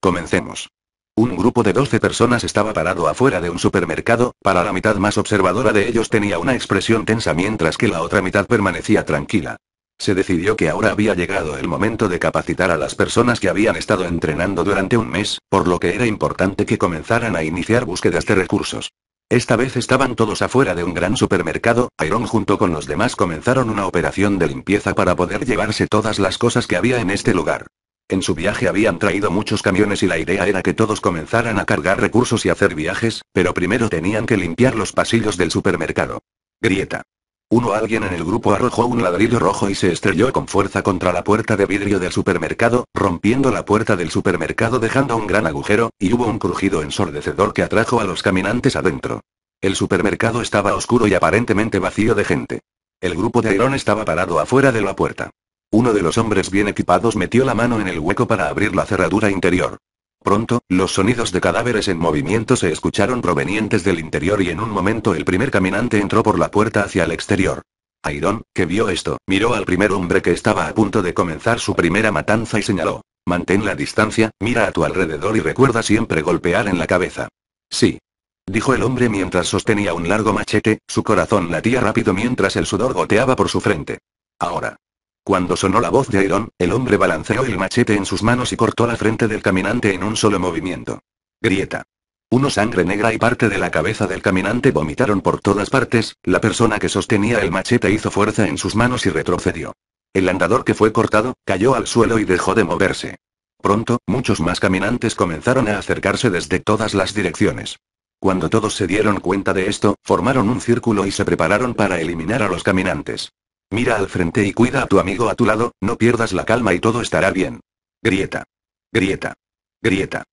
Comencemos. Un grupo de 12 personas estaba parado afuera de un supermercado, para la mitad más observadora de ellos tenía una expresión tensa mientras que la otra mitad permanecía tranquila. Se decidió que ahora había llegado el momento de capacitar a las personas que habían estado entrenando durante un mes, por lo que era importante que comenzaran a iniciar búsquedas de recursos. Esta vez estaban todos afuera de un gran supermercado. Iron junto con los demás comenzaron una operación de limpieza para poder llevarse todas las cosas que había en este lugar. En su viaje habían traído muchos camiones y la idea era que todos comenzaran a cargar recursos y hacer viajes, pero primero tenían que limpiar los pasillos del supermercado. Grieta. Alguien en el grupo arrojó un ladrillo rojo y se estrelló con fuerza contra la puerta de vidrio del supermercado, rompiendo la puerta del supermercado dejando un gran agujero, y hubo un crujido ensordecedor que atrajo a los caminantes adentro. El supermercado estaba oscuro y aparentemente vacío de gente. El grupo de Iron estaba parado afuera de la puerta. Uno de los hombres bien equipados metió la mano en el hueco para abrir la cerradura interior. Pronto, los sonidos de cadáveres en movimiento se escucharon provenientes del interior y en un momento el primer caminante entró por la puerta hacia el exterior. Iron, que vio esto, miró al primer hombre que estaba a punto de comenzar su primera matanza y señaló: "Mantén la distancia, mira a tu alrededor y recuerda siempre golpear en la cabeza". "Sí", dijo el hombre mientras sostenía un largo machete, su corazón latía rápido mientras el sudor goteaba por su frente. "Ahora". Cuando sonó la voz de Iron, el hombre balanceó el machete en sus manos y cortó la frente del caminante en un solo movimiento. Grieta. Sangre negra y parte de la cabeza del caminante vomitaron por todas partes. La persona que sostenía el machete hizo fuerza en sus manos y retrocedió. El andador que fue cortado, cayó al suelo y dejó de moverse. Pronto, muchos más caminantes comenzaron a acercarse desde todas las direcciones. Cuando todos se dieron cuenta de esto, formaron un círculo y se prepararon para eliminar a los caminantes. "Mira al frente y cuida a tu amigo a tu lado, no pierdas la calma y todo estará bien". Grieta. Grieta. Grieta.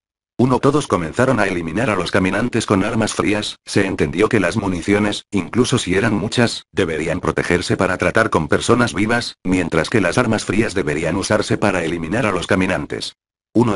Todos comenzaron a eliminar a los caminantes con armas frías. Se entendió que las municiones, incluso si eran muchas, deberían protegerse para tratar con personas vivas, mientras que las armas frías deberían usarse para eliminar a los caminantes.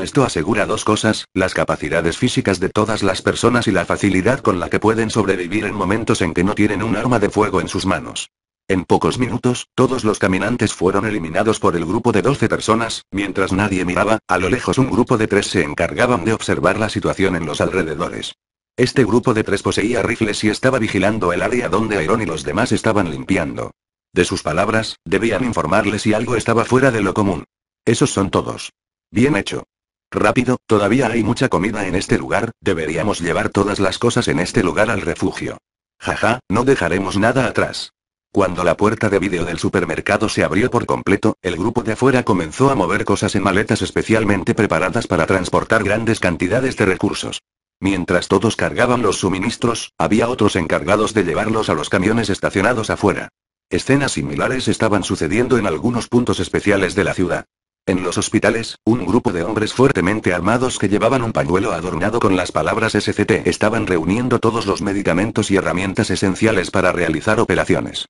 Esto asegura dos cosas: las capacidades físicas de todas las personas y la facilidad con la que pueden sobrevivir en momentos en que no tienen un arma de fuego en sus manos. En pocos minutos, todos los caminantes fueron eliminados por el grupo de 12 personas. Mientras nadie miraba, a lo lejos un grupo de 3 se encargaban de observar la situación en los alrededores. Este grupo de 3 poseía rifles y estaba vigilando el área donde Iron y los demás estaban limpiando. De sus palabras, debían informarle si algo estaba fuera de lo común. "Esos son todos. Bien hecho. Rápido, todavía hay mucha comida en este lugar, deberíamos llevar todas las cosas en este lugar al refugio. Jaja, no dejaremos nada atrás". Cuando la puerta de vidrio del supermercado se abrió por completo, el grupo de afuera comenzó a mover cosas en maletas especialmente preparadas para transportar grandes cantidades de recursos. Mientras todos cargaban los suministros, había otros encargados de llevarlos a los camiones estacionados afuera. Escenas similares estaban sucediendo en algunos puntos especiales de la ciudad. En los hospitales, un grupo de hombres fuertemente armados que llevaban un pañuelo adornado con las palabras SCT estaban reuniendo todos los medicamentos y herramientas esenciales para realizar operaciones.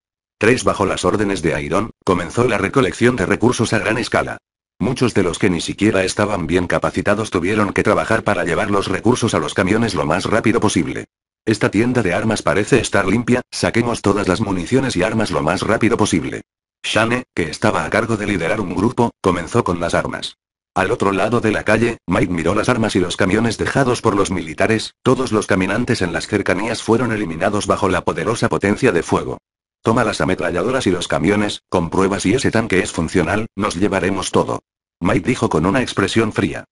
Bajo las órdenes de Iron, comenzó la recolección de recursos a gran escala. Muchos de los que ni siquiera estaban bien capacitados tuvieron que trabajar para llevar los recursos a los camiones lo más rápido posible. "Esta tienda de armas parece estar limpia, saquemos todas las municiones y armas lo más rápido posible". Shane, que estaba a cargo de liderar un grupo, comenzó con las armas. Al otro lado de la calle, Mike miró las armas y los camiones dejados por los militares. Todos los caminantes en las cercanías fueron eliminados bajo la poderosa potencia de fuego. "Toma las ametralladoras y los camiones, comprueba si ese tanque es funcional, nos llevaremos todo", Mike dijo con una expresión fría.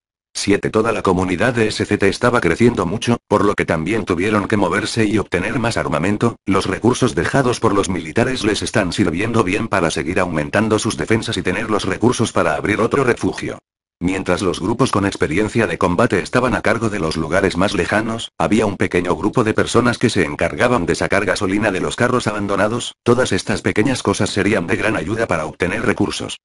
Toda la comunidad de SCT estaba creciendo mucho, por lo que también tuvieron que moverse y obtener más armamento. Los recursos dejados por los militares les están sirviendo bien para seguir aumentando sus defensas y tener los recursos para abrir otro refugio. Mientras los grupos con experiencia de combate estaban a cargo de los lugares más lejanos, había un pequeño grupo de personas que se encargaban de sacar gasolina de los carros abandonados. Todas estas pequeñas cosas serían de gran ayuda para obtener recursos.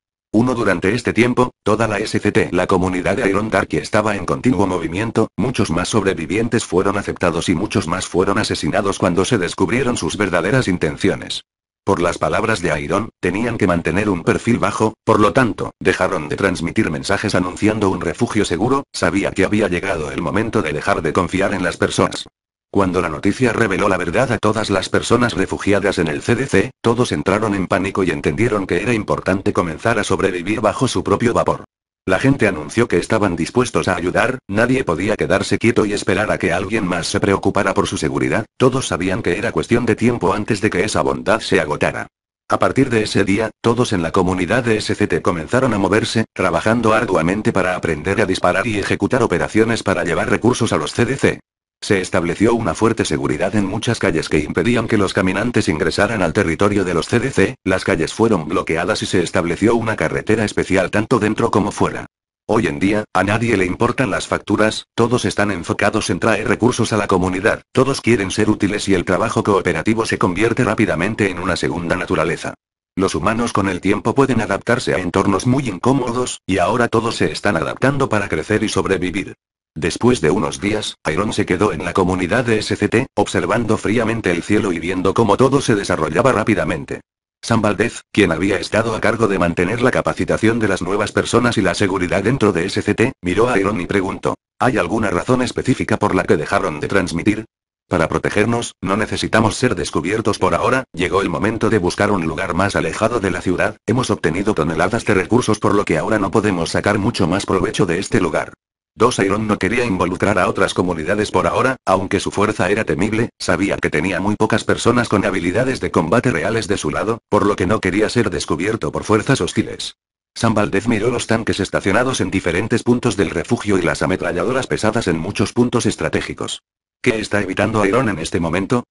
Durante este tiempo, toda la SCT, la comunidad de Iron Darky estaba en continuo movimiento. Muchos más sobrevivientes fueron aceptados y muchos más fueron asesinados cuando se descubrieron sus verdaderas intenciones. Por las palabras de Iron, tenían que mantener un perfil bajo, por lo tanto, dejaron de transmitir mensajes anunciando un refugio seguro. Sabía que había llegado el momento de dejar de confiar en las personas. Cuando la noticia reveló la verdad a todas las personas refugiadas en el CDC, todos entraron en pánico y entendieron que era importante comenzar a sobrevivir bajo su propio vapor. La gente anunció que estaban dispuestos a ayudar, nadie podía quedarse quieto y esperar a que alguien más se preocupara por su seguridad. Todos sabían que era cuestión de tiempo antes de que esa bondad se agotara. A partir de ese día, todos en la comunidad de SCT comenzaron a moverse, trabajando arduamente para aprender a disparar y ejecutar operaciones para llevar recursos a los CDC. Se estableció una fuerte seguridad en muchas calles que impedían que los caminantes ingresaran al territorio de los CDC, las calles fueron bloqueadas y se estableció una carretera especial tanto dentro como fuera. Hoy en día, a nadie le importan las facturas, todos están enfocados en traer recursos a la comunidad, todos quieren ser útiles y el trabajo cooperativo se convierte rápidamente en una segunda naturaleza. Los humanos con el tiempo pueden adaptarse a entornos muy incómodos, y ahora todos se están adaptando para crecer y sobrevivir. Después de unos días, Iron se quedó en la comunidad de SCT, observando fríamente el cielo y viendo cómo todo se desarrollaba rápidamente. Sam Valdez, quien había estado a cargo de mantener la capacitación de las nuevas personas y la seguridad dentro de SCT, miró a Iron y preguntó, ¿hay alguna razón específica por la que dejaron de transmitir? Para protegernos, no necesitamos ser descubiertos por ahora, llegó el momento de buscar un lugar más alejado de la ciudad, hemos obtenido toneladas de recursos por lo que ahora no podemos sacar mucho más provecho de este lugar. 2. Iron no quería involucrar a otras comunidades por ahora, aunque su fuerza era temible, sabía que tenía muy pocas personas con habilidades de combate reales de su lado, por lo que no quería ser descubierto por fuerzas hostiles. Sam Valdez miró los tanques estacionados en diferentes puntos del refugio y las ametralladoras pesadas en muchos puntos estratégicos. ¿Qué está evitando Iron en este momento?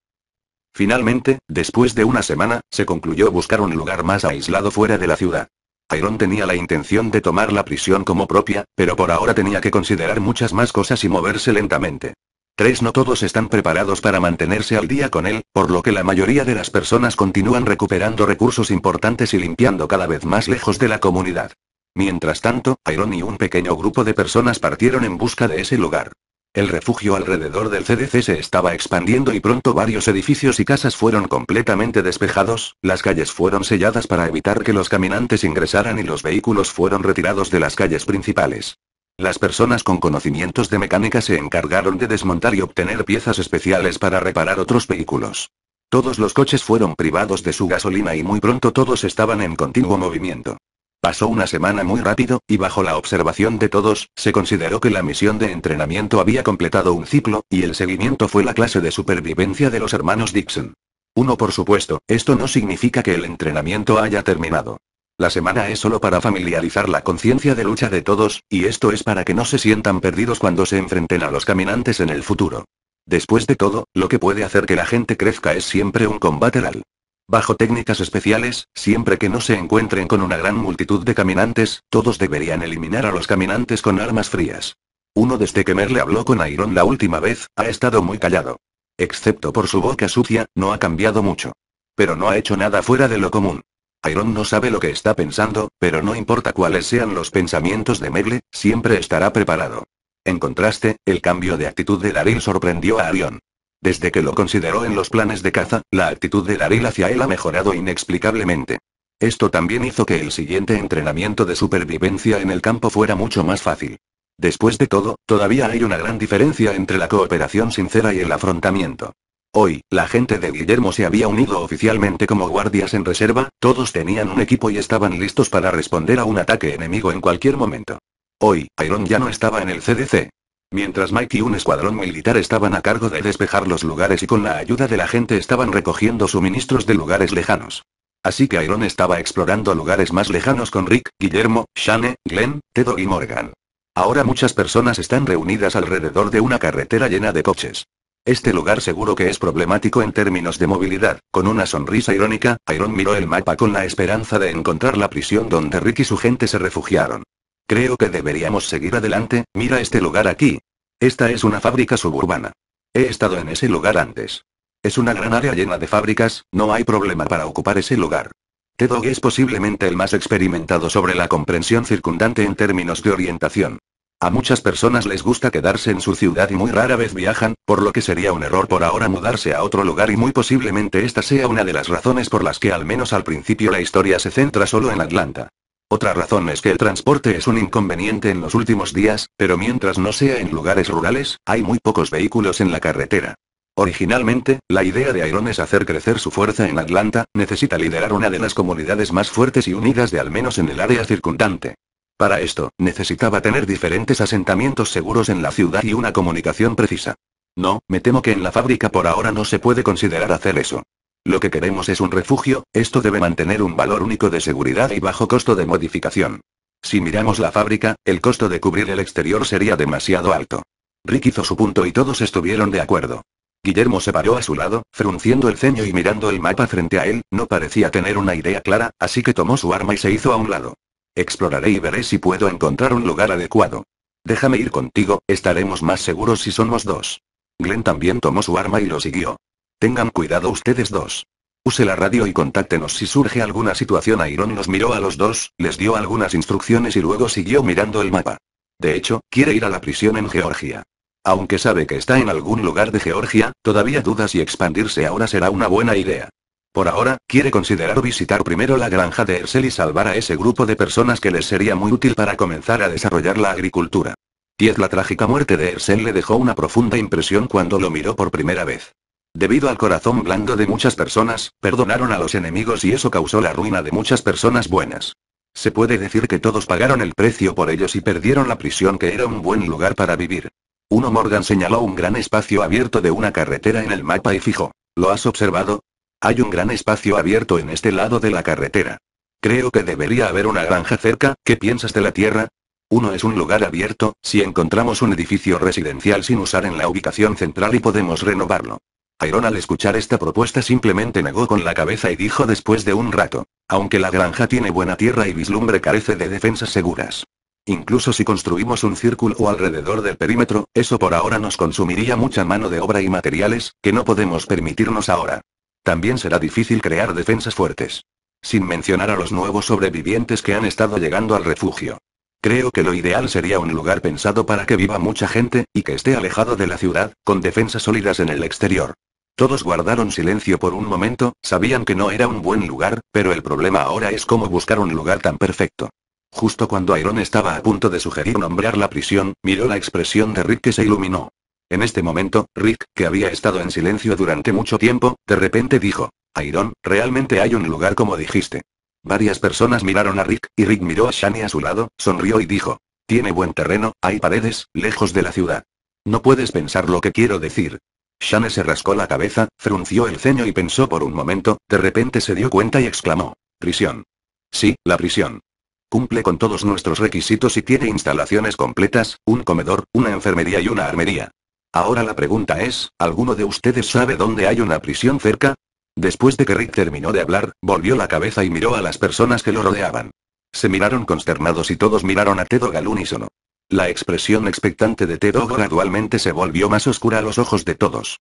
Finalmente, después de una semana, se concluyó buscar un lugar más aislado fuera de la ciudad. Iron tenía la intención de tomar la prisión como propia, pero por ahora tenía que considerar muchas más cosas y moverse lentamente. 3. No todos están preparados para mantenerse al día con él, por lo que la mayoría de las personas continúan recuperando recursos importantes y limpiando cada vez más lejos de la comunidad. Mientras tanto, Iron y un pequeño grupo de personas partieron en busca de ese lugar. El refugio alrededor del CDC se estaba expandiendo y pronto varios edificios y casas fueron completamente despejados, las calles fueron selladas para evitar que los caminantes ingresaran y los vehículos fueron retirados de las calles principales. Las personas con conocimientos de mecánica se encargaron de desmontar y obtener piezas especiales para reparar otros vehículos. Todos los coches fueron privados de su gasolina y muy pronto todos estaban en continuo movimiento. Pasó una semana muy rápido, y bajo la observación de todos, se consideró que la misión de entrenamiento había completado un ciclo, y el seguimiento fue la clase de supervivencia de los hermanos Dixon. 1. Por supuesto, esto no significa que el entrenamiento haya terminado. La semana es solo para familiarizar la conciencia de lucha de todos, y esto es para que no se sientan perdidos cuando se enfrenten a los caminantes en el futuro. Después de todo, lo que puede hacer que la gente crezca es siempre un combate real. Bajo técnicas especiales, siempre que no se encuentren con una gran multitud de caminantes, todos deberían eliminar a los caminantes con armas frías. 1. Desde que Merle habló con Iron la última vez, ha estado muy callado. Excepto por su boca sucia, no ha cambiado mucho. Pero no ha hecho nada fuera de lo común. Iron no sabe lo que está pensando, pero no importa cuáles sean los pensamientos de Merle, siempre estará preparado. En contraste, el cambio de actitud de Daryl sorprendió a Iron. Desde que lo consideró en los planes de caza, la actitud de Daryl hacia él ha mejorado inexplicablemente. Esto también hizo que el siguiente entrenamiento de supervivencia en el campo fuera mucho más fácil. Después de todo, todavía hay una gran diferencia entre la cooperación sincera y el afrontamiento. Hoy, la gente de Guillermo se había unido oficialmente como guardias en reserva, todos tenían un equipo y estaban listos para responder a un ataque enemigo en cualquier momento. Hoy, Iron ya no estaba en el CDC. Mientras Mike y un escuadrón militar estaban a cargo de despejar los lugares y con la ayuda de la gente estaban recogiendo suministros de lugares lejanos. Así que Iron estaba explorando lugares más lejanos con Rick, Guillermo, Shane, Glenn, T-Dog y Morgan. Ahora muchas personas están reunidas alrededor de una carretera llena de coches. Este lugar seguro que es problemático en términos de movilidad. Con una sonrisa irónica, Iron miró el mapa con la esperanza de encontrar la prisión donde Rick y su gente se refugiaron. Creo que deberíamos seguir adelante, mira este lugar aquí. Esta es una fábrica suburbana. He estado en ese lugar antes. Es una gran área llena de fábricas, no hay problema para ocupar ese lugar. T-Dog es posiblemente el más experimentado sobre la comprensión circundante en términos de orientación. A muchas personas les gusta quedarse en su ciudad y muy rara vez viajan, por lo que sería un error por ahora mudarse a otro lugar y muy posiblemente esta sea una de las razones por las que al menos al principio la historia se centra solo en Atlanta. Otra razón es que el transporte es un inconveniente en los últimos días, pero mientras no sea en lugares rurales, hay muy pocos vehículos en la carretera. Originalmente, la idea de Iron es hacer crecer su fuerza en Atlanta, necesita liderar una de las comunidades más fuertes y unidas de al menos en el área circundante. Para esto, necesitaba tener diferentes asentamientos seguros en la ciudad y una comunicación precisa. No, me temo que en la fábrica por ahora no se puede considerar hacer eso. Lo que queremos es un refugio, esto debe mantener un valor único de seguridad y bajo costo de modificación. Si miramos la fábrica, el costo de cubrir el exterior sería demasiado alto. Rick hizo su punto y todos estuvieron de acuerdo. Guillermo se paró a su lado, frunciendo el ceño y mirando el mapa frente a él, no parecía tener una idea clara, así que tomó su arma y se hizo a un lado. Exploraré y veré si puedo encontrar un lugar adecuado. Déjame ir contigo, estaremos más seguros si somos dos. Glenn también tomó su arma y lo siguió. Tengan cuidado ustedes dos. Use la radio y contáctenos si surge alguna situación. Iron los miró a los dos, les dio algunas instrucciones y luego siguió mirando el mapa. De hecho, quiere ir a la prisión en Georgia. Aunque sabe que está en algún lugar de Georgia, todavía duda si expandirse ahora será una buena idea. Por ahora, quiere considerar visitar primero la granja de Hershel y salvar a ese grupo de personas que les sería muy útil para comenzar a desarrollar la agricultura. La trágica muerte de Hershel le dejó una profunda impresión cuando lo miró por primera vez. Debido al corazón blando de muchas personas, perdonaron a los enemigos y eso causó la ruina de muchas personas buenas. Se puede decir que todos pagaron el precio por ellos y perdieron la prisión, que era un buen lugar para vivir. Morgan señaló un gran espacio abierto de una carretera en el mapa y fijó. ¿Lo has observado? Hay un gran espacio abierto en este lado de la carretera. Creo que debería haber una granja cerca, ¿qué piensas de la tierra? Uno es un lugar abierto, si encontramos un edificio residencial sin usar en la ubicación central y podemos renovarlo. Iron al escuchar esta propuesta simplemente negó con la cabeza y dijo después de un rato. Aunque la granja tiene buena tierra y vislumbre, carece de defensas seguras. Incluso si construimos un círculo alrededor del perímetro, eso por ahora nos consumiría mucha mano de obra y materiales, que no podemos permitirnos ahora. También será difícil crear defensas fuertes. Sin mencionar a los nuevos sobrevivientes que han estado llegando al refugio. Creo que lo ideal sería un lugar pensado para que viva mucha gente, y que esté alejado de la ciudad, con defensas sólidas en el exterior. Todos guardaron silencio por un momento, sabían que no era un buen lugar, pero el problema ahora es cómo buscar un lugar tan perfecto. Justo cuando Iron estaba a punto de sugerir nombrar la prisión, miró la expresión de Rick que se iluminó. En este momento, Rick, que había estado en silencio durante mucho tiempo, de repente dijo, Iron, realmente hay un lugar como dijiste. Varias personas miraron a Rick, y Rick miró a Shani a su lado, sonrió y dijo, tiene buen terreno, hay paredes, lejos de la ciudad. No puedes pensar lo que quiero decir. Shani se rascó la cabeza, frunció el ceño y pensó por un momento, de repente se dio cuenta y exclamó, prisión. Sí, la prisión. Cumple con todos nuestros requisitos y tiene instalaciones completas, un comedor, una enfermería y una armería. Ahora la pregunta es, ¿alguno de ustedes sabe dónde hay una prisión cerca? Después de que Rick terminó de hablar, volvió la cabeza y miró a las personas que lo rodeaban. Se miraron consternados y todos miraron a T-Dog al unísono. La expresión expectante de T-Dog gradualmente se volvió más oscura a los ojos de todos.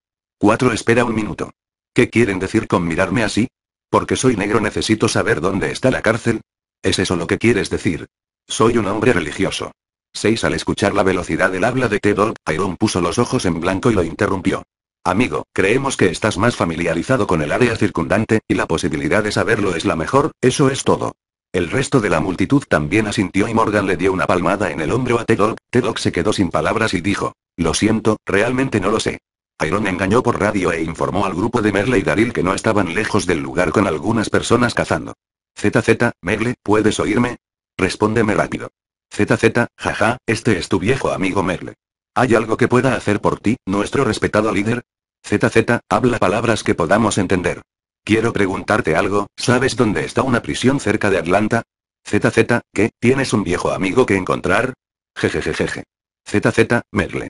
Espera un minuto. ¿Qué quieren decir con mirarme así? Porque soy negro necesito saber dónde está la cárcel. ¿Es eso lo que quieres decir? Soy un hombre religioso. Al escuchar la velocidad del habla de T-Dog, Iron puso los ojos en blanco y lo interrumpió. Amigo, creemos que estás más familiarizado con el área circundante, y la posibilidad de saberlo es la mejor, eso es todo. El resto de la multitud también asintió y Morgan le dio una palmada en el hombro a T-Dog. T-Dog se quedó sin palabras y dijo, lo siento, realmente no lo sé. Iron engañó por radio e informó al grupo de Merle y Daryl que no estaban lejos del lugar con algunas personas cazando. ZZ, Merle, ¿puedes oírme? Respóndeme rápido. ZZ, jaja, este es tu viejo amigo Merle. ¿Hay algo que pueda hacer por ti, nuestro respetado líder? ZZ, habla palabras que podamos entender. Quiero preguntarte algo, ¿sabes dónde está una prisión cerca de Atlanta? ZZ, ¿qué? ¿Tienes un viejo amigo que encontrar? Jejejejeje. ZZ, Merle.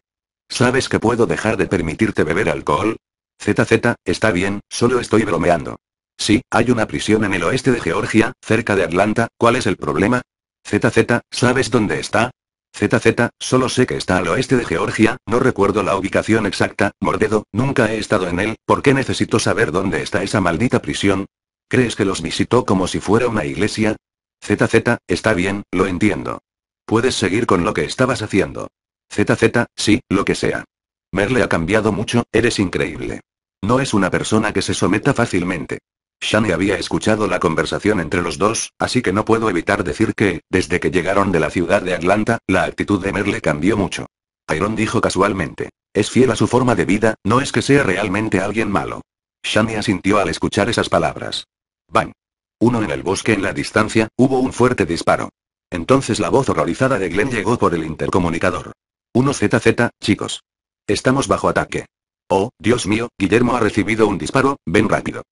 ¿Sabes que puedo dejar de permitirte beber alcohol? ZZ, está bien, solo estoy bromeando. Sí, hay una prisión en el oeste de Georgia, cerca de Atlanta, ¿cuál es el problema? ZZ, ¿sabes dónde está? ZZ, solo sé que está al oeste de Georgia, no recuerdo la ubicación exacta, Mordedo, nunca he estado en él, ¿por qué necesito saber dónde está esa maldita prisión? ¿Crees que los visitó como si fuera una iglesia? ZZ, está bien, lo entiendo. Puedes seguir con lo que estabas haciendo. ZZ, sí, lo que sea. Merle ha cambiado mucho, eres increíble. No es una persona que se someta fácilmente. Shani había escuchado la conversación entre los dos, así que no puedo evitar decir que, desde que llegaron de la ciudad de Atlanta, la actitud de Merle cambió mucho. Iron dijo casualmente, es fiel a su forma de vida, no es que sea realmente alguien malo. Shani asintió al escuchar esas palabras. Bang. Uno en el bosque en la distancia, hubo un fuerte disparo. Entonces la voz horrorizada de Glenn llegó por el intercomunicador. ZZ, chicos. Estamos bajo ataque. Oh, Dios mío, Guillermo ha recibido un disparo, ven rápido.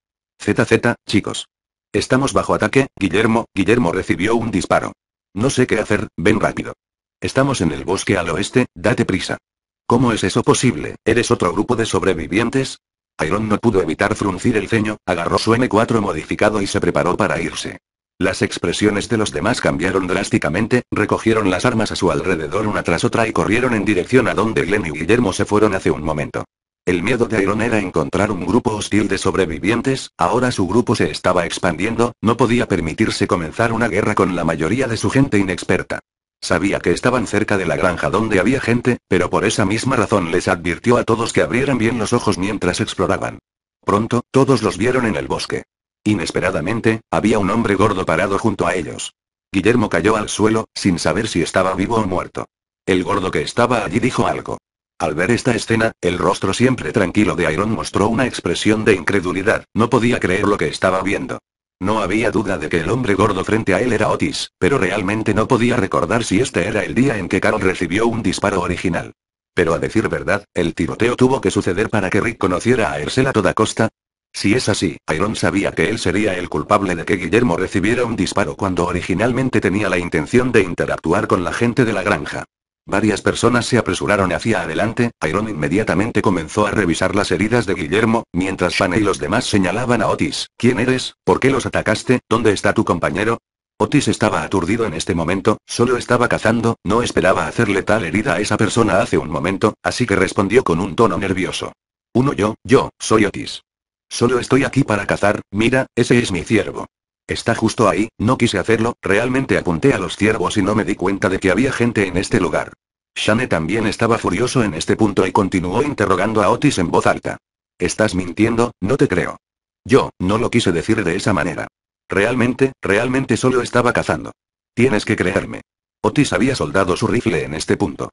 ZZ, chicos. Estamos bajo ataque, Guillermo recibió un disparo. No sé qué hacer, ven rápido. Estamos en el bosque al oeste, date prisa. ¿Cómo es eso posible? ¿Eres otro grupo de sobrevivientes? Iron no pudo evitar fruncir el ceño, agarró su M4 modificado y se preparó para irse. Las expresiones de los demás cambiaron drásticamente, recogieron las armas a su alrededor una tras otra y corrieron en dirección a donde Glenn y Guillermo se fueron hace un momento. El miedo de Iron era encontrar un grupo hostil de sobrevivientes, ahora su grupo se estaba expandiendo, no podía permitirse comenzar una guerra con la mayoría de su gente inexperta. Sabía que estaban cerca de la granja donde había gente, pero por esa misma razón les advirtió a todos que abrieran bien los ojos mientras exploraban. Pronto, todos los vieron en el bosque. Inesperadamente, había un hombre gordo parado junto a ellos. Guillermo cayó al suelo, sin saber si estaba vivo o muerto. El gordo que estaba allí dijo algo. Al ver esta escena, el rostro siempre tranquilo de Iron mostró una expresión de incredulidad, no podía creer lo que estaba viendo. No había duda de que el hombre gordo frente a él era Otis, pero realmente no podía recordar si este era el día en que Carol recibió un disparo original. Pero a decir verdad, el tiroteo tuvo que suceder para que Rick conociera a Hershel a toda costa. Si es así, Iron sabía que él sería el culpable de que Guillermo recibiera un disparo cuando originalmente tenía la intención de interactuar con la gente de la granja. Varias personas se apresuraron hacia adelante, Iron inmediatamente comenzó a revisar las heridas de Guillermo, mientras Shane y los demás señalaban a Otis. ¿Quién eres? ¿Por qué los atacaste? ¿Dónde está tu compañero? Otis estaba aturdido en este momento, solo estaba cazando, no esperaba hacerle tal herida a esa persona hace un momento, así que respondió con un tono nervioso. Yo soy Otis. Solo estoy aquí para cazar, mira, ese es mi ciervo. Está justo ahí, no quise hacerlo, realmente apunté a los ciervos y no me di cuenta de que había gente en este lugar. Shane también estaba furioso en este punto y continuó interrogando a Otis en voz alta. ¿Estás mintiendo? No te creo. Yo, no lo quise decir de esa manera. Realmente solo estaba cazando. Tienes que creerme. Otis había soldado su rifle en este punto.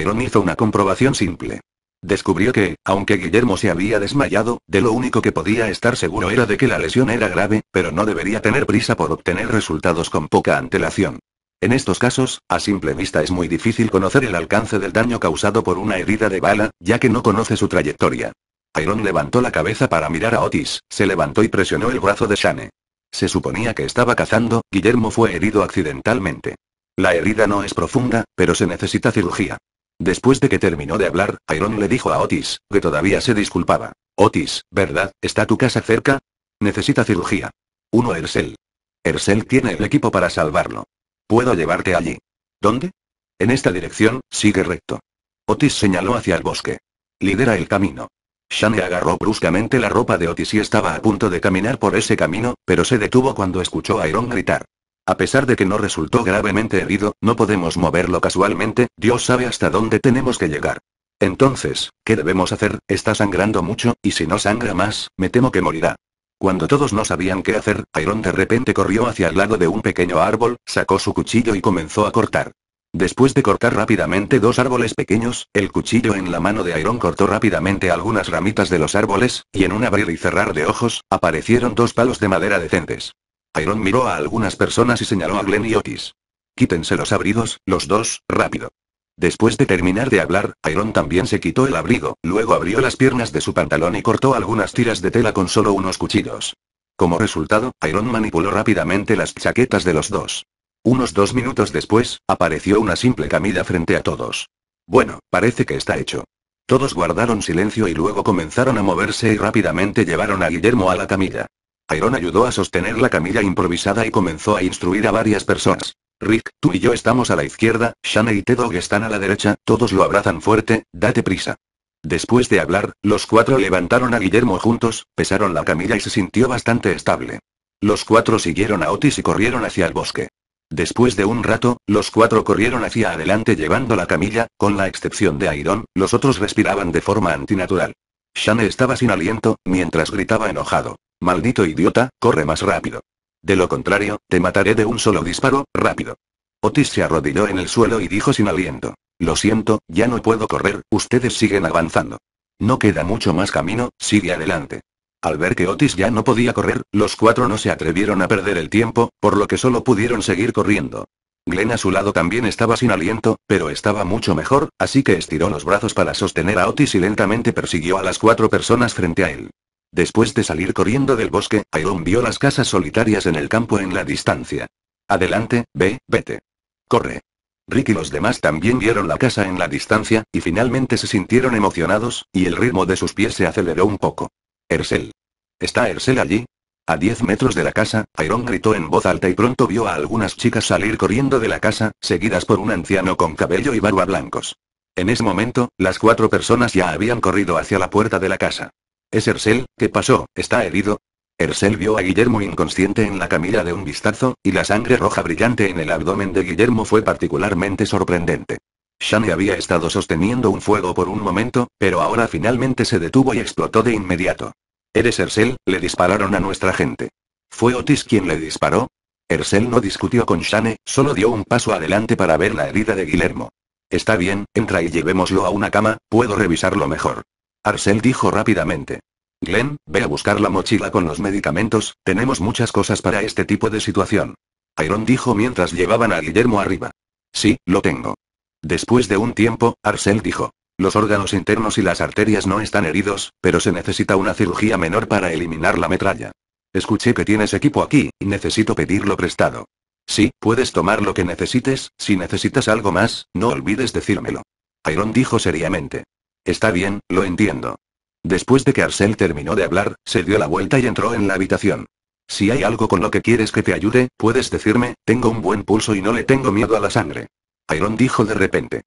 Iron hizo una comprobación simple. Descubrió que, aunque Guillermo se había desmayado, de lo único que podía estar seguro era de que la lesión era grave, pero no debería tener prisa por obtener resultados con poca antelación. En estos casos, a simple vista es muy difícil conocer el alcance del daño causado por una herida de bala, ya que no conoce su trayectoria. Iron levantó la cabeza para mirar a Otis, se levantó y presionó el brazo de Shane. Se suponía que estaba cazando, Guillermo fue herido accidentalmente. La herida no es profunda, pero se necesita cirugía. Después de que terminó de hablar, Iron le dijo a Otis, que todavía se disculpaba. Otis, ¿verdad? ¿Está tu casa cerca? Necesita cirugía. Hershel. Hershel tiene el equipo para salvarlo. Puedo llevarte allí. ¿Dónde? En esta dirección, sigue recto. Otis señaló hacia el bosque. Lidera el camino. Shane agarró bruscamente la ropa de Otis y estaba a punto de caminar por ese camino, pero se detuvo cuando escuchó a Iron gritar. A pesar de que no resultó gravemente herido, no podemos moverlo casualmente, Dios sabe hasta dónde tenemos que llegar. Entonces, ¿qué debemos hacer? Está sangrando mucho, y si no sangra más, me temo que morirá. Cuando todos no sabían qué hacer, Iron de repente corrió hacia el lado de un pequeño árbol, sacó su cuchillo y comenzó a cortar. Después de cortar rápidamente dos árboles pequeños, el cuchillo en la mano de Iron cortó rápidamente algunas ramitas de los árboles, y en un abrir y cerrar de ojos, aparecieron dos palos de madera decentes. Iron miró a algunas personas y señaló a Glenn y Otis. Quítense los abrigos, los dos, rápido. Después de terminar de hablar, Iron también se quitó el abrigo, luego abrió las piernas de su pantalón y cortó algunas tiras de tela con solo unos cuchillos. Como resultado, Iron manipuló rápidamente las chaquetas de los dos. Unos 2 minutos después, apareció una simple camilla frente a todos. Bueno, parece que está hecho. Todos guardaron silencio y luego comenzaron a moverse y rápidamente llevaron a Guillermo a la camilla. Iron ayudó a sostener la camilla improvisada y comenzó a instruir a varias personas. Rick, tú y yo estamos a la izquierda, Shane y T-Dog están a la derecha, todos lo abrazan fuerte, date prisa. Después de hablar, los cuatro levantaron a Guillermo juntos, pesaron la camilla y se sintió bastante estable. Los cuatro siguieron a Otis y corrieron hacia el bosque. Después de un rato, los cuatro corrieron hacia adelante llevando la camilla, con la excepción de Iron, los otros respiraban de forma antinatural. Shane estaba sin aliento, mientras gritaba enojado. Maldito idiota, corre más rápido. De lo contrario, te mataré de un solo disparo, rápido. Otis se arrodilló en el suelo y dijo sin aliento. Lo siento, ya no puedo correr, ustedes siguen avanzando. No queda mucho más camino, sigue adelante. Al ver que Otis ya no podía correr, los cuatro no se atrevieron a perder el tiempo, por lo que solo pudieron seguir corriendo. Glenn a su lado también estaba sin aliento, pero estaba mucho mejor, así que estiró los brazos para sostener a Otis y lentamente persiguió a las cuatro personas frente a él. Después de salir corriendo del bosque, Iron vio las casas solitarias en el campo en la distancia. Adelante, ve, vete. Corre. Rick y los demás también vieron la casa en la distancia, y finalmente se sintieron emocionados, y el ritmo de sus pies se aceleró un poco. Hershel. ¿Está Hershel allí? A 10 metros de la casa, Iron gritó en voz alta y pronto vio a algunas chicas salir corriendo de la casa, seguidas por un anciano con cabello y barba blancos. En ese momento, las 4 personas ya habían corrido hacia la puerta de la casa. ¿Es Hershel? ¿Qué pasó? ¿Está herido? Hershel vio a Guillermo inconsciente en la camilla de un vistazo, y la sangre roja brillante en el abdomen de Guillermo fue particularmente sorprendente. Shane había estado sosteniendo un fuego por un momento, pero ahora finalmente se detuvo y explotó de inmediato. ¿Eres Hershel? Le dispararon a nuestra gente. ¿Fue Otis quien le disparó? Hershel no discutió con Shane, solo dio un paso adelante para ver la herida de Guillermo. Está bien, entra y llevémoslo a una cama, puedo revisarlo mejor. Hershel dijo rápidamente. Glenn, ve a buscar la mochila con los medicamentos, tenemos muchas cosas para este tipo de situación. Iron dijo mientras llevaban a Guillermo arriba. Sí, lo tengo. Después de un tiempo, Hershel dijo. Los órganos internos y las arterias no están heridos, pero se necesita una cirugía menor para eliminar la metralla. Escuché que tienes equipo aquí, y necesito pedirlo prestado. Sí, puedes tomar lo que necesites, si necesitas algo más, no olvides decírmelo. Iron dijo seriamente. Está bien, lo entiendo. Después de que Hershel terminó de hablar, se dio la vuelta y entró en la habitación. Si hay algo con lo que quieres que te ayude, puedes decirme, tengo un buen pulso y no le tengo miedo a la sangre. Iron dijo de repente.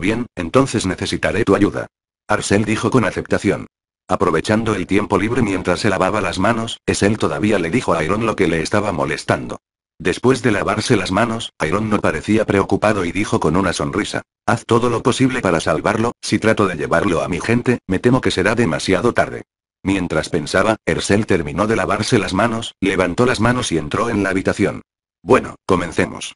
Bien, entonces necesitaré tu ayuda. Hershel dijo con aceptación. Aprovechando el tiempo libre mientras se lavaba las manos, Hershel todavía le dijo a Iron lo que le estaba molestando. Después de lavarse las manos, Iron no parecía preocupado y dijo con una sonrisa. Haz todo lo posible para salvarlo, si trato de llevarlo a mi gente, me temo que será demasiado tarde. Mientras pensaba, Hershel terminó de lavarse las manos, levantó las manos y entró en la habitación. Bueno, comencemos.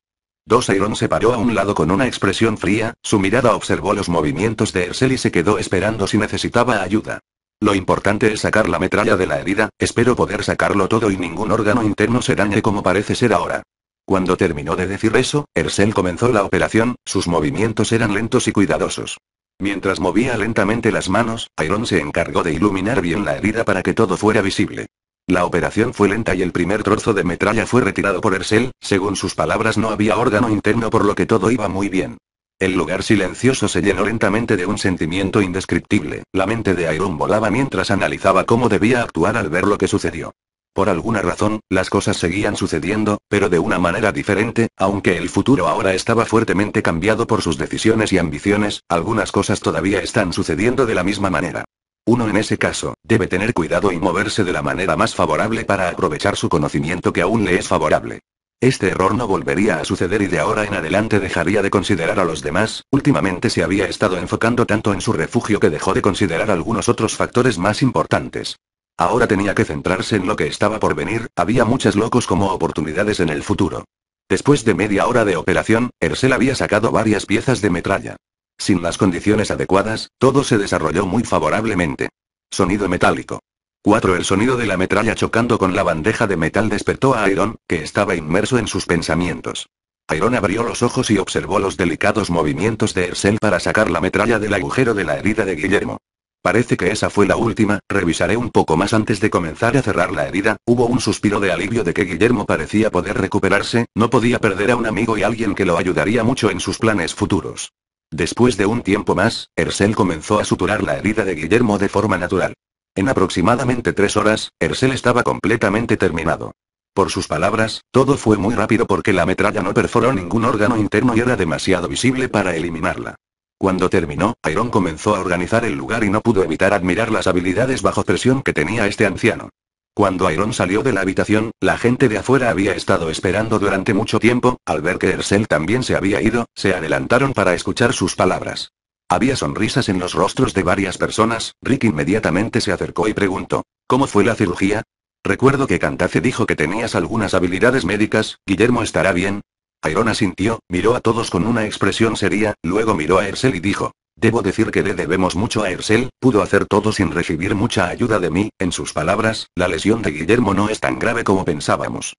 Iron se paró a un lado con una expresión fría, su mirada observó los movimientos de Hershel y se quedó esperando si necesitaba ayuda. Lo importante es sacar la metralla de la herida, espero poder sacarlo todo y ningún órgano interno se dañe como parece ser ahora. Cuando terminó de decir eso, Hershel comenzó la operación, sus movimientos eran lentos y cuidadosos. Mientras movía lentamente las manos, Iron se encargó de iluminar bien la herida para que todo fuera visible. La operación fue lenta y el primer trozo de metralla fue retirado por Hershel, según sus palabras no había órgano interno por lo que todo iba muy bien. El lugar silencioso se llenó lentamente de un sentimiento indescriptible, la mente de Iron volaba mientras analizaba cómo debía actuar al ver lo que sucedió. Por alguna razón, las cosas seguían sucediendo, pero de una manera diferente, aunque el futuro ahora estaba fuertemente cambiado por sus decisiones y ambiciones, algunas cosas todavía están sucediendo de la misma manera. Uno en ese caso, debe tener cuidado y moverse de la manera más favorable para aprovechar su conocimiento que aún le es favorable. Este error no volvería a suceder y de ahora en adelante dejaría de considerar a los demás, últimamente se había estado enfocando tanto en su refugio que dejó de considerar algunos otros factores más importantes. Ahora tenía que centrarse en lo que estaba por venir, había muchos locos como oportunidades en el futuro. Después de media hora de operación, Hershel había sacado varias piezas de metralla. Sin las condiciones adecuadas, todo se desarrolló muy favorablemente. Sonido metálico. 4. El sonido de la metralla chocando con la bandeja de metal despertó a Iron, que estaba inmerso en sus pensamientos. Iron abrió los ojos y observó los delicados movimientos de Hershel para sacar la metralla del agujero de la herida de Guillermo. Parece que esa fue la última, revisaré un poco más antes de comenzar a cerrar la herida, hubo un suspiro de alivio de que Guillermo parecía poder recuperarse, no podía perder a un amigo y alguien que lo ayudaría mucho en sus planes futuros. Después de un tiempo más, Hershel comenzó a suturar la herida de Guillermo de forma natural. En aproximadamente 3 horas, Hershel estaba completamente terminado. Por sus palabras, todo fue muy rápido porque la metralla no perforó ningún órgano interno y era demasiado visible para eliminarla. Cuando terminó, Iron comenzó a organizar el lugar y no pudo evitar admirar las habilidades bajo presión que tenía este anciano. Cuando Iron salió de la habitación, la gente de afuera había estado esperando durante mucho tiempo, al ver que Hershel también se había ido, se adelantaron para escuchar sus palabras. Había sonrisas en los rostros de varias personas, Rick inmediatamente se acercó y preguntó, ¿cómo fue la cirugía? Recuerdo que Candace dijo que tenías algunas habilidades médicas, ¿Guillermo estará bien? Iron asintió, miró a todos con una expresión seria, luego miró a Hershel y dijo, debo decir que le debemos mucho a Hershel, pudo hacer todo sin recibir mucha ayuda de mí, en sus palabras, la lesión de Guillermo no es tan grave como pensábamos.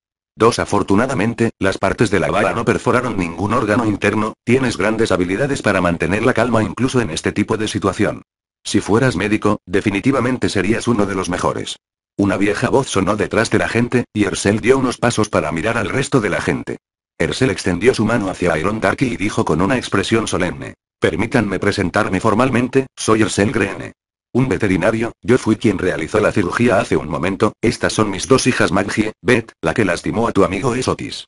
Afortunadamente, las partes de la bala no perforaron ningún órgano interno, tienes grandes habilidades para mantener la calma incluso en este tipo de situación. Si fueras médico, definitivamente serías uno de los mejores. Una vieja voz sonó detrás de la gente, y Hershel dio unos pasos para mirar al resto de la gente. Hershel extendió su mano hacia Iron Darky y dijo con una expresión solemne: permítanme presentarme formalmente, soy Hershel Greene. Un veterinario, yo fui quien realizó la cirugía hace un momento, estas son mis dos hijas Maggie, Beth, la que lastimó a tu amigo es Otis.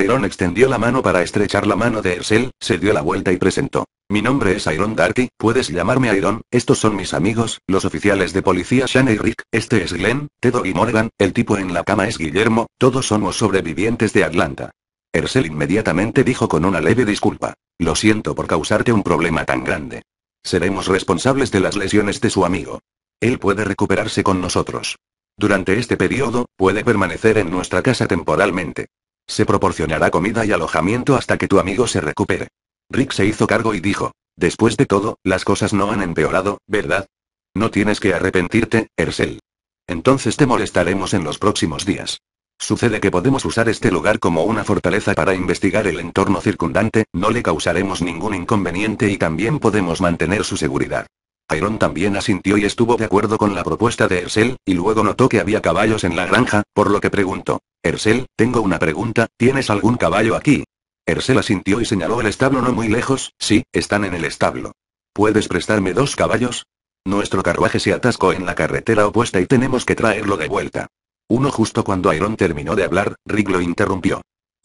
Iron extendió la mano para estrechar la mano de Hershel, se dio la vuelta y presentó: mi nombre es Iron Darky, puedes llamarme Iron, estos son mis amigos, los oficiales de policía Shane y Rick, este es Glenn, T-Dog y Morgan, el tipo en la cama es Guillermo, todos somos sobrevivientes de Atlanta. Hershel inmediatamente dijo con una leve disculpa: lo siento por causarte un problema tan grande. Seremos responsables de las lesiones de su amigo. Él puede recuperarse con nosotros. Durante este periodo, puede permanecer en nuestra casa temporalmente. Se proporcionará comida y alojamiento hasta que tu amigo se recupere. Rick se hizo cargo y dijo: después de todo, las cosas no han empeorado, ¿verdad? No tienes que arrepentirte, Hershel. Entonces te molestaremos en los próximos días. Sucede que podemos usar este lugar como una fortaleza para investigar el entorno circundante, no le causaremos ningún inconveniente y también podemos mantener su seguridad. Iron también asintió y estuvo de acuerdo con la propuesta de Hershel, y luego notó que había caballos en la granja, por lo que preguntó: Hershel, tengo una pregunta, ¿tienes algún caballo aquí? Hershel asintió y señaló el establo no muy lejos, sí, están en el establo. ¿Puedes prestarme dos caballos? Nuestro carruaje se atascó en la carretera opuesta y tenemos que traerlo de vuelta. Justo cuando Iron terminó de hablar, Rick lo interrumpió.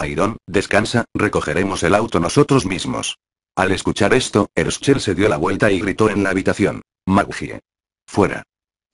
Iron, descansa, recogeremos el auto nosotros mismos. Al escuchar esto, Hershel se dio la vuelta y gritó en la habitación: Maggie. Fuera.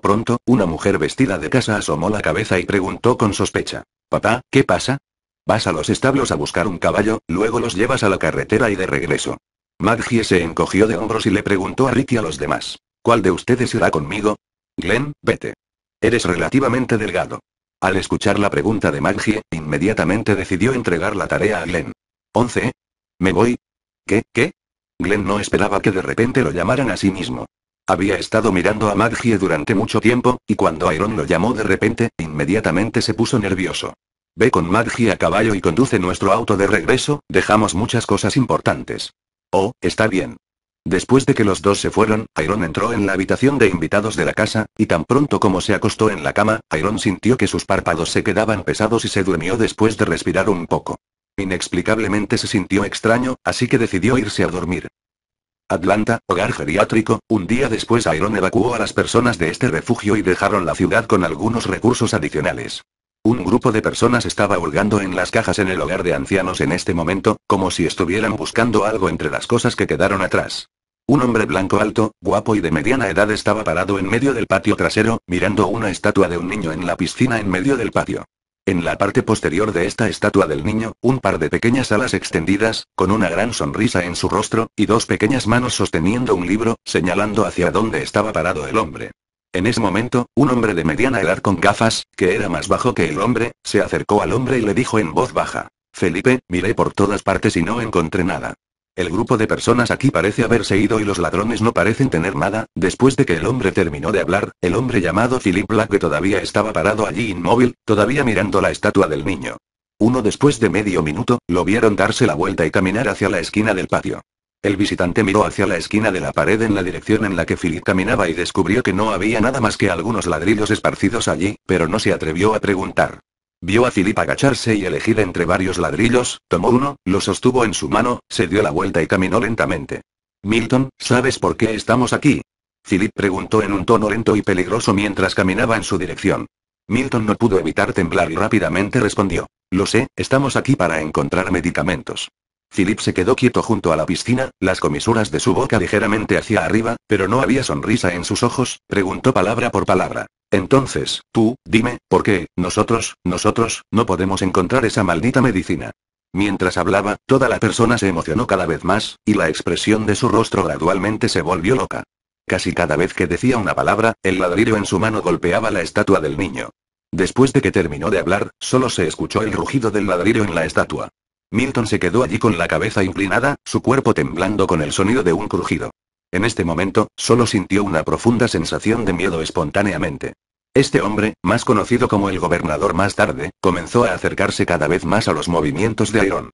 Pronto, una mujer vestida de casa asomó la cabeza y preguntó con sospecha: papá, ¿qué pasa? Vas a los establos a buscar un caballo, luego los llevas a la carretera y de regreso. Maggie se encogió de hombros y le preguntó a Rick y a los demás: ¿cuál de ustedes irá conmigo? Glenn, vete. Eres relativamente delgado. Al escuchar la pregunta de Maggie, inmediatamente decidió entregar la tarea a Glenn. 11. ¿Me voy? ¿Qué? Glenn no esperaba que de repente lo llamaran a sí mismo. Había estado mirando a Maggie durante mucho tiempo, y cuando Iron lo llamó de repente, inmediatamente se puso nervioso. Ve con Maggie a caballo y conduce nuestro auto de regreso, dejamos muchas cosas importantes. Oh, está bien. Después de que los dos se fueron, Iron entró en la habitación de invitados de la casa, y tan pronto como se acostó en la cama, Iron sintió que sus párpados se quedaban pesados y se durmió después de respirar un poco. Inexplicablemente se sintió extraño, así que decidió irse a dormir. Atlanta, hogar geriátrico. Un día después Iron evacuó a las personas de este refugio y dejaron la ciudad con algunos recursos adicionales. Un grupo de personas estaba hurgando en las cajas en el hogar de ancianos en este momento, como si estuvieran buscando algo entre las cosas que quedaron atrás. Un hombre blanco alto, guapo y de mediana edad estaba parado en medio del patio trasero, mirando una estatua de un niño en la piscina en medio del patio. En la parte posterior de esta estatua del niño, un par de pequeñas alas extendidas, con una gran sonrisa en su rostro, y dos pequeñas manos sosteniendo un libro, señalando hacia donde estaba parado el hombre. En ese momento, un hombre de mediana edad con gafas, que era más bajo que el hombre, se acercó al hombre y le dijo en voz baja: Felipe, miré por todas partes y no encontré nada. El grupo de personas aquí parece haberse ido y los ladrones no parecen tener nada. Después de que el hombre terminó de hablar, el hombre llamado Philip Black que todavía estaba parado allí inmóvil, todavía mirando la estatua del niño. Después de medio minuto, lo vieron darse la vuelta y caminar hacia la esquina del patio. El visitante miró hacia la esquina de la pared en la dirección en la que Philip caminaba y descubrió que no había nada más que algunos ladrillos esparcidos allí, pero no se atrevió a preguntar. Vio a Philip agacharse y elegir entre varios ladrillos, tomó uno, lo sostuvo en su mano, se dio la vuelta y caminó lentamente. Milton, ¿sabes por qué estamos aquí? Philip preguntó en un tono lento y peligroso mientras caminaba en su dirección. Milton no pudo evitar temblar y rápidamente respondió: lo sé, estamos aquí para encontrar medicamentos. Philip se quedó quieto junto a la piscina, las comisuras de su boca ligeramente hacia arriba, pero no había sonrisa en sus ojos, preguntó palabra por palabra. Entonces, tú, dime, ¿por qué, nosotros, no podemos encontrar esa maldita medicina? Mientras hablaba, toda la persona se emocionó cada vez más, y la expresión de su rostro gradualmente se volvió loca. Casi cada vez que decía una palabra, el ladrillo en su mano golpeaba la estatua del niño. Después de que terminó de hablar, solo se escuchó el rugido del ladrillo en la estatua. Milton se quedó allí con la cabeza inclinada, su cuerpo temblando con el sonido de un crujido. En este momento, solo sintió una profunda sensación de miedo espontáneamente. Este hombre, más conocido como el gobernador más tarde, comenzó a acercarse cada vez más a los movimientos de Iron.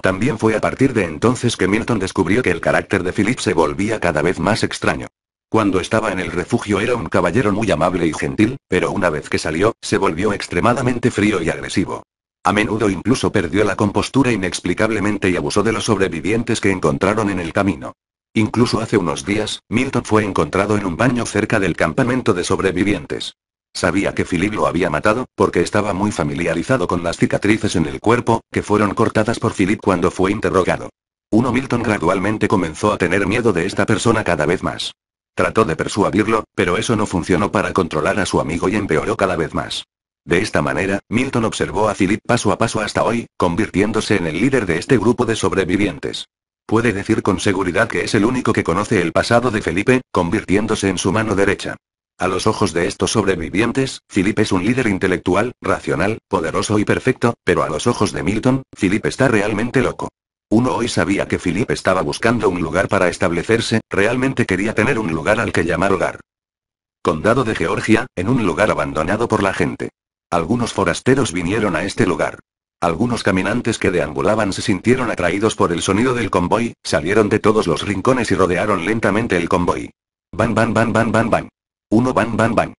También fue a partir de entonces que Milton descubrió que el carácter de Philip se volvía cada vez más extraño. Cuando estaba en el refugio era un caballero muy amable y gentil, pero una vez que salió, se volvió extremadamente frío y agresivo. A menudo incluso perdió la compostura inexplicablemente y abusó de los sobrevivientes que encontraron en el camino. Incluso hace unos días, Milton fue encontrado en un baño cerca del campamento de sobrevivientes. Sabía que Felipe lo había matado, porque estaba muy familiarizado con las cicatrices en el cuerpo, que fueron cortadas por Felipe cuando fue interrogado. Milton gradualmente comenzó a tener miedo de esta persona cada vez más. Trató de persuadirlo, pero eso no funcionó para controlar a su amigo y empeoró cada vez más. De esta manera, Milton observó a Felipe paso a paso hasta hoy, convirtiéndose en el líder de este grupo de sobrevivientes. Puede decir con seguridad que es el único que conoce el pasado de Felipe, convirtiéndose en su mano derecha. A los ojos de estos sobrevivientes, Felipe es un líder intelectual, racional, poderoso y perfecto, pero a los ojos de Milton, Felipe está realmente loco. Hoy sabía que Felipe estaba buscando un lugar para establecerse, realmente quería tener un lugar al que llamar hogar. Condado de Georgia, en un lugar abandonado por la gente. Algunos forasteros vinieron a este lugar. Algunos caminantes que deambulaban se sintieron atraídos por el sonido del convoy, salieron de todos los rincones y rodearon lentamente el convoy. Bam, bam, bam, bam, bam, bam. Bam, bam, bam.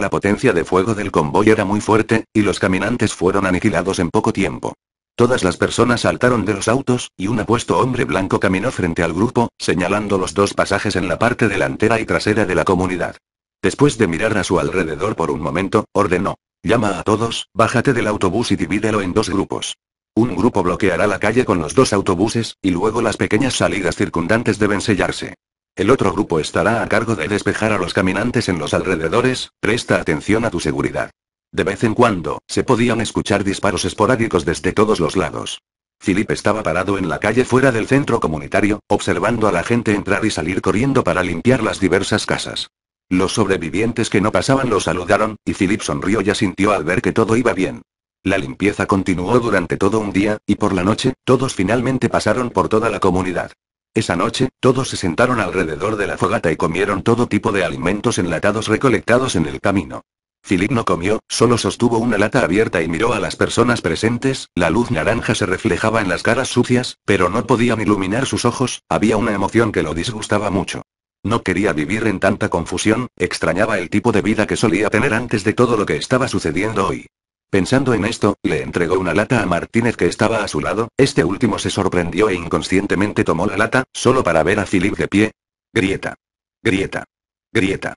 La potencia de fuego del convoy era muy fuerte, y los caminantes fueron aniquilados en poco tiempo. Todas las personas saltaron de los autos, y un apuesto hombre blanco caminó frente al grupo, señalando los dos pasajes en la parte delantera y trasera de la comunidad. Después de mirar a su alrededor por un momento, ordenó: llama a todos, bájate del autobús y divídelo en dos grupos. Un grupo bloqueará la calle con los dos autobuses, y luego las pequeñas salidas circundantes deben sellarse. El otro grupo estará a cargo de despejar a los caminantes en los alrededores, presta atención a tu seguridad. De vez en cuando, se podían escuchar disparos esporádicos desde todos los lados. Felipe estaba parado en la calle fuera del centro comunitario, observando a la gente entrar y salir corriendo para limpiar las diversas casas. Los sobrevivientes que no pasaban lo saludaron, y Felipe sonrió y asintió al ver que todo iba bien. La limpieza continuó durante todo un día, y por la noche, todos finalmente pasaron por toda la comunidad. Esa noche, todos se sentaron alrededor de la fogata y comieron todo tipo de alimentos enlatados recolectados en el camino. Felipe no comió, solo sostuvo una lata abierta y miró a las personas presentes, la luz naranja se reflejaba en las caras sucias, pero no podían iluminar sus ojos, había una emoción que lo disgustaba mucho. No quería vivir en tanta confusión, extrañaba el tipo de vida que solía tener antes de todo lo que estaba sucediendo hoy. Pensando en esto, le entregó una lata a Martínez que estaba a su lado, este último se sorprendió e inconscientemente tomó la lata, solo para ver a Felipe de pie. Grieta. Grieta. Grieta.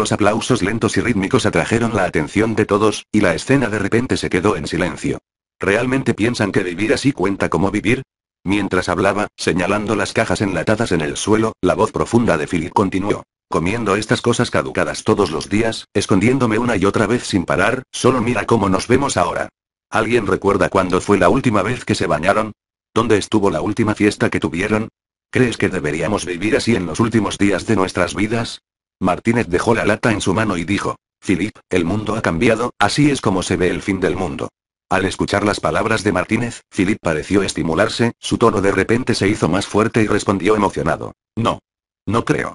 Los aplausos lentos y rítmicos atrajeron la atención de todos, y la escena de repente se quedó en silencio. ¿Realmente piensan que vivir así cuenta como vivir? Mientras hablaba, señalando las cajas enlatadas en el suelo, la voz profunda de Felipe continuó. Comiendo estas cosas caducadas todos los días, escondiéndome una y otra vez sin parar, solo mira cómo nos vemos ahora. ¿Alguien recuerda cuándo fue la última vez que se bañaron? ¿Dónde estuvo la última fiesta que tuvieron? ¿Crees que deberíamos vivir así en los últimos días de nuestras vidas? Martínez dejó la lata en su mano y dijo: Felipe, el mundo ha cambiado, así es como se ve el fin del mundo. Al escuchar las palabras de Martínez, Felipe pareció estimularse, su tono de repente se hizo más fuerte y respondió emocionado: No. No creo.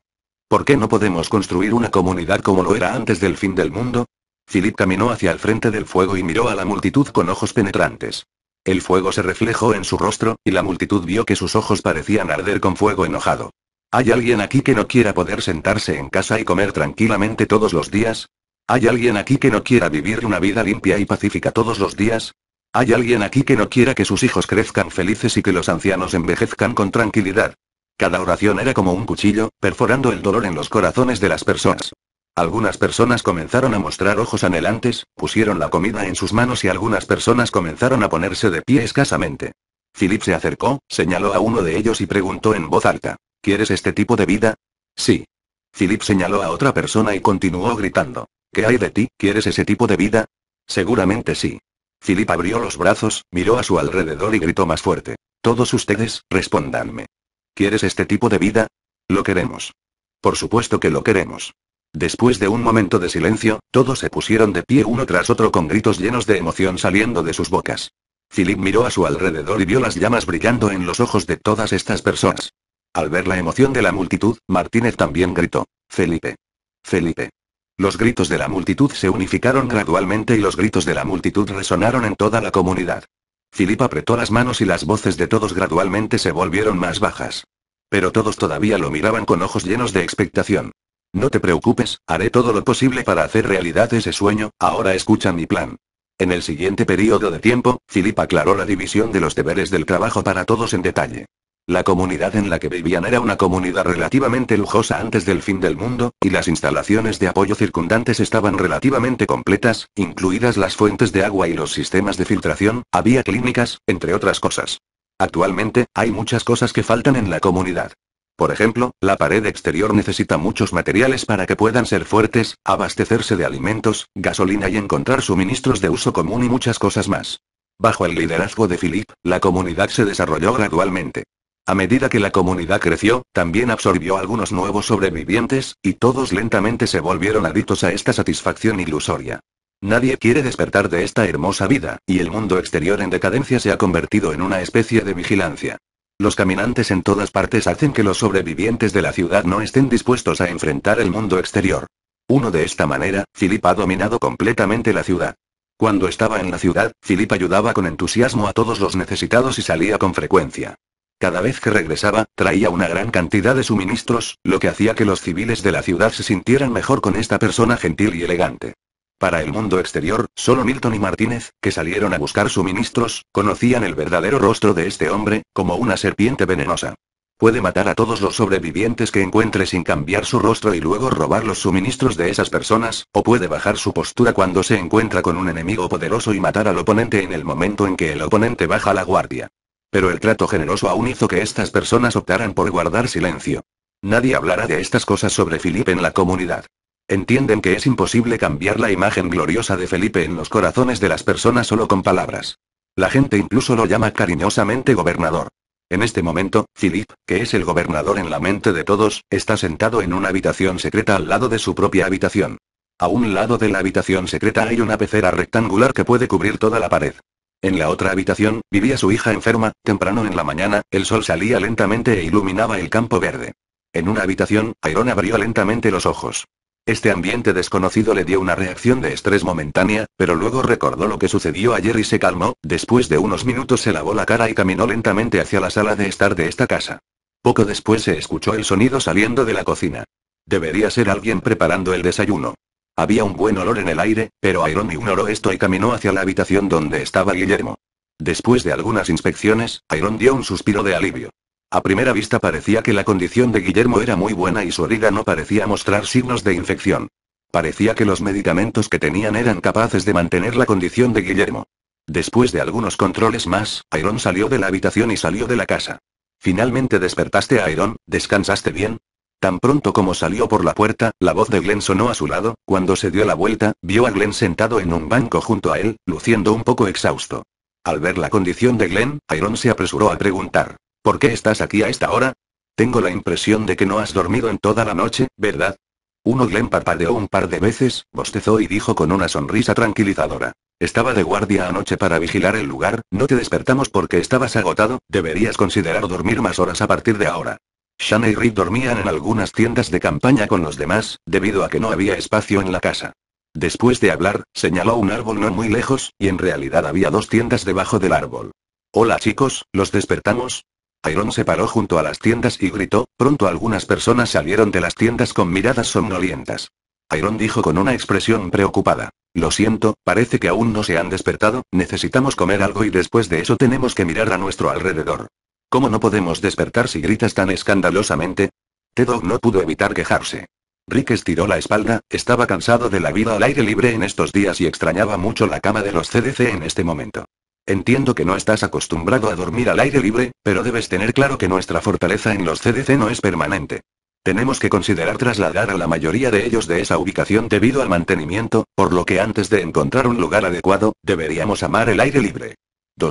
¿Por qué no podemos construir una comunidad como lo era antes del fin del mundo? Felipe caminó hacia el frente del fuego y miró a la multitud con ojos penetrantes. El fuego se reflejó en su rostro, y la multitud vio que sus ojos parecían arder con fuego enojado. ¿Hay alguien aquí que no quiera poder sentarse en casa y comer tranquilamente todos los días? ¿Hay alguien aquí que no quiera vivir una vida limpia y pacífica todos los días? ¿Hay alguien aquí que no quiera que sus hijos crezcan felices y que los ancianos envejezcan con tranquilidad? Cada oración era como un cuchillo, perforando el dolor en los corazones de las personas. Algunas personas comenzaron a mostrar ojos anhelantes, pusieron la comida en sus manos y algunas personas comenzaron a ponerse de pie escasamente. Felipe se acercó, señaló a uno de ellos y preguntó en voz alta: ¿Quieres este tipo de vida? Sí. Felipe señaló a otra persona y continuó gritando: ¿Qué hay de ti? ¿Quieres ese tipo de vida? Seguramente sí. Felipe abrió los brazos, miró a su alrededor y gritó más fuerte: Todos ustedes, respóndanme. ¿Quieres este tipo de vida? Lo queremos. Por supuesto que lo queremos. Después de un momento de silencio, todos se pusieron de pie uno tras otro con gritos llenos de emoción saliendo de sus bocas. Felipe miró a su alrededor y vio las llamas brillando en los ojos de todas estas personas. Al ver la emoción de la multitud, Martínez también gritó: Felipe. Felipe. Los gritos de la multitud se unificaron gradualmente y los gritos de la multitud resonaron en toda la comunidad. Felipe apretó las manos y las voces de todos gradualmente se volvieron más bajas. Pero todos todavía lo miraban con ojos llenos de expectación. No te preocupes, haré todo lo posible para hacer realidad ese sueño, ahora escucha mi plan. En el siguiente periodo de tiempo, Philip aclaró la división de los deberes del trabajo para todos en detalle. La comunidad en la que vivían era una comunidad relativamente lujosa antes del fin del mundo, y las instalaciones de apoyo circundantes estaban relativamente completas, incluidas las fuentes de agua y los sistemas de filtración, había clínicas, entre otras cosas. Actualmente, hay muchas cosas que faltan en la comunidad. Por ejemplo, la pared exterior necesita muchos materiales para que puedan ser fuertes, abastecerse de alimentos, gasolina y encontrar suministros de uso común y muchas cosas más. Bajo el liderazgo de Philip, la comunidad se desarrolló gradualmente. A medida que la comunidad creció, también absorbió algunos nuevos sobrevivientes, y todos lentamente se volvieron adictos a esta satisfacción ilusoria. Nadie quiere despertar de esta hermosa vida, y el mundo exterior en decadencia se ha convertido en una especie de vigilancia. Los caminantes en todas partes hacen que los sobrevivientes de la ciudad no estén dispuestos a enfrentar el mundo exterior. De esta manera, Philip ha dominado completamente la ciudad. Cuando estaba en la ciudad, Philip ayudaba con entusiasmo a todos los necesitados y salía con frecuencia. Cada vez que regresaba, traía una gran cantidad de suministros, lo que hacía que los civiles de la ciudad se sintieran mejor con esta persona gentil y elegante. Para el mundo exterior, solo Milton y Martínez, que salieron a buscar suministros, conocían el verdadero rostro de este hombre, como una serpiente venenosa. Puede matar a todos los sobrevivientes que encuentre sin cambiar su rostro y luego robar los suministros de esas personas, o puede bajar su postura cuando se encuentra con un enemigo poderoso y matar al oponente en el momento en que el oponente baja la guardia. Pero el trato generoso aún hizo que estas personas optaran por guardar silencio. Nadie hablará de estas cosas sobre Philip en la comunidad. Entienden que es imposible cambiar la imagen gloriosa de Felipe en los corazones de las personas solo con palabras. La gente incluso lo llama cariñosamente gobernador. En este momento, Philip, que es el gobernador en la mente de todos, está sentado en una habitación secreta al lado de su propia habitación. A un lado de la habitación secreta hay una pecera rectangular que puede cubrir toda la pared. En la otra habitación, vivía su hija enferma, temprano en la mañana, el sol salía lentamente e iluminaba el campo verde. En una habitación, Iron abrió lentamente los ojos. Este ambiente desconocido le dio una reacción de estrés momentánea, pero luego recordó lo que sucedió ayer y se calmó, después de unos minutos se lavó la cara y caminó lentamente hacia la sala de estar de esta casa. Poco después se escuchó el sonido saliendo de la cocina. Debería ser alguien preparando el desayuno. Había un buen olor en el aire, pero Iron ignoró esto y caminó hacia la habitación donde estaba Guillermo. Después de algunas inspecciones, Iron dio un suspiro de alivio. A primera vista parecía que la condición de Guillermo era muy buena y su herida no parecía mostrar signos de infección. Parecía que los medicamentos que tenían eran capaces de mantener la condición de Guillermo. Después de algunos controles más, Iron salió de la habitación y salió de la casa. Finalmente despertaste a Iron, ¿descansaste bien? Tan pronto como salió por la puerta, la voz de Glenn sonó a su lado, cuando se dio la vuelta, vio a Glenn sentado en un banco junto a él, luciendo un poco exhausto. Al ver la condición de Glenn, Iron se apresuró a preguntar, ¿por qué estás aquí a esta hora? Tengo la impresión de que no has dormido en toda la noche, ¿verdad? Glenn parpadeó un par de veces, bostezó y dijo con una sonrisa tranquilizadora, estaba de guardia anoche para vigilar el lugar, no te despertamos porque estabas agotado, deberías considerar dormir más horas a partir de ahora. Shane y Rick dormían en algunas tiendas de campaña con los demás, debido a que no había espacio en la casa. Después de hablar, señaló un árbol no muy lejos, y en realidad había dos tiendas debajo del árbol. Hola chicos, ¿los despertamos? Iron se paró junto a las tiendas y gritó, pronto algunas personas salieron de las tiendas con miradas somnolientas. Iron dijo con una expresión preocupada, lo siento, parece que aún no se han despertado, necesitamos comer algo y después de eso tenemos que mirar a nuestro alrededor. ¿Cómo no podemos despertar si gritas tan escandalosamente? T-Dog no pudo evitar quejarse. Rick estiró la espalda, estaba cansado de la vida al aire libre en estos días y extrañaba mucho la cama de los CDC en este momento. Entiendo que no estás acostumbrado a dormir al aire libre, pero debes tener claro que nuestra fortaleza en los CDC no es permanente. Tenemos que considerar trasladar a la mayoría de ellos de esa ubicación debido al mantenimiento, por lo que antes de encontrar un lugar adecuado, deberíamos amar el aire libre.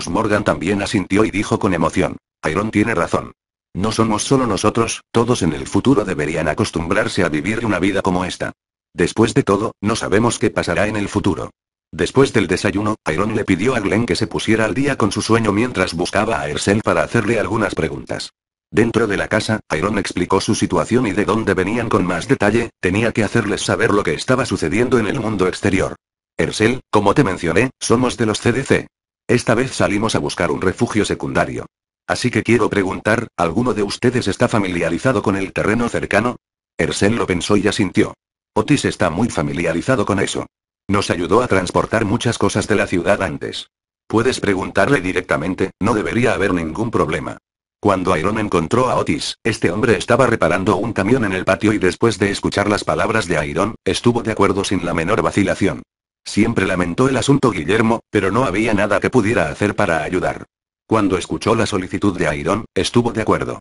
Morgan también asintió y dijo con emoción. Iron tiene razón. No somos solo nosotros, todos en el futuro deberían acostumbrarse a vivir una vida como esta. Después de todo, no sabemos qué pasará en el futuro. Después del desayuno, Iron le pidió a Glenn que se pusiera al día con su sueño mientras buscaba a Hershel para hacerle algunas preguntas. Dentro de la casa, Iron explicó su situación y de dónde venían con más detalle, tenía que hacerles saber lo que estaba sucediendo en el mundo exterior. Hershel, como te mencioné, somos de los CDC. Esta vez salimos a buscar un refugio secundario. Así que quiero preguntar, ¿alguno de ustedes está familiarizado con el terreno cercano? Hershel lo pensó y asintió. Otis está muy familiarizado con eso. Nos ayudó a transportar muchas cosas de la ciudad antes. Puedes preguntarle directamente, no debería haber ningún problema. Cuando Iron encontró a Otis, este hombre estaba reparando un camión en el patio y después de escuchar las palabras de Iron, estuvo de acuerdo sin la menor vacilación. Siempre lamentó el asunto Guillermo, pero no había nada que pudiera hacer para ayudar. Cuando escuchó la solicitud de Iron, estuvo de acuerdo.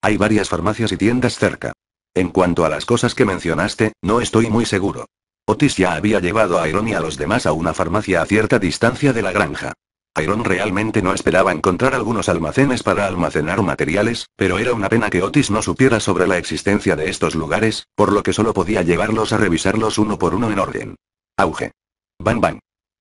Hay varias farmacias y tiendas cerca. En cuanto a las cosas que mencionaste, no estoy muy seguro. Otis ya había llevado a Iron y a los demás a una farmacia a cierta distancia de la granja. Iron realmente no esperaba encontrar algunos almacenes para almacenar materiales, pero era una pena que Otis no supiera sobre la existencia de estos lugares, por lo que solo podía llevarlos a revisarlos uno por uno en orden. Auge. Bang bang.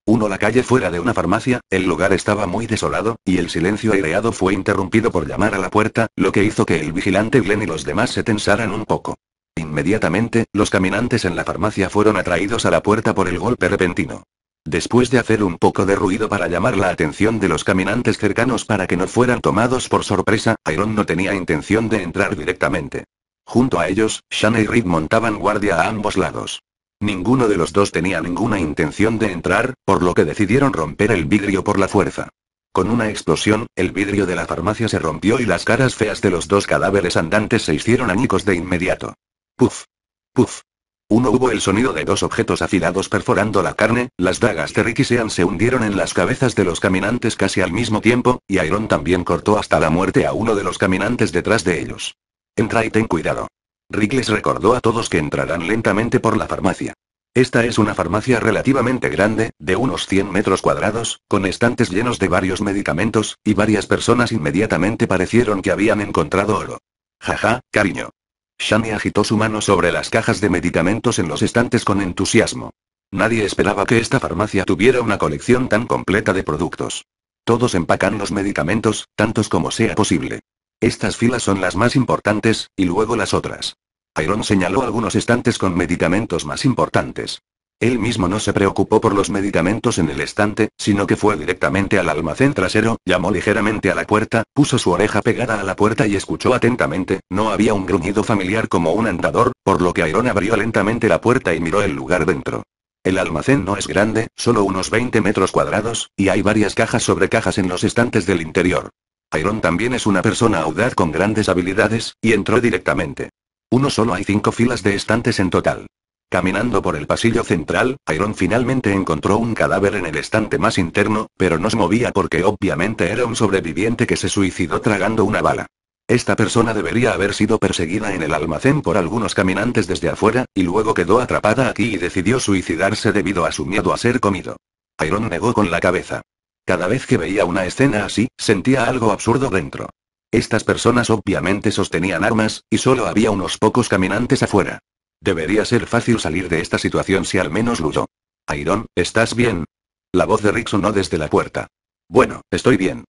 Uno la calle fuera de una farmacia, el lugar estaba muy desolado, y el silencio aireado fue interrumpido por llamar a la puerta, lo que hizo que el vigilante Glenn y los demás se tensaran un poco. Inmediatamente, los caminantes en la farmacia fueron atraídos a la puerta por el golpe repentino. Después de hacer un poco de ruido para llamar la atención de los caminantes cercanos para que no fueran tomados por sorpresa, Iron no tenía intención de entrar directamente. Junto a ellos, Shane y Rick montaban guardia a ambos lados. Ninguno de los dos tenía ninguna intención de entrar, por lo que decidieron romper el vidrio por la fuerza. Con una explosión, el vidrio de la farmacia se rompió y las caras feas de los dos cadáveres andantes se hicieron añicos de inmediato. Puf. Puf. Uno hubo el sonido de dos objetos afilados perforando la carne, las dagas de Rick y Sean se hundieron en las cabezas de los caminantes casi al mismo tiempo, y Iron también cortó hasta la muerte a uno de los caminantes detrás de ellos. Entra y ten cuidado. Rick les recordó a todos que entrarán lentamente por la farmacia. Esta es una farmacia relativamente grande, de unos 100 metros cuadrados, con estantes llenos de varios medicamentos, y varias personas inmediatamente parecieron que habían encontrado oro. Jaja, cariño. Shani agitó su mano sobre las cajas de medicamentos en los estantes con entusiasmo. Nadie esperaba que esta farmacia tuviera una colección tan completa de productos. Todos empacan los medicamentos, tantos como sea posible. Estas filas son las más importantes, y luego las otras. Iron señaló algunos estantes con medicamentos más importantes. Él mismo no se preocupó por los medicamentos en el estante, sino que fue directamente al almacén trasero, llamó ligeramente a la puerta, puso su oreja pegada a la puerta y escuchó atentamente, no había un gruñido familiar como un andador, por lo que Iron abrió lentamente la puerta y miró el lugar dentro. El almacén no es grande, solo unos 20 metros cuadrados, y hay varias cajas sobre cajas en los estantes del interior. Iron también es una persona audaz con grandes habilidades, y entró directamente. Solo hay 5 filas de estantes en total. Caminando por el pasillo central, Iron finalmente encontró un cadáver en el estante más interno, pero no se movía porque obviamente era un sobreviviente que se suicidó tragando una bala. Esta persona debería haber sido perseguida en el almacén por algunos caminantes desde afuera, y luego quedó atrapada aquí y decidió suicidarse debido a su miedo a ser comido. Iron negó con la cabeza. Cada vez que veía una escena así, sentía algo absurdo dentro. Estas personas obviamente sostenían armas, y solo había unos pocos caminantes afuera. Debería ser fácil salir de esta situación si al menos luchó. Iron, ¿estás bien? La voz de Rick sonó desde la puerta. Bueno, estoy bien.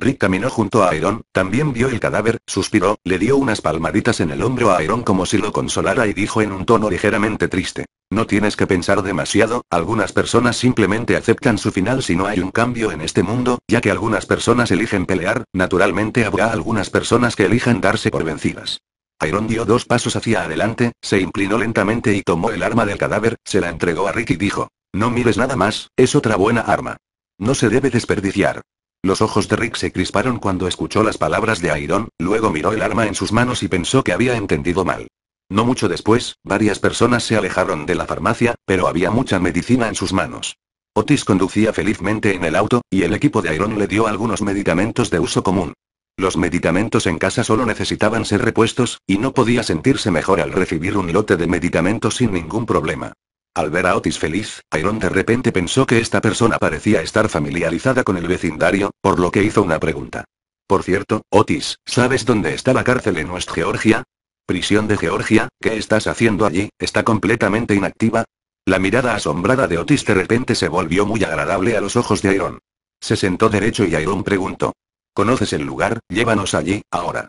Rick caminó junto a Iron, también vio el cadáver, suspiró, le dio unas palmaditas en el hombro a Iron como si lo consolara y dijo en un tono ligeramente triste. No tienes que pensar demasiado, algunas personas simplemente aceptan su final si no hay un cambio en este mundo, ya que algunas personas eligen pelear, naturalmente habrá algunas personas que elijan darse por vencidas. Iron dio 2 pasos hacia adelante, se inclinó lentamente y tomó el arma del cadáver, se la entregó a Rick y dijo, no mires nada más, es otra buena arma. No se debe desperdiciar. Los ojos de Rick se crisparon cuando escuchó las palabras de Iron, luego miró el arma en sus manos y pensó que había entendido mal. No mucho después, varias personas se alejaron de la farmacia, pero había mucha medicina en sus manos. Otis conducía felizmente en el auto, y el equipo de Iron le dio algunos medicamentos de uso común. Los medicamentos en casa solo necesitaban ser repuestos, y no podía sentirse mejor al recibir un lote de medicamentos sin ningún problema. Al ver a Otis feliz, Iron de repente pensó que esta persona parecía estar familiarizada con el vecindario, por lo que hizo una pregunta. Por cierto, Otis, ¿sabes dónde está la cárcel en West Georgia? Prisión de Georgia, ¿qué estás haciendo allí? ¿Está completamente inactiva? La mirada asombrada de Otis de repente se volvió muy agradable a los ojos de Iron. Se sentó derecho y Iron preguntó. ¿Conoces el lugar? Llévanos allí, ahora.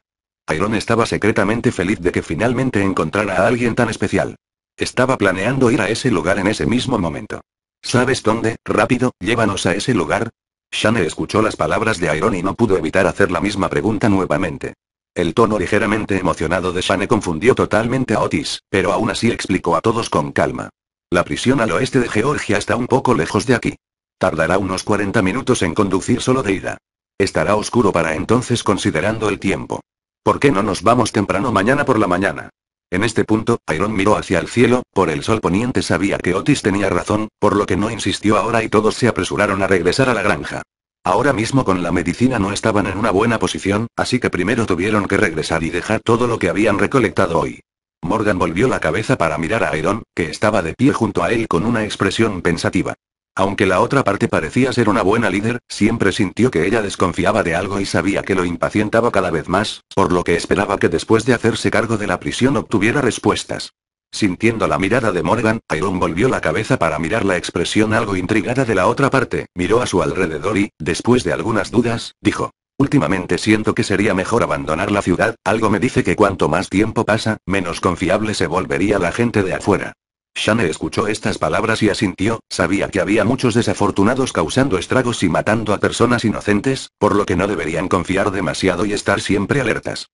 Iron estaba secretamente feliz de que finalmente encontrara a alguien tan especial. Estaba planeando ir a ese lugar en ese mismo momento. ¿Sabes dónde? Rápido, llévanos a ese lugar. Shane escuchó las palabras de Iron y no pudo evitar hacer la misma pregunta nuevamente. El tono ligeramente emocionado de Shane confundió totalmente a Otis, pero aún así explicó a todos con calma. La prisión al oeste de Georgia está un poco lejos de aquí. Tardará unos 40 minutos en conducir solo de ida. Estará oscuro para entonces considerando el tiempo. ¿Por qué no nos vamos temprano mañana por la mañana? En este punto, Iron miró hacia el cielo, por el sol poniente sabía que Otis tenía razón, por lo que no insistió ahora y todos se apresuraron a regresar a la granja. Ahora mismo con la medicina no estaban en una buena posición, así que primero tuvieron que regresar y dejar todo lo que habían recolectado hoy. Morgan volvió la cabeza para mirar a Iron, que estaba de pie junto a él con una expresión pensativa. Aunque la otra parte parecía ser una buena líder, siempre sintió que ella desconfiaba de algo y sabía que lo impacientaba cada vez más, por lo que esperaba que después de hacerse cargo de la prisión obtuviera respuestas. Sintiendo la mirada de Morgan, Iron volvió la cabeza para mirar la expresión algo intrigada de la otra parte, miró a su alrededor y, después de algunas dudas, dijo: últimamente siento que sería mejor abandonar la ciudad, algo me dice que cuanto más tiempo pasa, menos confiable se volvería la gente de afuera. Shane escuchó estas palabras y asintió, sabía que había muchos desafortunados causando estragos y matando a personas inocentes, por lo que no deberían confiar demasiado y estar siempre alertas.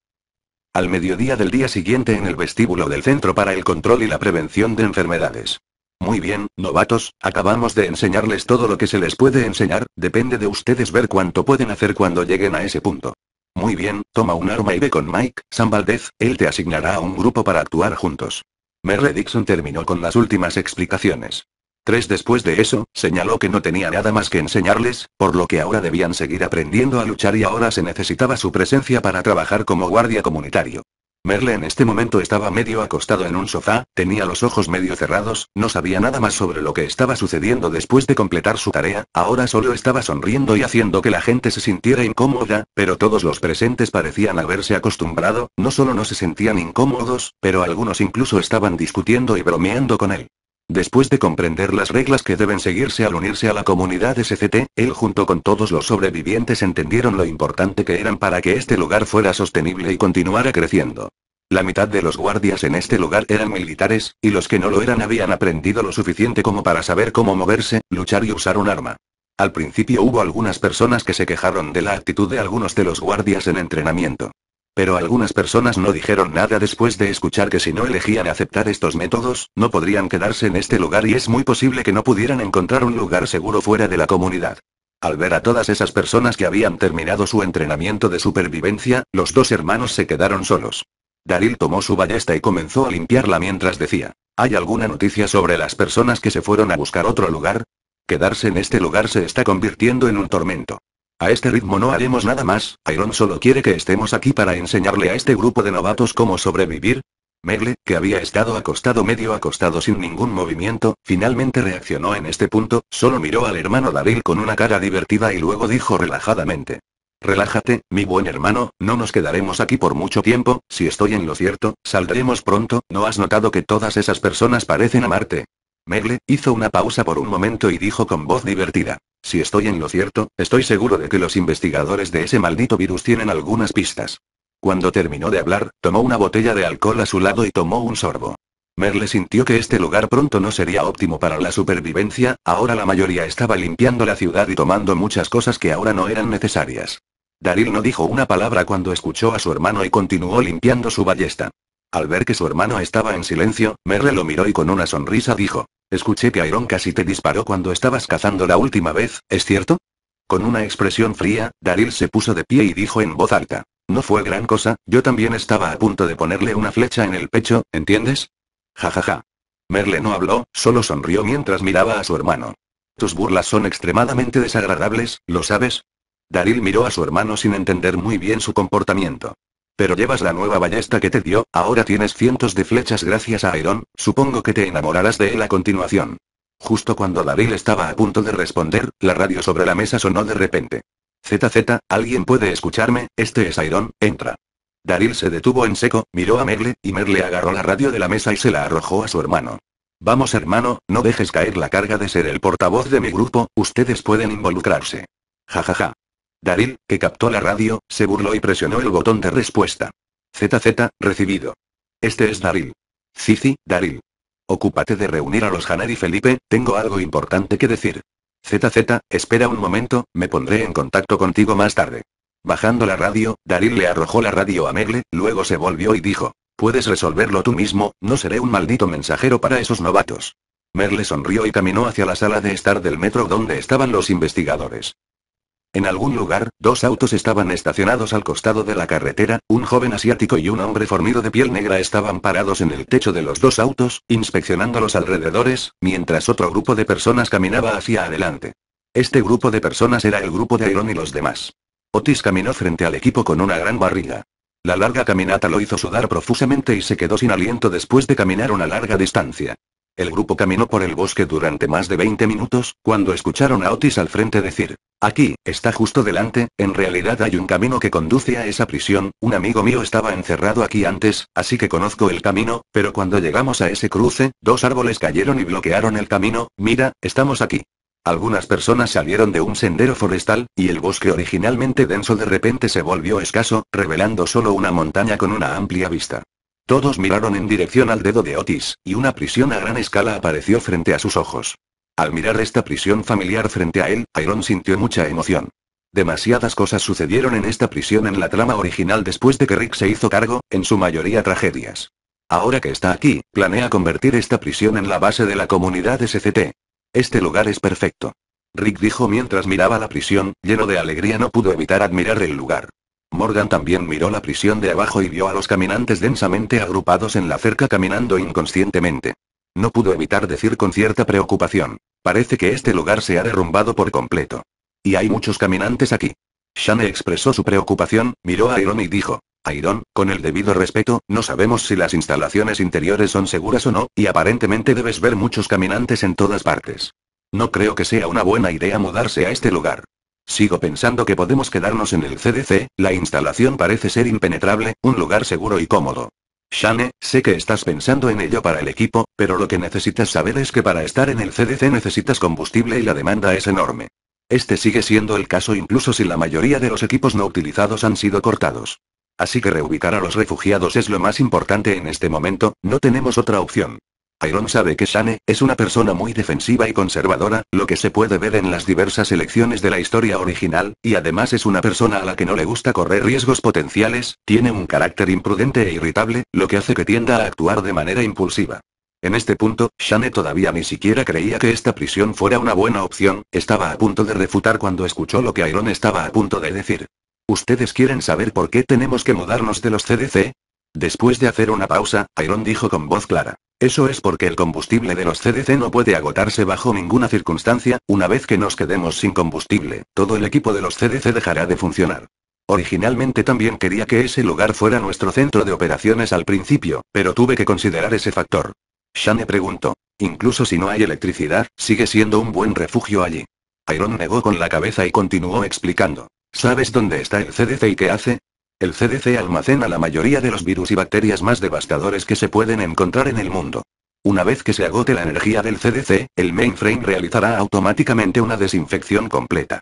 Al mediodía del día siguiente en el vestíbulo del Centro para el Control y la Prevención de Enfermedades. Muy bien, novatos, acabamos de enseñarles todo lo que se les puede enseñar, depende de ustedes ver cuánto pueden hacer cuando lleguen a ese punto. Muy bien, toma un arma y ve con Mike, Sam Valdez, él te asignará a un grupo para actuar juntos. Merle Dixon terminó con las últimas explicaciones. 3 después de eso, señaló que no tenía nada más que enseñarles, por lo que ahora debían seguir aprendiendo a luchar y ahora se necesitaba su presencia para trabajar como guardia comunitario. Merle en este momento estaba medio acostado en un sofá, tenía los ojos medio cerrados, no sabía nada más sobre lo que estaba sucediendo después de completar su tarea, ahora solo estaba sonriendo y haciendo que la gente se sintiera incómoda, pero todos los presentes parecían haberse acostumbrado, no solo no se sentían incómodos, pero algunos incluso estaban discutiendo y bromeando con él. Después de comprender las reglas que deben seguirse al unirse a la comunidad SCT, él junto con todos los sobrevivientes entendieron lo importante que eran para que este lugar fuera sostenible y continuara creciendo. La mitad de los guardias en este lugar eran militares, y los que no lo eran habían aprendido lo suficiente como para saber cómo moverse, luchar y usar un arma. Al principio hubo algunas personas que se quejaron de la actitud de algunos de los guardias en entrenamiento. Pero algunas personas no dijeron nada después de escuchar que si no elegían aceptar estos métodos, no podrían quedarse en este lugar y es muy posible que no pudieran encontrar un lugar seguro fuera de la comunidad. Al ver a todas esas personas que habían terminado su entrenamiento de supervivencia, los dos hermanos se quedaron solos. Daryl tomó su ballesta y comenzó a limpiarla mientras decía: ¿hay alguna noticia sobre las personas que se fueron a buscar otro lugar? Quedarse en este lugar se está convirtiendo en un tormento. A este ritmo no haremos nada más, Iron solo quiere que estemos aquí para enseñarle a este grupo de novatos cómo sobrevivir. Merle, que había estado medio acostado sin ningún movimiento, finalmente reaccionó en este punto, solo miró al hermano Daryl con una cara divertida y luego dijo relajadamente: relájate, mi buen hermano, no nos quedaremos aquí por mucho tiempo, si estoy en lo cierto, saldremos pronto, ¿no has notado que todas esas personas parecen amarte? Merle hizo una pausa por un momento y dijo con voz divertida: si estoy en lo cierto, estoy seguro de que los investigadores de ese maldito virus tienen algunas pistas. Cuando terminó de hablar, tomó una botella de alcohol a su lado y tomó un sorbo. Merle sintió que este lugar pronto no sería óptimo para la supervivencia, ahora la mayoría estaba limpiando la ciudad y tomando muchas cosas que ahora no eran necesarias. Daryl no dijo una palabra cuando escuchó a su hermano y continuó limpiando su ballesta. Al ver que su hermano estaba en silencio, Merle lo miró y con una sonrisa dijo: escuché que Iron casi te disparó cuando estabas cazando la última vez, ¿es cierto? Con una expresión fría, Daryl se puso de pie y dijo en voz alta: no fue gran cosa, yo también estaba a punto de ponerle una flecha en el pecho, ¿entiendes? Ja ja ja. Merle no habló, solo sonrió mientras miraba a su hermano. Tus burlas son extremadamente desagradables, ¿lo sabes? Daryl miró a su hermano sin entender muy bien su comportamiento. Pero llevas la nueva ballesta que te dio, ahora tienes cientos de flechas gracias a Iron, supongo que te enamorarás de él a continuación. Justo cuando Daryl estaba a punto de responder, la radio sobre la mesa sonó de repente. ZZ, ¿alguien puede escucharme? Este es Iron, entra. Daryl se detuvo en seco, miró a Merle, y Merle agarró la radio de la mesa y se la arrojó a su hermano. Vamos hermano, no dejes caer la carga de ser el portavoz de mi grupo, ustedes pueden involucrarse. Ja ja ja. Daryl, que captó la radio, se burló y presionó el botón de respuesta. ZZ, recibido. Este es Daryl. Cici, Daryl. Ocúpate de reunir a los Jenner y Felipe, tengo algo importante que decir. ZZ, espera un momento, me pondré en contacto contigo más tarde. Bajando la radio, Daryl le arrojó la radio a Merle, luego se volvió y dijo: «Puedes resolverlo tú mismo, no seré un maldito mensajero para esos novatos». Merle sonrió y caminó hacia la sala de estar del metro donde estaban los investigadores. En algún lugar, dos autos estaban estacionados al costado de la carretera, un joven asiático y un hombre fornido de piel negra estaban parados en el techo de los dos autos, inspeccionando los alrededores, mientras otro grupo de personas caminaba hacia adelante. Este grupo de personas era el grupo de Iron y los demás. Otis caminó frente al equipo con una gran barriga. La larga caminata lo hizo sudar profusamente y se quedó sin aliento después de caminar una larga distancia. El grupo caminó por el bosque durante más de 20 minutos, cuando escucharon a Otis al frente decir: «Aquí, está justo delante, en realidad hay un camino que conduce a esa prisión, un amigo mío estaba encerrado aquí antes, así que conozco el camino, pero cuando llegamos a ese cruce, dos árboles cayeron y bloquearon el camino, mira, estamos aquí». Algunas personas salieron de un sendero forestal, y el bosque originalmente denso de repente se volvió escaso, revelando solo una montaña con una amplia vista. Todos miraron en dirección al dedo de Otis, y una prisión a gran escala apareció frente a sus ojos. Al mirar esta prisión familiar frente a él, Iron sintió mucha emoción. Demasiadas cosas sucedieron en esta prisión en la trama original después de que Rick se hizo cargo, en su mayoría tragedias. Ahora que está aquí, planea convertir esta prisión en la base de la comunidad SCT. Este lugar es perfecto. Rick dijo mientras miraba la prisión, lleno de alegría no pudo evitar admirar el lugar. Morgan también miró la prisión de abajo y vio a los caminantes densamente agrupados en la cerca caminando inconscientemente. No pudo evitar decir con cierta preocupación: «Parece que este lugar se ha derrumbado por completo. Y hay muchos caminantes aquí». Shane expresó su preocupación, miró a Iron y dijo: «Iron, con el debido respeto, no sabemos si las instalaciones interiores son seguras o no, y aparentemente debes ver muchos caminantes en todas partes. No creo que sea una buena idea mudarse a este lugar. Sigo pensando que podemos quedarnos en el CDC, la instalación parece ser impenetrable, un lugar seguro y cómodo». «Shane, sé que estás pensando en ello para el equipo, pero lo que necesitas saber es que para estar en el CDC necesitas combustible y la demanda es enorme. Este sigue siendo el caso incluso si la mayoría de los equipos no utilizados han sido cortados. Así que reubicar a los refugiados es lo más importante en este momento, no tenemos otra opción». Iron sabe que Shane es una persona muy defensiva y conservadora, lo que se puede ver en las diversas elecciones de la historia original, y además es una persona a la que no le gusta correr riesgos potenciales, tiene un carácter imprudente e irritable, lo que hace que tienda a actuar de manera impulsiva. En este punto, Shane todavía ni siquiera creía que esta prisión fuera una buena opción, estaba a punto de refutar cuando escuchó lo que Iron estaba a punto de decir. «¿Ustedes quieren saber por qué tenemos que mudarnos de los CDC?». Después de hacer una pausa, Iron dijo con voz clara: «Eso es porque el combustible de los CDC no puede agotarse bajo ninguna circunstancia, una vez que nos quedemos sin combustible, todo el equipo de los CDC dejará de funcionar. Originalmente también quería que ese lugar fuera nuestro centro de operaciones al principio, pero tuve que considerar ese factor». Shane preguntó: «Incluso si no hay electricidad, sigue siendo un buen refugio allí?». Iron negó con la cabeza y continuó explicando: «¿Sabes dónde está el CDC y qué hace? El CDC almacena la mayoría de los virus y bacterias más devastadores que se pueden encontrar en el mundo. Una vez que se agote la energía del CDC, el mainframe realizará automáticamente una desinfección completa».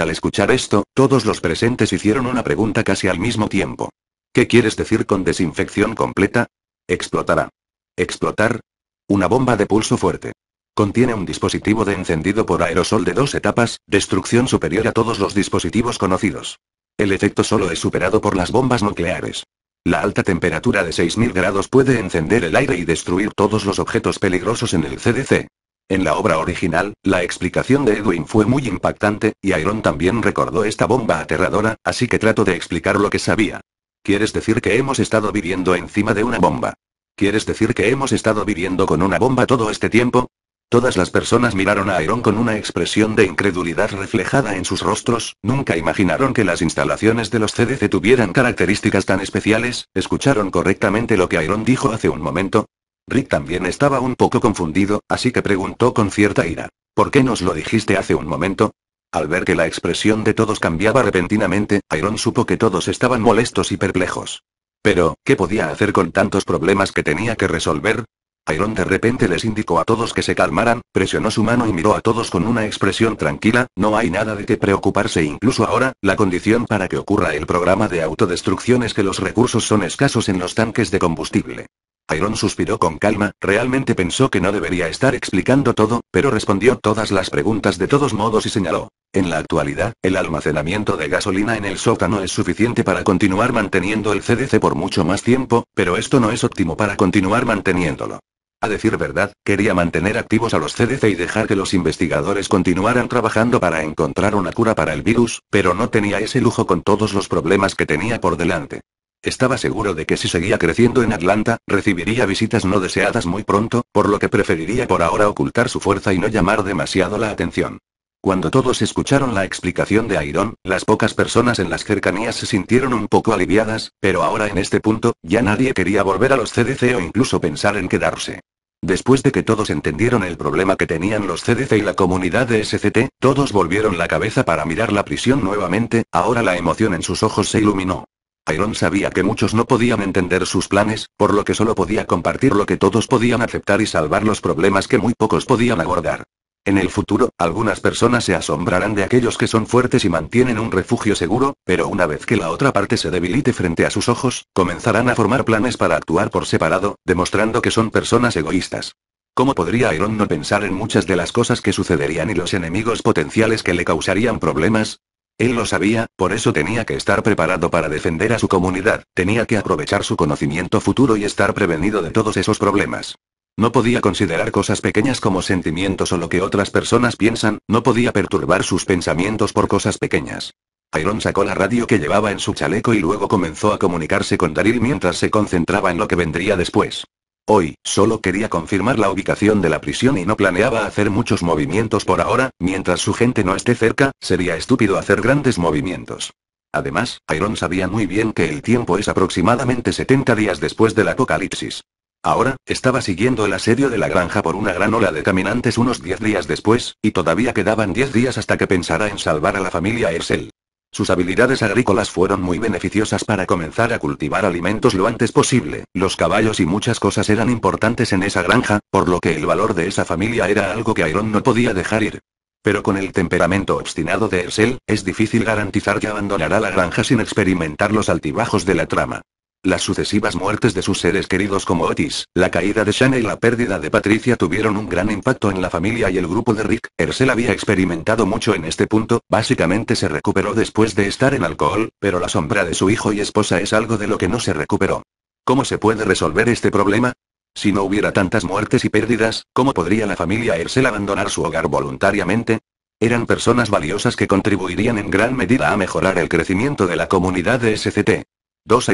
Al escuchar esto, todos los presentes hicieron una pregunta casi al mismo tiempo. «¿Qué quieres decir con desinfección completa? Explotará». «¿Explotar?». «Una bomba de pulso fuerte. Contiene un dispositivo de encendido por aerosol de 2 etapas, destrucción superior a todos los dispositivos conocidos. El efecto solo es superado por las bombas nucleares. La alta temperatura de 6000 grados puede encender el aire y destruir todos los objetos peligrosos en el CDC. En la obra original, la explicación de Edwin fue muy impactante, y Iron también recordó esta bomba aterradora, así que trato de explicar lo que sabía. ¿Quieres decir que hemos estado viviendo encima de una bomba? ¿Quieres decir que hemos estado viviendo con una bomba todo este tiempo?». Todas las personas miraron a Iron con una expresión de incredulidad reflejada en sus rostros, nunca imaginaron que las instalaciones de los CDC tuvieran características tan especiales. ¿Escucharon correctamente lo que Iron dijo hace un momento? Rick también estaba un poco confundido, así que preguntó con cierta ira: «¿Por qué nos lo dijiste hace un momento?». Al ver que la expresión de todos cambiaba repentinamente, Iron supo que todos estaban molestos y perplejos. Pero, ¿qué podía hacer con tantos problemas que tenía que resolver? Iron de repente les indicó a todos que se calmaran, presionó su mano y miró a todos con una expresión tranquila: «No hay nada de qué preocuparse incluso ahora, la condición para que ocurra el programa de autodestrucción es que los recursos son escasos en los tanques de combustible. Iron suspiró con calma, realmente pensó que no debería estar explicando todo, pero respondió todas las preguntas de todos modos y señaló. En la actualidad, el almacenamiento de gasolina en el sótano es suficiente para continuar manteniendo el CDC por mucho más tiempo, pero esto no es óptimo para continuar manteniéndolo. A decir verdad, quería mantener activos a los CDC y dejar que los investigadores continuaran trabajando para encontrar una cura para el virus, pero no tenía ese lujo con todos los problemas que tenía por delante. Estaba seguro de que si seguía creciendo en Atlanta, recibiría visitas no deseadas muy pronto, por lo que preferiría por ahora ocultar su fuerza y no llamar demasiado la atención. Cuando todos escucharon la explicación de Iron, las pocas personas en las cercanías se sintieron un poco aliviadas, pero ahora en este punto, ya nadie quería volver a los CDC o incluso pensar en quedarse. Después de que todos entendieron el problema que tenían los CDC y la comunidad de SCT, todos volvieron la cabeza para mirar la prisión nuevamente, ahora la emoción en sus ojos se iluminó. Iron sabía que muchos no podían entender sus planes, por lo que solo podía compartir lo que todos podían aceptar y salvar los problemas que muy pocos podían abordar. En el futuro, algunas personas se asombrarán de aquellos que son fuertes y mantienen un refugio seguro, pero una vez que la otra parte se debilite frente a sus ojos, comenzarán a formar planes para actuar por separado, demostrando que son personas egoístas. ¿Cómo podría Iron no pensar en muchas de las cosas que sucederían y los enemigos potenciales que le causarían problemas? Él lo sabía, por eso tenía que estar preparado para defender a su comunidad, tenía que aprovechar su conocimiento futuro y estar prevenido de todos esos problemas. No podía considerar cosas pequeñas como sentimientos o lo que otras personas piensan, no podía perturbar sus pensamientos por cosas pequeñas. Iron sacó la radio que llevaba en su chaleco y luego comenzó a comunicarse con Daryl mientras se concentraba en lo que vendría después. Hoy, solo quería confirmar la ubicación de la prisión y no planeaba hacer muchos movimientos por ahora, mientras su gente no esté cerca, sería estúpido hacer grandes movimientos. Además, Iron sabía muy bien que el tiempo es aproximadamente 70 días después del apocalipsis. Ahora, estaba siguiendo el asedio de la granja por una gran ola de caminantes unos 10 días después, y todavía quedaban 10 días hasta que pensara en salvar a la familia Hershel. Sus habilidades agrícolas fueron muy beneficiosas para comenzar a cultivar alimentos lo antes posible, los caballos y muchas cosas eran importantes en esa granja, por lo que el valor de esa familia era algo que Iron no podía dejar ir. Pero con el temperamento obstinado de Hershel, es difícil garantizar que abandonará la granja sin experimentar los altibajos de la trama. Las sucesivas muertes de sus seres queridos como Otis, la caída de Shane y la pérdida de Patricia tuvieron un gran impacto en la familia y el grupo de Rick. Hershel había experimentado mucho en este punto, básicamente se recuperó después de estar en alcohol, pero la sombra de su hijo y esposa es algo de lo que no se recuperó. ¿Cómo se puede resolver este problema? Si no hubiera tantas muertes y pérdidas, ¿cómo podría la familia Hershel abandonar su hogar voluntariamente? Eran personas valiosas que contribuirían en gran medida a mejorar el crecimiento de la comunidad de SCT.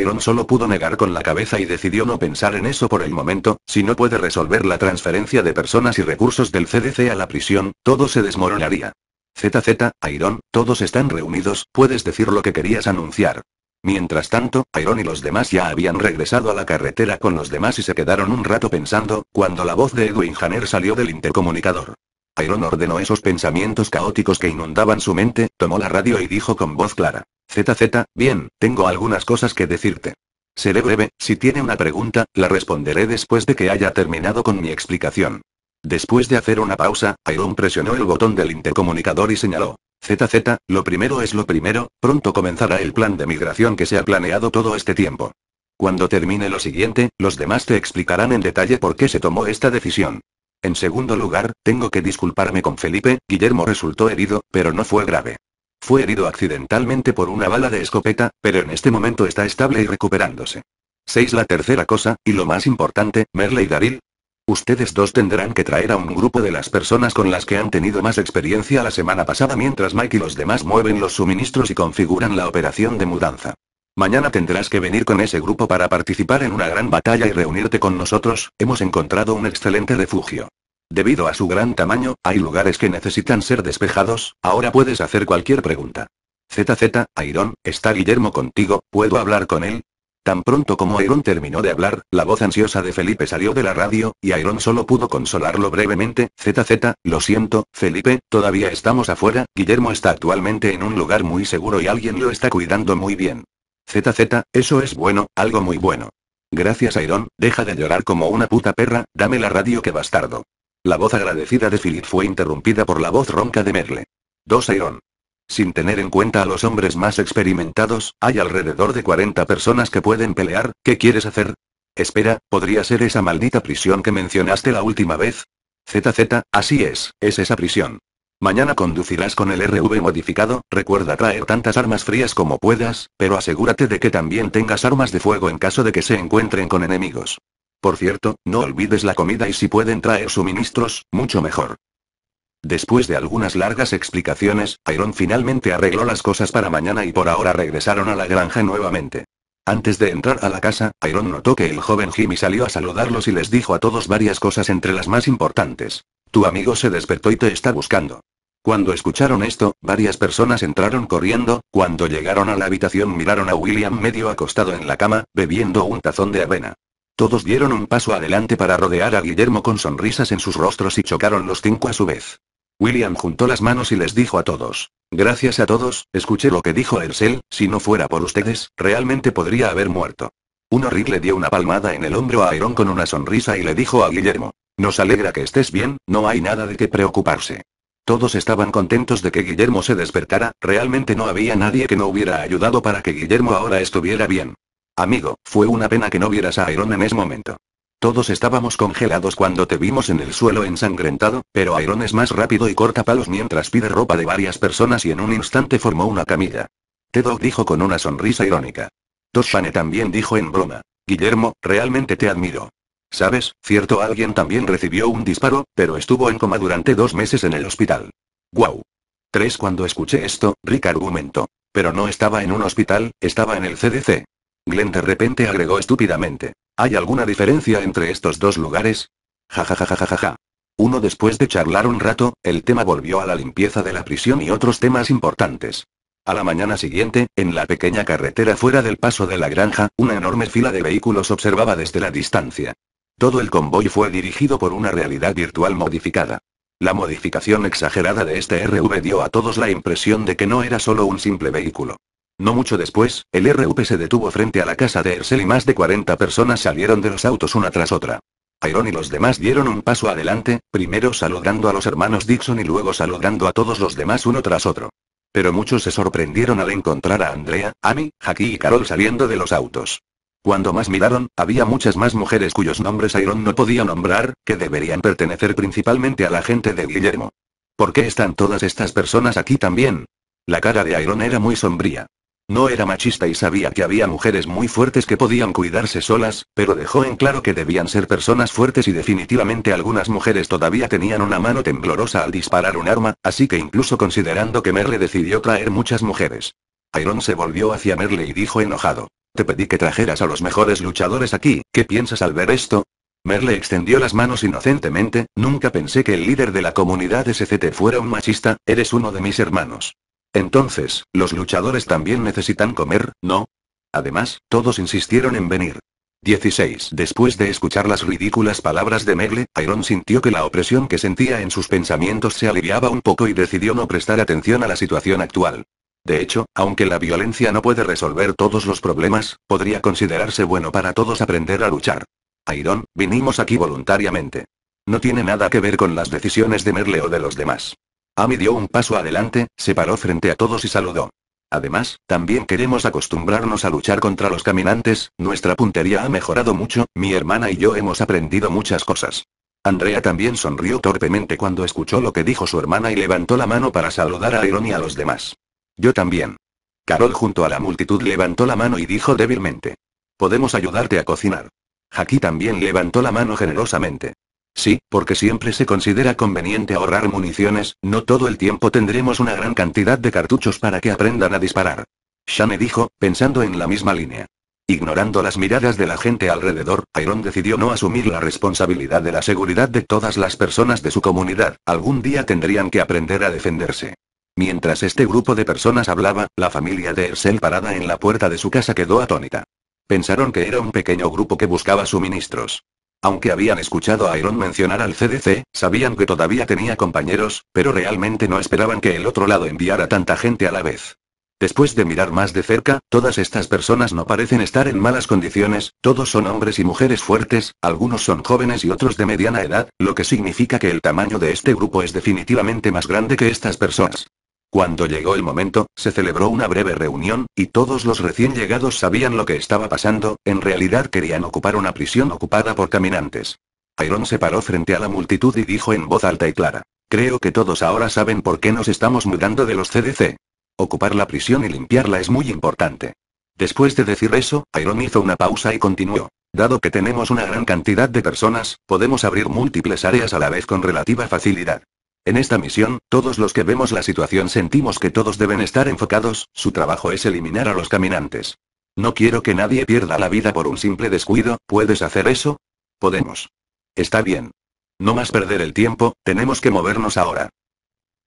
Iron solo pudo negar con la cabeza y decidió no pensar en eso por el momento, si no puede resolver la transferencia de personas y recursos del CDC a la prisión, todo se desmoronaría. Iron, todos están reunidos, puedes decir lo que querías anunciar. Mientras tanto, Iron y los demás ya habían regresado a la carretera con los demás y se quedaron un rato pensando, cuando la voz de Edwin Jenner salió del intercomunicador. Iron ordenó esos pensamientos caóticos que inundaban su mente, tomó la radio y dijo con voz clara. Bien, tengo algunas cosas que decirte. Seré breve, si tiene una pregunta, la responderé después de que haya terminado con mi explicación. Después de hacer una pausa, Iron presionó el botón del intercomunicador y señaló. Lo primero es lo primero, pronto comenzará el plan de migración que se ha planeado todo este tiempo. Cuando termine lo siguiente, los demás te explicarán en detalle por qué se tomó esta decisión. En segundo lugar, tengo que disculparme con Felipe, Guillermo resultó herido, pero no fue grave. Fue herido accidentalmente por una bala de escopeta, pero en este momento está estable y recuperándose. 6. La tercera cosa, y lo más importante, Merle y Daryl. Ustedes dos tendrán que traer a un grupo de las personas con las que han tenido más experiencia la semana pasada mientras Mike y los demás mueven los suministros y configuran la operación de mudanza. Mañana tendrás que venir con ese grupo para participar en una gran batalla y reunirte con nosotros, hemos encontrado un excelente refugio. Debido a su gran tamaño, hay lugares que necesitan ser despejados, ahora puedes hacer cualquier pregunta. Iron, ¿está Guillermo contigo? ¿Puedo hablar con él? Tan pronto como Iron terminó de hablar, la voz ansiosa de Felipe salió de la radio, y Iron solo pudo consolarlo brevemente. Lo siento, Felipe, todavía estamos afuera, Guillermo está actualmente en un lugar muy seguro y alguien lo está cuidando muy bien. Eso es bueno, algo muy bueno. Gracias Iron, deja de llorar como una puta perra, dame la radio que bastardo. La voz agradecida de Philip fue interrumpida por la voz ronca de Merle. Iron. Sin tener en cuenta a los hombres más experimentados, hay alrededor de 40 personas que pueden pelear, ¿qué quieres hacer? Espera, ¿podría ser esa maldita prisión que mencionaste la última vez? ZZ, así es esa prisión. Mañana conducirás con el RV modificado, recuerda traer tantas armas frías como puedas, pero asegúrate de que también tengas armas de fuego en caso de que se encuentren con enemigos. Por cierto, no olvides la comida y si pueden traer suministros, mucho mejor. Después de algunas largas explicaciones, Iron finalmente arregló las cosas para mañana y por ahora regresaron a la granja nuevamente. Antes de entrar a la casa, Iron notó que el joven Jimmy salió a saludarlos y les dijo a todos varias cosas entre las más importantes. Tu amigo se despertó y te está buscando. Cuando escucharon esto, varias personas entraron corriendo, cuando llegaron a la habitación miraron a William medio acostado en la cama, bebiendo un tazón de avena. Todos dieron un paso adelante para rodear a Guillermo con sonrisas en sus rostros y chocaron los cinco a su vez. William juntó las manos y les dijo a todos. Gracias a todos, escuché lo que dijo Hershel, si no fuera por ustedes, realmente podría haber muerto. Rick le dio una palmada en el hombro a Iron con una sonrisa y le dijo a Guillermo. Nos alegra que estés bien, no hay nada de qué preocuparse. Todos estaban contentos de que Guillermo se despertara, realmente no había nadie que no hubiera ayudado para que Guillermo ahora estuviera bien. Amigo, fue una pena que no vieras a Iron en ese momento. Todos estábamos congelados cuando te vimos en el suelo ensangrentado, pero Iron es más rápido y corta palos mientras pide ropa de varias personas y en un instante formó una camilla. T-Dog dijo con una sonrisa irónica. Toshane también dijo en broma. Guillermo, realmente te admiro. ¿Sabes? Cierto alguien también recibió un disparo, pero estuvo en coma durante 2 meses en el hospital. ¡Guau! 3 Cuando escuché esto, Rick argumentó. Pero no estaba en un hospital, estaba en el CDC. Glenn de repente agregó estúpidamente. ¿Hay alguna diferencia entre estos dos lugares? Ja ja ja ja ja ja. Después de charlar un rato, el tema volvió a la limpieza de la prisión y otros temas importantes. A la mañana siguiente, en la pequeña carretera fuera del paso de la granja, una enorme fila de vehículos observaba desde la distancia. Todo el convoy fue dirigido por una realidad virtual modificada. La modificación exagerada de este RV dio a todos la impresión de que no era solo un simple vehículo. No mucho después, el RV se detuvo frente a la casa de Hershel y más de 40 personas salieron de los autos una tras otra. Iron y los demás dieron un paso adelante, primero saludando a los hermanos Dixon y luego saludando a todos los demás uno tras otro. Pero muchos se sorprendieron al encontrar a Andrea, Amy, Jacqui y Carol saliendo de los autos. Cuando más miraron, había muchas más mujeres cuyos nombres Iron no podía nombrar, que deberían pertenecer principalmente a la gente de Guillermo. ¿Por qué están todas estas personas aquí también? La cara de Iron era muy sombría. No era machista y sabía que había mujeres muy fuertes que podían cuidarse solas, pero dejó en claro que debían ser personas fuertes y definitivamente algunas mujeres todavía tenían una mano temblorosa al disparar un arma, así que incluso considerando que Merle decidió traer muchas mujeres. Iron se volvió hacia Merle y dijo enojado. Te pedí que trajeras a los mejores luchadores aquí, ¿qué piensas al ver esto? Merle extendió las manos inocentemente, nunca pensé que el líder de la comunidad SCT fuera un machista, eres uno de mis hermanos. Entonces, los luchadores también necesitan comer, ¿no? Además, todos insistieron en venir. 16 Después de escuchar las ridículas palabras de Merle, Iron sintió que la opresión que sentía en sus pensamientos se aliviaba un poco y decidió no prestar atención a la situación actual. De hecho, aunque la violencia no puede resolver todos los problemas, podría considerarse bueno para todos aprender a luchar. Iron, vinimos aquí voluntariamente. No tiene nada que ver con las decisiones de Merle o de los demás. Amy dio un paso adelante, se paró frente a todos y saludó. Además, también queremos acostumbrarnos a luchar contra los caminantes, nuestra puntería ha mejorado mucho, mi hermana y yo hemos aprendido muchas cosas. Andrea también sonrió torpemente cuando escuchó lo que dijo su hermana y levantó la mano para saludar a Iron y a los demás. Yo también. Carol junto a la multitud levantó la mano y dijo débilmente. Podemos ayudarte a cocinar. Jacqui también levantó la mano generosamente. Sí, porque siempre se considera conveniente ahorrar municiones, no todo el tiempo tendremos una gran cantidad de cartuchos para que aprendan a disparar. Shane dijo, pensando en la misma línea. Ignorando las miradas de la gente alrededor, Iron decidió no asumir la responsabilidad de la seguridad de todas las personas de su comunidad, algún día tendrían que aprender a defenderse. Mientras este grupo de personas hablaba, la familia de Hershel parada en la puerta de su casa quedó atónita. Pensaron que era un pequeño grupo que buscaba suministros. Aunque habían escuchado a Iron mencionar al CDC, sabían que todavía tenía compañeros, pero realmente no esperaban que el otro lado enviara tanta gente a la vez. Después de mirar más de cerca, todas estas personas no parecen estar en malas condiciones, todos son hombres y mujeres fuertes, algunos son jóvenes y otros de mediana edad, lo que significa que el tamaño de este grupo es definitivamente más grande que estas personas. Cuando llegó el momento, se celebró una breve reunión, y todos los recién llegados sabían lo que estaba pasando, en realidad querían ocupar una prisión ocupada por caminantes. Iron se paró frente a la multitud y dijo en voz alta y clara: creo que todos ahora saben por qué nos estamos mudando de los CDC. Ocupar la prisión y limpiarla es muy importante. Después de decir eso, Iron hizo una pausa y continuó: dado que tenemos una gran cantidad de personas, podemos abrir múltiples áreas a la vez con relativa facilidad. En esta misión, todos los que vemos la situación sentimos que todos deben estar enfocados, su trabajo es eliminar a los caminantes. No quiero que nadie pierda la vida por un simple descuido, ¿puedes hacer eso? Podemos. Está bien. No más perder el tiempo, tenemos que movernos ahora.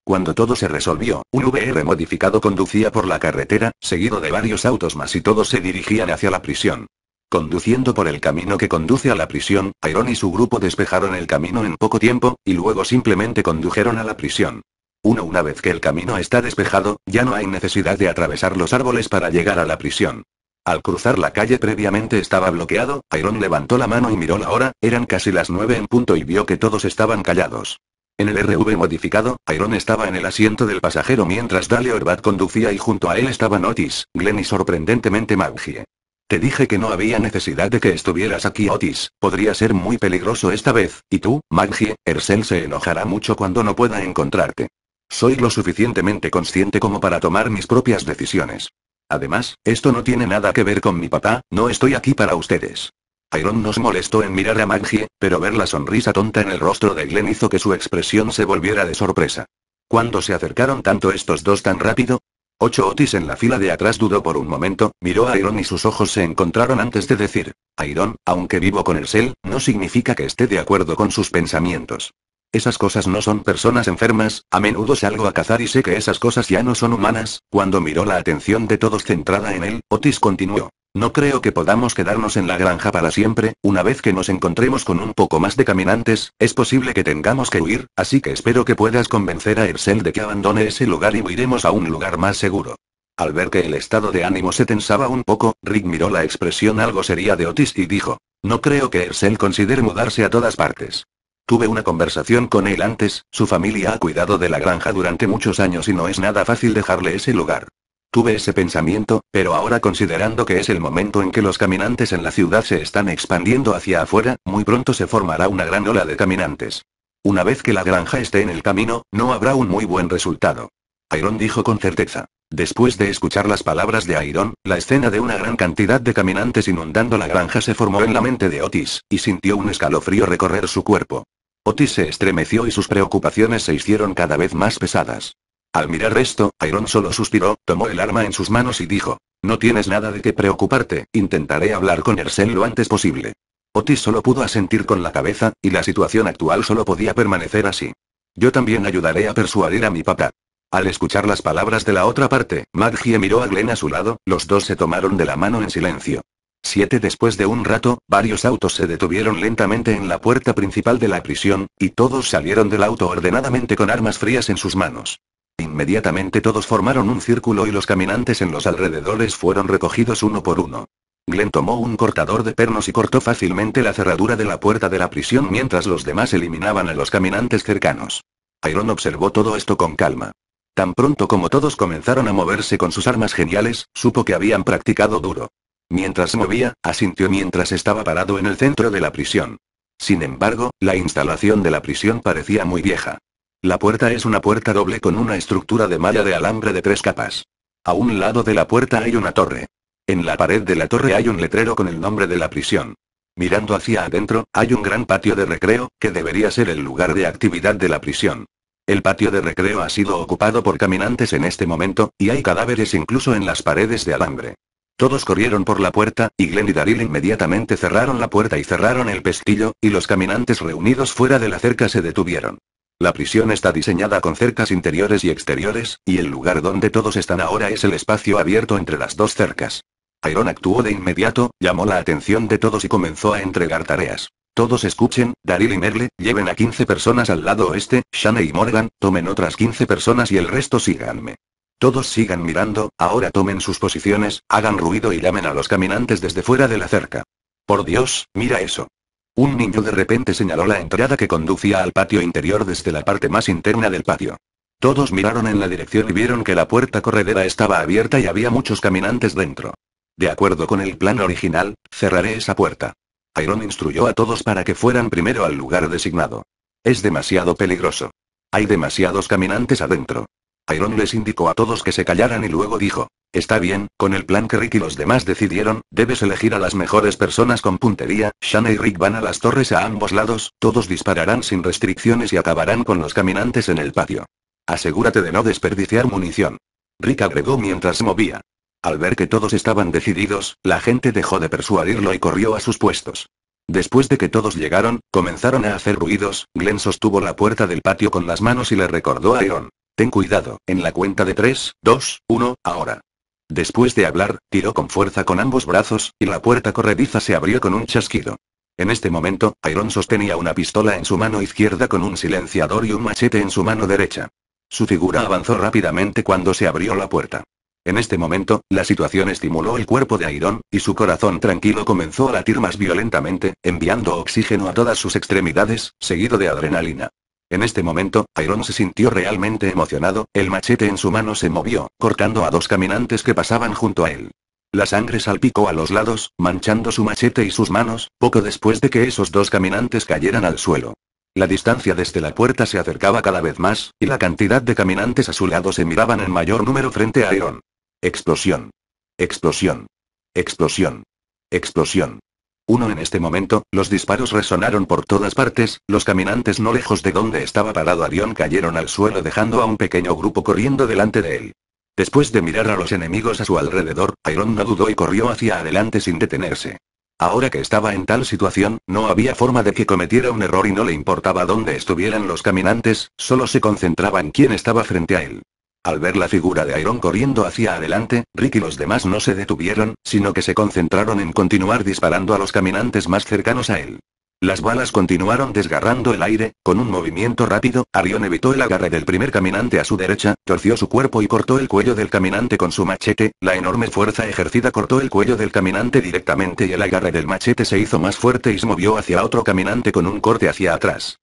Cuando todo se resolvió, un VR modificado conducía por la carretera, seguido de varios autos más y todos se dirigían hacia la prisión. Conduciendo por el camino que conduce a la prisión, Iron y su grupo despejaron el camino en poco tiempo, y luego simplemente condujeron a la prisión. Una vez que el camino está despejado, ya no hay necesidad de atravesar los árboles para llegar a la prisión. Al cruzar la calle previamente estaba bloqueado, Iron levantó la mano y miró la hora, eran casi las 9 en punto y vio que todos estaban callados. En el RV modificado, Iron estaba en el asiento del pasajero mientras Dale Horvath conducía y junto a él estaban Otis, Glenn y sorprendentemente Maggie. Te dije que no había necesidad de que estuvieras aquí, Otis, podría ser muy peligroso esta vez, y tú, Maggie, Hershel se enojará mucho cuando no pueda encontrarte. Soy lo suficientemente consciente como para tomar mis propias decisiones. Además, esto no tiene nada que ver con mi papá, no estoy aquí para ustedes. Iron nos molestó en mirar a Maggie, pero ver la sonrisa tonta en el rostro de Glenn hizo que su expresión se volviera de sorpresa. ¿Cuándo se acercaron tanto estos dos tan rápido? Otis en la fila de atrás dudó por un momento, miró a Iron y sus ojos se encontraron antes de decir: Iron, aunque vivo con Hershel, no significa que esté de acuerdo con sus pensamientos. Esas cosas no son personas enfermas, a menudo salgo a cazar y sé que esas cosas ya no son humanas. Cuando miró la atención de todos centrada en él, Otis continuó: no creo que podamos quedarnos en la granja para siempre, una vez que nos encontremos con un poco más de caminantes, es posible que tengamos que huir, así que espero que puedas convencer a Hershel de que abandone ese lugar y huiremos a un lugar más seguro. Al ver que el estado de ánimo se tensaba un poco, Rick miró la expresión algo seria de Otis y dijo: no creo que Hershel considere mudarse a todas partes. Tuve una conversación con él antes, su familia ha cuidado de la granja durante muchos años y no es nada fácil dejarle ese lugar. Tuve ese pensamiento, pero ahora considerando que es el momento en que los caminantes en la ciudad se están expandiendo hacia afuera, muy pronto se formará una gran ola de caminantes. Una vez que la granja esté en el camino, no habrá un muy buen resultado. Iron dijo con certeza. Después de escuchar las palabras de Iron, la escena de una gran cantidad de caminantes inundando la granja se formó en la mente de Otis, y sintió un escalofrío recorrer su cuerpo. Otis se estremeció y sus preocupaciones se hicieron cada vez más pesadas. Al mirar esto, Iron solo suspiró, tomó el arma en sus manos y dijo: no tienes nada de qué preocuparte, intentaré hablar con Hershel lo antes posible. Otis solo pudo asentir con la cabeza, y la situación actual solo podía permanecer así. Yo también ayudaré a persuadir a mi papá. Al escuchar las palabras de la otra parte, Maggie miró a Glenn a su lado, los dos se tomaron de la mano en silencio. 7 Después de un rato, varios autos se detuvieron lentamente en la puerta principal de la prisión, y todos salieron del auto ordenadamente con armas frías en sus manos. Inmediatamente todos formaron un círculo y los caminantes en los alrededores fueron recogidos uno por uno. Glenn tomó un cortador de pernos y cortó fácilmente la cerradura de la puerta de la prisión mientras los demás eliminaban a los caminantes cercanos. Iron observó todo esto con calma. Tan pronto como todos comenzaron a moverse con sus armas geniales, supo que habían practicado duro. Mientras se movía, asintió mientras estaba parado en el centro de la prisión. Sin embargo, la instalación de la prisión parecía muy vieja. La puerta es una puerta doble con una estructura de malla de alambre de 3 capas. A un lado de la puerta hay una torre. En la pared de la torre hay un letrero con el nombre de la prisión. Mirando hacia adentro, hay un gran patio de recreo, que debería ser el lugar de actividad de la prisión. El patio de recreo ha sido ocupado por caminantes en este momento, y hay cadáveres incluso en las paredes de alambre. Todos corrieron por la puerta, y Glenn y Daryl inmediatamente cerraron la puerta y cerraron el pestillo, y los caminantes reunidos fuera de la cerca se detuvieron. La prisión está diseñada con cercas interiores y exteriores, y el lugar donde todos están ahora es el espacio abierto entre las dos cercas. Iron actuó de inmediato, llamó la atención de todos y comenzó a entregar tareas. Todos escuchen, Daryl y Merle, lleven a 15 personas al lado oeste, Shane y Morgan, tomen otras 15 personas y el resto síganme. Todos sigan mirando, ahora tomen sus posiciones, hagan ruido y llamen a los caminantes desde fuera de la cerca. Por Dios, mira eso. Un niño de repente señaló la entrada que conducía al patio interior desde la parte más interna del patio. Todos miraron en la dirección y vieron que la puerta corredera estaba abierta y había muchos caminantes dentro. De acuerdo con el plan original, cerraré esa puerta. Iron instruyó a todos para que fueran primero al lugar designado. Es demasiado peligroso. Hay demasiados caminantes adentro. Iron les indicó a todos que se callaran y luego dijo: está bien, con el plan que Rick y los demás decidieron, debes elegir a las mejores personas con puntería. Shane y Rick van a las torres a ambos lados, todos dispararán sin restricciones y acabarán con los caminantes en el patio. Asegúrate de no desperdiciar munición. Rick agregó mientras movía. Al ver que todos estaban decididos, la gente dejó de persuadirlo y corrió a sus puestos. Después de que todos llegaron, comenzaron a hacer ruidos. Glenn sostuvo la puerta del patio con las manos y le recordó a Iron: ten cuidado, en la cuenta de 3, 2, 1, ahora. Después de hablar, tiró con fuerza con ambos brazos, y la puerta corrediza se abrió con un chasquido. En este momento, Iron sostenía una pistola en su mano izquierda con un silenciador y un machete en su mano derecha. Su figura avanzó rápidamente cuando se abrió la puerta. En este momento, la situación estimuló el cuerpo de Iron, y su corazón tranquilo comenzó a latir más violentamente, enviando oxígeno a todas sus extremidades, seguido de adrenalina. En este momento, Iron se sintió realmente emocionado, el machete en su mano se movió, cortando a dos caminantes que pasaban junto a él. La sangre salpicó a los lados, manchando su machete y sus manos, poco después de que esos dos caminantes cayeran al suelo. La distancia desde la puerta se acercaba cada vez más, y la cantidad de caminantes a su lado se miraban en mayor número frente a Iron. Explosión. Explosión. Explosión. Explosión. En este momento, los disparos resonaron por todas partes, los caminantes no lejos de donde estaba parado Iron cayeron al suelo dejando a un pequeño grupo corriendo delante de él. Después de mirar a los enemigos a su alrededor, Iron no dudó y corrió hacia adelante sin detenerse. Ahora que estaba en tal situación, no había forma de que cometiera un error y no le importaba dónde estuvieran los caminantes, solo se concentraba en quién estaba frente a él. Al ver la figura de Iron corriendo hacia adelante, Rick y los demás no se detuvieron, sino que se concentraron en continuar disparando a los caminantes más cercanos a él. Las balas continuaron desgarrando el aire, con un movimiento rápido, Iron evitó el agarre del primer caminante a su derecha, torció su cuerpo y cortó el cuello del caminante con su machete, la enorme fuerza ejercida cortó el cuello del caminante directamente y el agarre del machete se hizo más fuerte y se movió hacia otro caminante con un corte hacia atrás.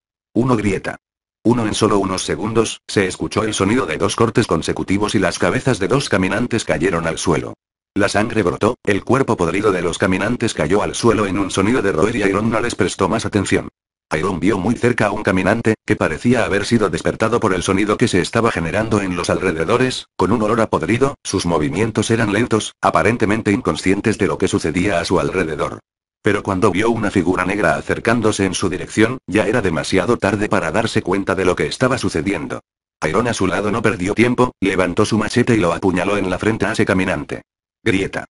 En solo unos segundos, se escuchó el sonido de dos cortes consecutivos y las cabezas de dos caminantes cayeron al suelo. La sangre brotó, el cuerpo podrido de los caminantes cayó al suelo en un sonido de roer y Iron no les prestó más atención. Iron vio muy cerca a un caminante, que parecía haber sido despertado por el sonido que se estaba generando en los alrededores, con un olor a podrido, sus movimientos eran lentos, aparentemente inconscientes de lo que sucedía a su alrededor. Pero cuando vio una figura negra acercándose en su dirección, ya era demasiado tarde para darse cuenta de lo que estaba sucediendo. Iron a su lado no perdió tiempo, levantó su machete y lo apuñaló en la frente a ese caminante. Grieta.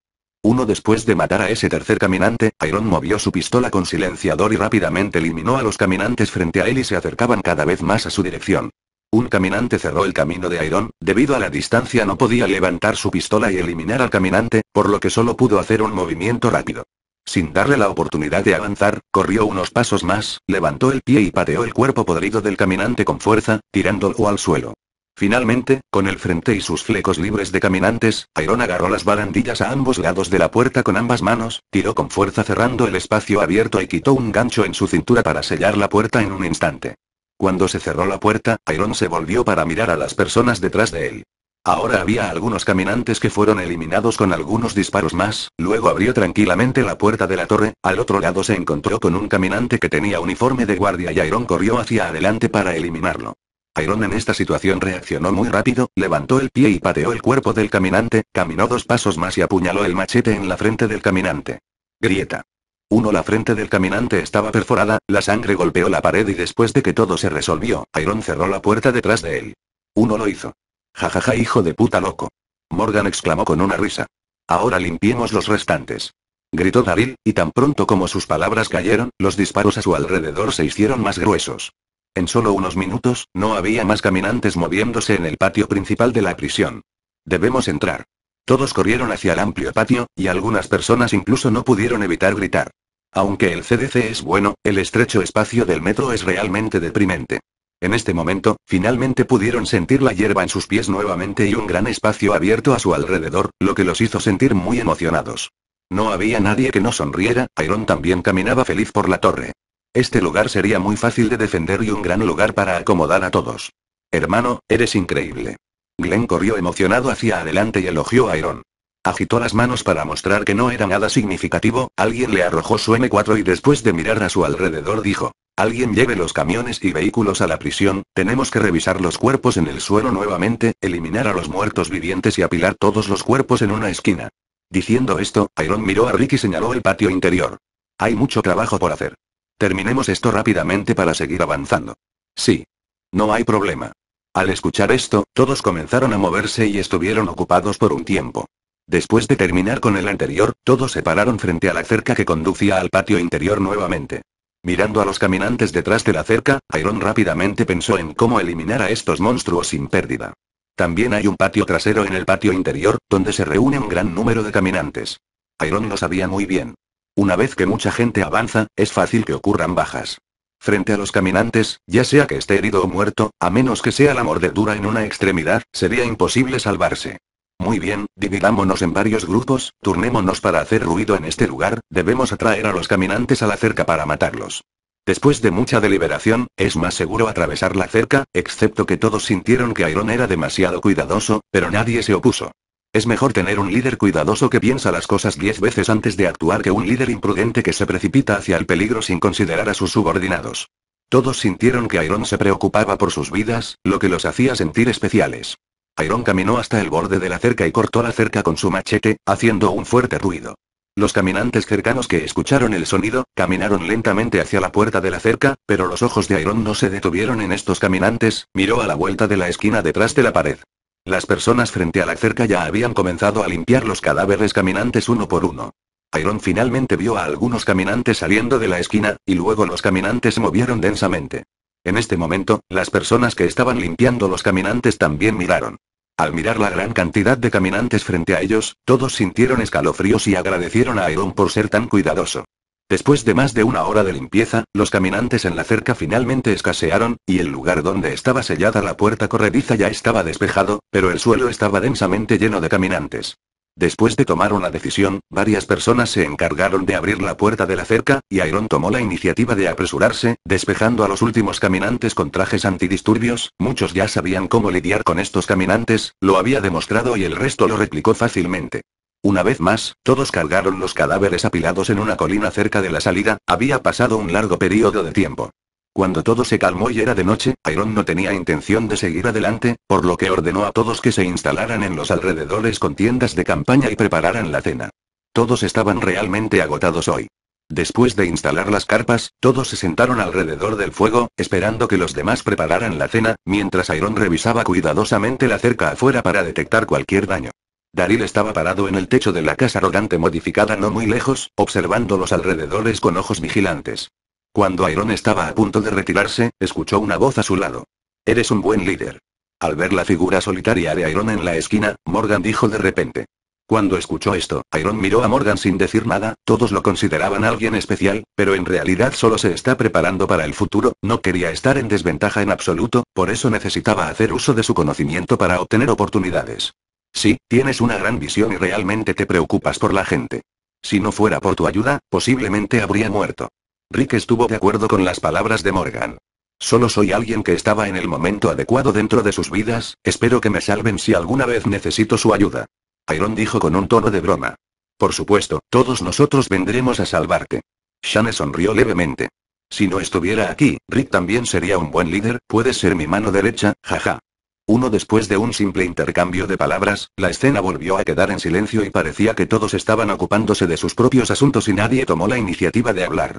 Después de matar a ese tercer caminante, Iron movió su pistola con silenciador y rápidamente eliminó a los caminantes frente a él y se acercaban cada vez más a su dirección. Un caminante cerró el camino de Iron, debido a la distancia no podía levantar su pistola y eliminar al caminante, por lo que solo pudo hacer un movimiento rápido. Sin darle la oportunidad de avanzar, corrió unos pasos más, levantó el pie y pateó el cuerpo podrido del caminante con fuerza, tirándolo al suelo. Finalmente, con el frente y sus flecos libres de caminantes, Iron agarró las barandillas a ambos lados de la puerta con ambas manos, tiró con fuerza cerrando el espacio abierto y quitó un gancho en su cintura para sellar la puerta en un instante. Cuando se cerró la puerta, Iron se volvió para mirar a las personas detrás de él. Ahora había algunos caminantes que fueron eliminados con algunos disparos más, luego abrió tranquilamente la puerta de la torre, al otro lado se encontró con un caminante que tenía uniforme de guardia y Iron corrió hacia adelante para eliminarlo. Iron en esta situación reaccionó muy rápido, levantó el pie y pateó el cuerpo del caminante, caminó dos pasos más y apuñaló el machete en la frente del caminante. Grieta. La frente del caminante estaba perforada, la sangre golpeó la pared y después de que todo se resolvió, Iron cerró la puerta detrás de él. Lo hizo. Jajaja, hijo de puta loco. Morgan exclamó con una risa. Ahora limpiemos los restantes. Gritó Daryl, y tan pronto como sus palabras cayeron, los disparos a su alrededor se hicieron más gruesos. En solo unos minutos, no había más caminantes moviéndose en el patio principal de la prisión. Debemos entrar. Todos corrieron hacia el amplio patio, y algunas personas incluso no pudieron evitar gritar. Aunque el CDC es bueno, el estrecho espacio del metro es realmente deprimente. En este momento, finalmente pudieron sentir la hierba en sus pies nuevamente y un gran espacio abierto a su alrededor, lo que los hizo sentir muy emocionados. No había nadie que no sonriera, Iron también caminaba feliz por la torre. Este lugar sería muy fácil de defender y un gran lugar para acomodar a todos. Hermano, eres increíble. Glenn corrió emocionado hacia adelante y elogió a Iron. Agitó las manos para mostrar que no era nada significativo, alguien le arrojó su M4 y después de mirar a su alrededor dijo: alguien lleve los camiones y vehículos a la prisión, tenemos que revisar los cuerpos en el suelo nuevamente, eliminar a los muertos vivientes y apilar todos los cuerpos en una esquina. Diciendo esto, Iron miró a Rick y señaló el patio interior. Hay mucho trabajo por hacer. Terminemos esto rápidamente para seguir avanzando. Sí. No hay problema. Al escuchar esto, todos comenzaron a moverse y estuvieron ocupados por un tiempo. Después de terminar con el anterior, todos se pararon frente a la cerca que conducía al patio interior nuevamente. Mirando a los caminantes detrás de la cerca, Iron rápidamente pensó en cómo eliminar a estos monstruos sin pérdida. También hay un patio trasero en el patio interior, donde se reúne un gran número de caminantes. Iron lo sabía muy bien. Una vez que mucha gente avanza, es fácil que ocurran bajas. Frente a los caminantes, ya sea que esté herido o muerto, a menos que sea la mordedura en una extremidad, sería imposible salvarse. Muy bien, dividámonos en varios grupos, turnémonos para hacer ruido en este lugar, debemos atraer a los caminantes a la cerca para matarlos. Después de mucha deliberación, es más seguro atravesar la cerca, excepto que todos sintieron que Iron era demasiado cuidadoso, pero nadie se opuso. Es mejor tener un líder cuidadoso que piensa las cosas 10 veces antes de actuar que un líder imprudente que se precipita hacia el peligro sin considerar a sus subordinados. Todos sintieron que Iron se preocupaba por sus vidas, lo que los hacía sentir especiales. Iron caminó hasta el borde de la cerca y cortó la cerca con su machete, haciendo un fuerte ruido. Los caminantes cercanos que escucharon el sonido, caminaron lentamente hacia la puerta de la cerca, pero los ojos de Iron no se detuvieron en estos caminantes, miró a la vuelta de la esquina detrás de la pared. Las personas frente a la cerca ya habían comenzado a limpiar los cadáveres caminantes uno por uno. Iron finalmente vio a algunos caminantes saliendo de la esquina, y luego los caminantes se movieron densamente. En este momento, las personas que estaban limpiando los caminantes también miraron. Al mirar la gran cantidad de caminantes frente a ellos, todos sintieron escalofríos y agradecieron a Iron por ser tan cuidadoso. Después de más de una hora de limpieza, los caminantes en la cerca finalmente escasearon, y el lugar donde estaba sellada la puerta corrediza ya estaba despejado, pero el suelo estaba densamente lleno de caminantes. Después de tomar una decisión, varias personas se encargaron de abrir la puerta de la cerca, y Iron tomó la iniciativa de apresurarse, despejando a los últimos caminantes con trajes antidisturbios, muchos ya sabían cómo lidiar con estos caminantes, lo había demostrado y el resto lo replicó fácilmente. Una vez más, todos cargaron los cadáveres apilados en una colina cerca de la salida, había pasado un largo periodo de tiempo. Cuando todo se calmó y era de noche, Iron no tenía intención de seguir adelante, por lo que ordenó a todos que se instalaran en los alrededores con tiendas de campaña y prepararan la cena. Todos estaban realmente agotados hoy. Después de instalar las carpas, todos se sentaron alrededor del fuego, esperando que los demás prepararan la cena, mientras Iron revisaba cuidadosamente la cerca afuera para detectar cualquier daño. Daryl estaba parado en el techo de la casa rodante modificada no muy lejos, observando los alrededores con ojos vigilantes. Cuando Iron estaba a punto de retirarse, escuchó una voz a su lado. «Eres un buen líder». Al ver la figura solitaria de Iron en la esquina, Morgan dijo de repente. Cuando escuchó esto, Iron miró a Morgan sin decir nada, todos lo consideraban alguien especial, pero en realidad solo se está preparando para el futuro, no quería estar en desventaja en absoluto, por eso necesitaba hacer uso de su conocimiento para obtener oportunidades. «Sí, tienes una gran visión y realmente te preocupas por la gente. Si no fuera por tu ayuda, posiblemente habría muerto». Rick estuvo de acuerdo con las palabras de Morgan. Solo soy alguien que estaba en el momento adecuado dentro de sus vidas, espero que me salven si alguna vez necesito su ayuda. Iron dijo con un tono de broma. Por supuesto, todos nosotros vendremos a salvarte. Shane sonrió levemente. Si no estuviera aquí, Rick también sería un buen líder, puedes ser mi mano derecha, jaja. Uno después de un simple intercambio de palabras, la escena volvió a quedar en silencio y parecía que todos estaban ocupándose de sus propios asuntos y nadie tomó la iniciativa de hablar.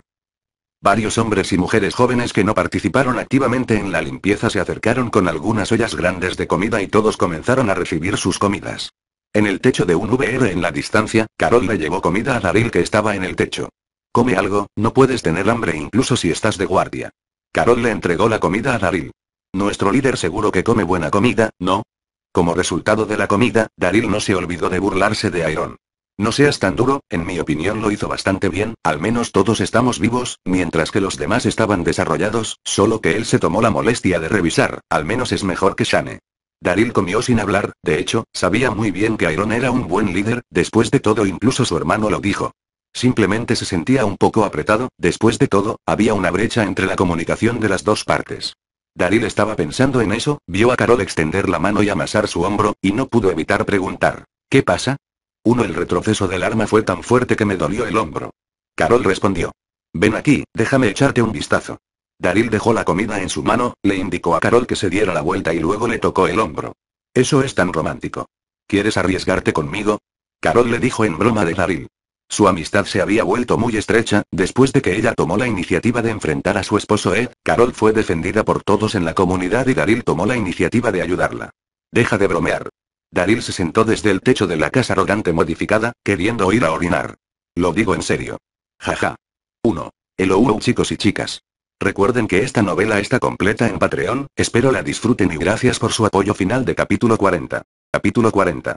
Varios hombres y mujeres jóvenes que no participaron activamente en la limpieza se acercaron con algunas ollas grandes de comida y todos comenzaron a recibir sus comidas. En el techo de un VR en la distancia, Carol le llevó comida a Daryl que estaba en el techo. Come algo, no puedes tener hambre incluso si estás de guardia. Carol le entregó la comida a Daryl. Nuestro líder seguro que come buena comida, ¿no? Como resultado de la comida, Daryl no se olvidó de burlarse de Iron. No seas tan duro, en mi opinión lo hizo bastante bien, al menos todos estamos vivos, mientras que los demás estaban desarrollados, solo que él se tomó la molestia de revisar, al menos es mejor que Shane. Daryl comió sin hablar, de hecho, sabía muy bien que Iron era un buen líder, después de todo incluso su hermano lo dijo. Simplemente se sentía un poco apretado, después de todo, había una brecha entre la comunicación de las dos partes. Daryl estaba pensando en eso, vio a Carol extender la mano y amasar su hombro, y no pudo evitar preguntar. ¿Qué pasa? El retroceso del arma fue tan fuerte que me dolió el hombro. Carol respondió. Ven aquí, déjame echarte un vistazo. Daryl dejó la comida en su mano, le indicó a Carol que se diera la vuelta y luego le tocó el hombro. Eso es tan romántico. ¿Quieres arriesgarte conmigo? Carol le dijo en broma de Daryl. Su amistad se había vuelto muy estrecha, después de que ella tomó la iniciativa de enfrentar a su esposo Ed, Carol fue defendida por todos en la comunidad y Daryl tomó la iniciativa de ayudarla. Deja de bromear. Daryl se sentó desde el techo de la casa rodante modificada, queriendo ir a orinar. Lo digo en serio. Jaja. 1. Hello chicos y chicas. Recuerden que esta novela está completa en Patreon, espero la disfruten y gracias por su apoyo. Final de capítulo 40. Capítulo 40.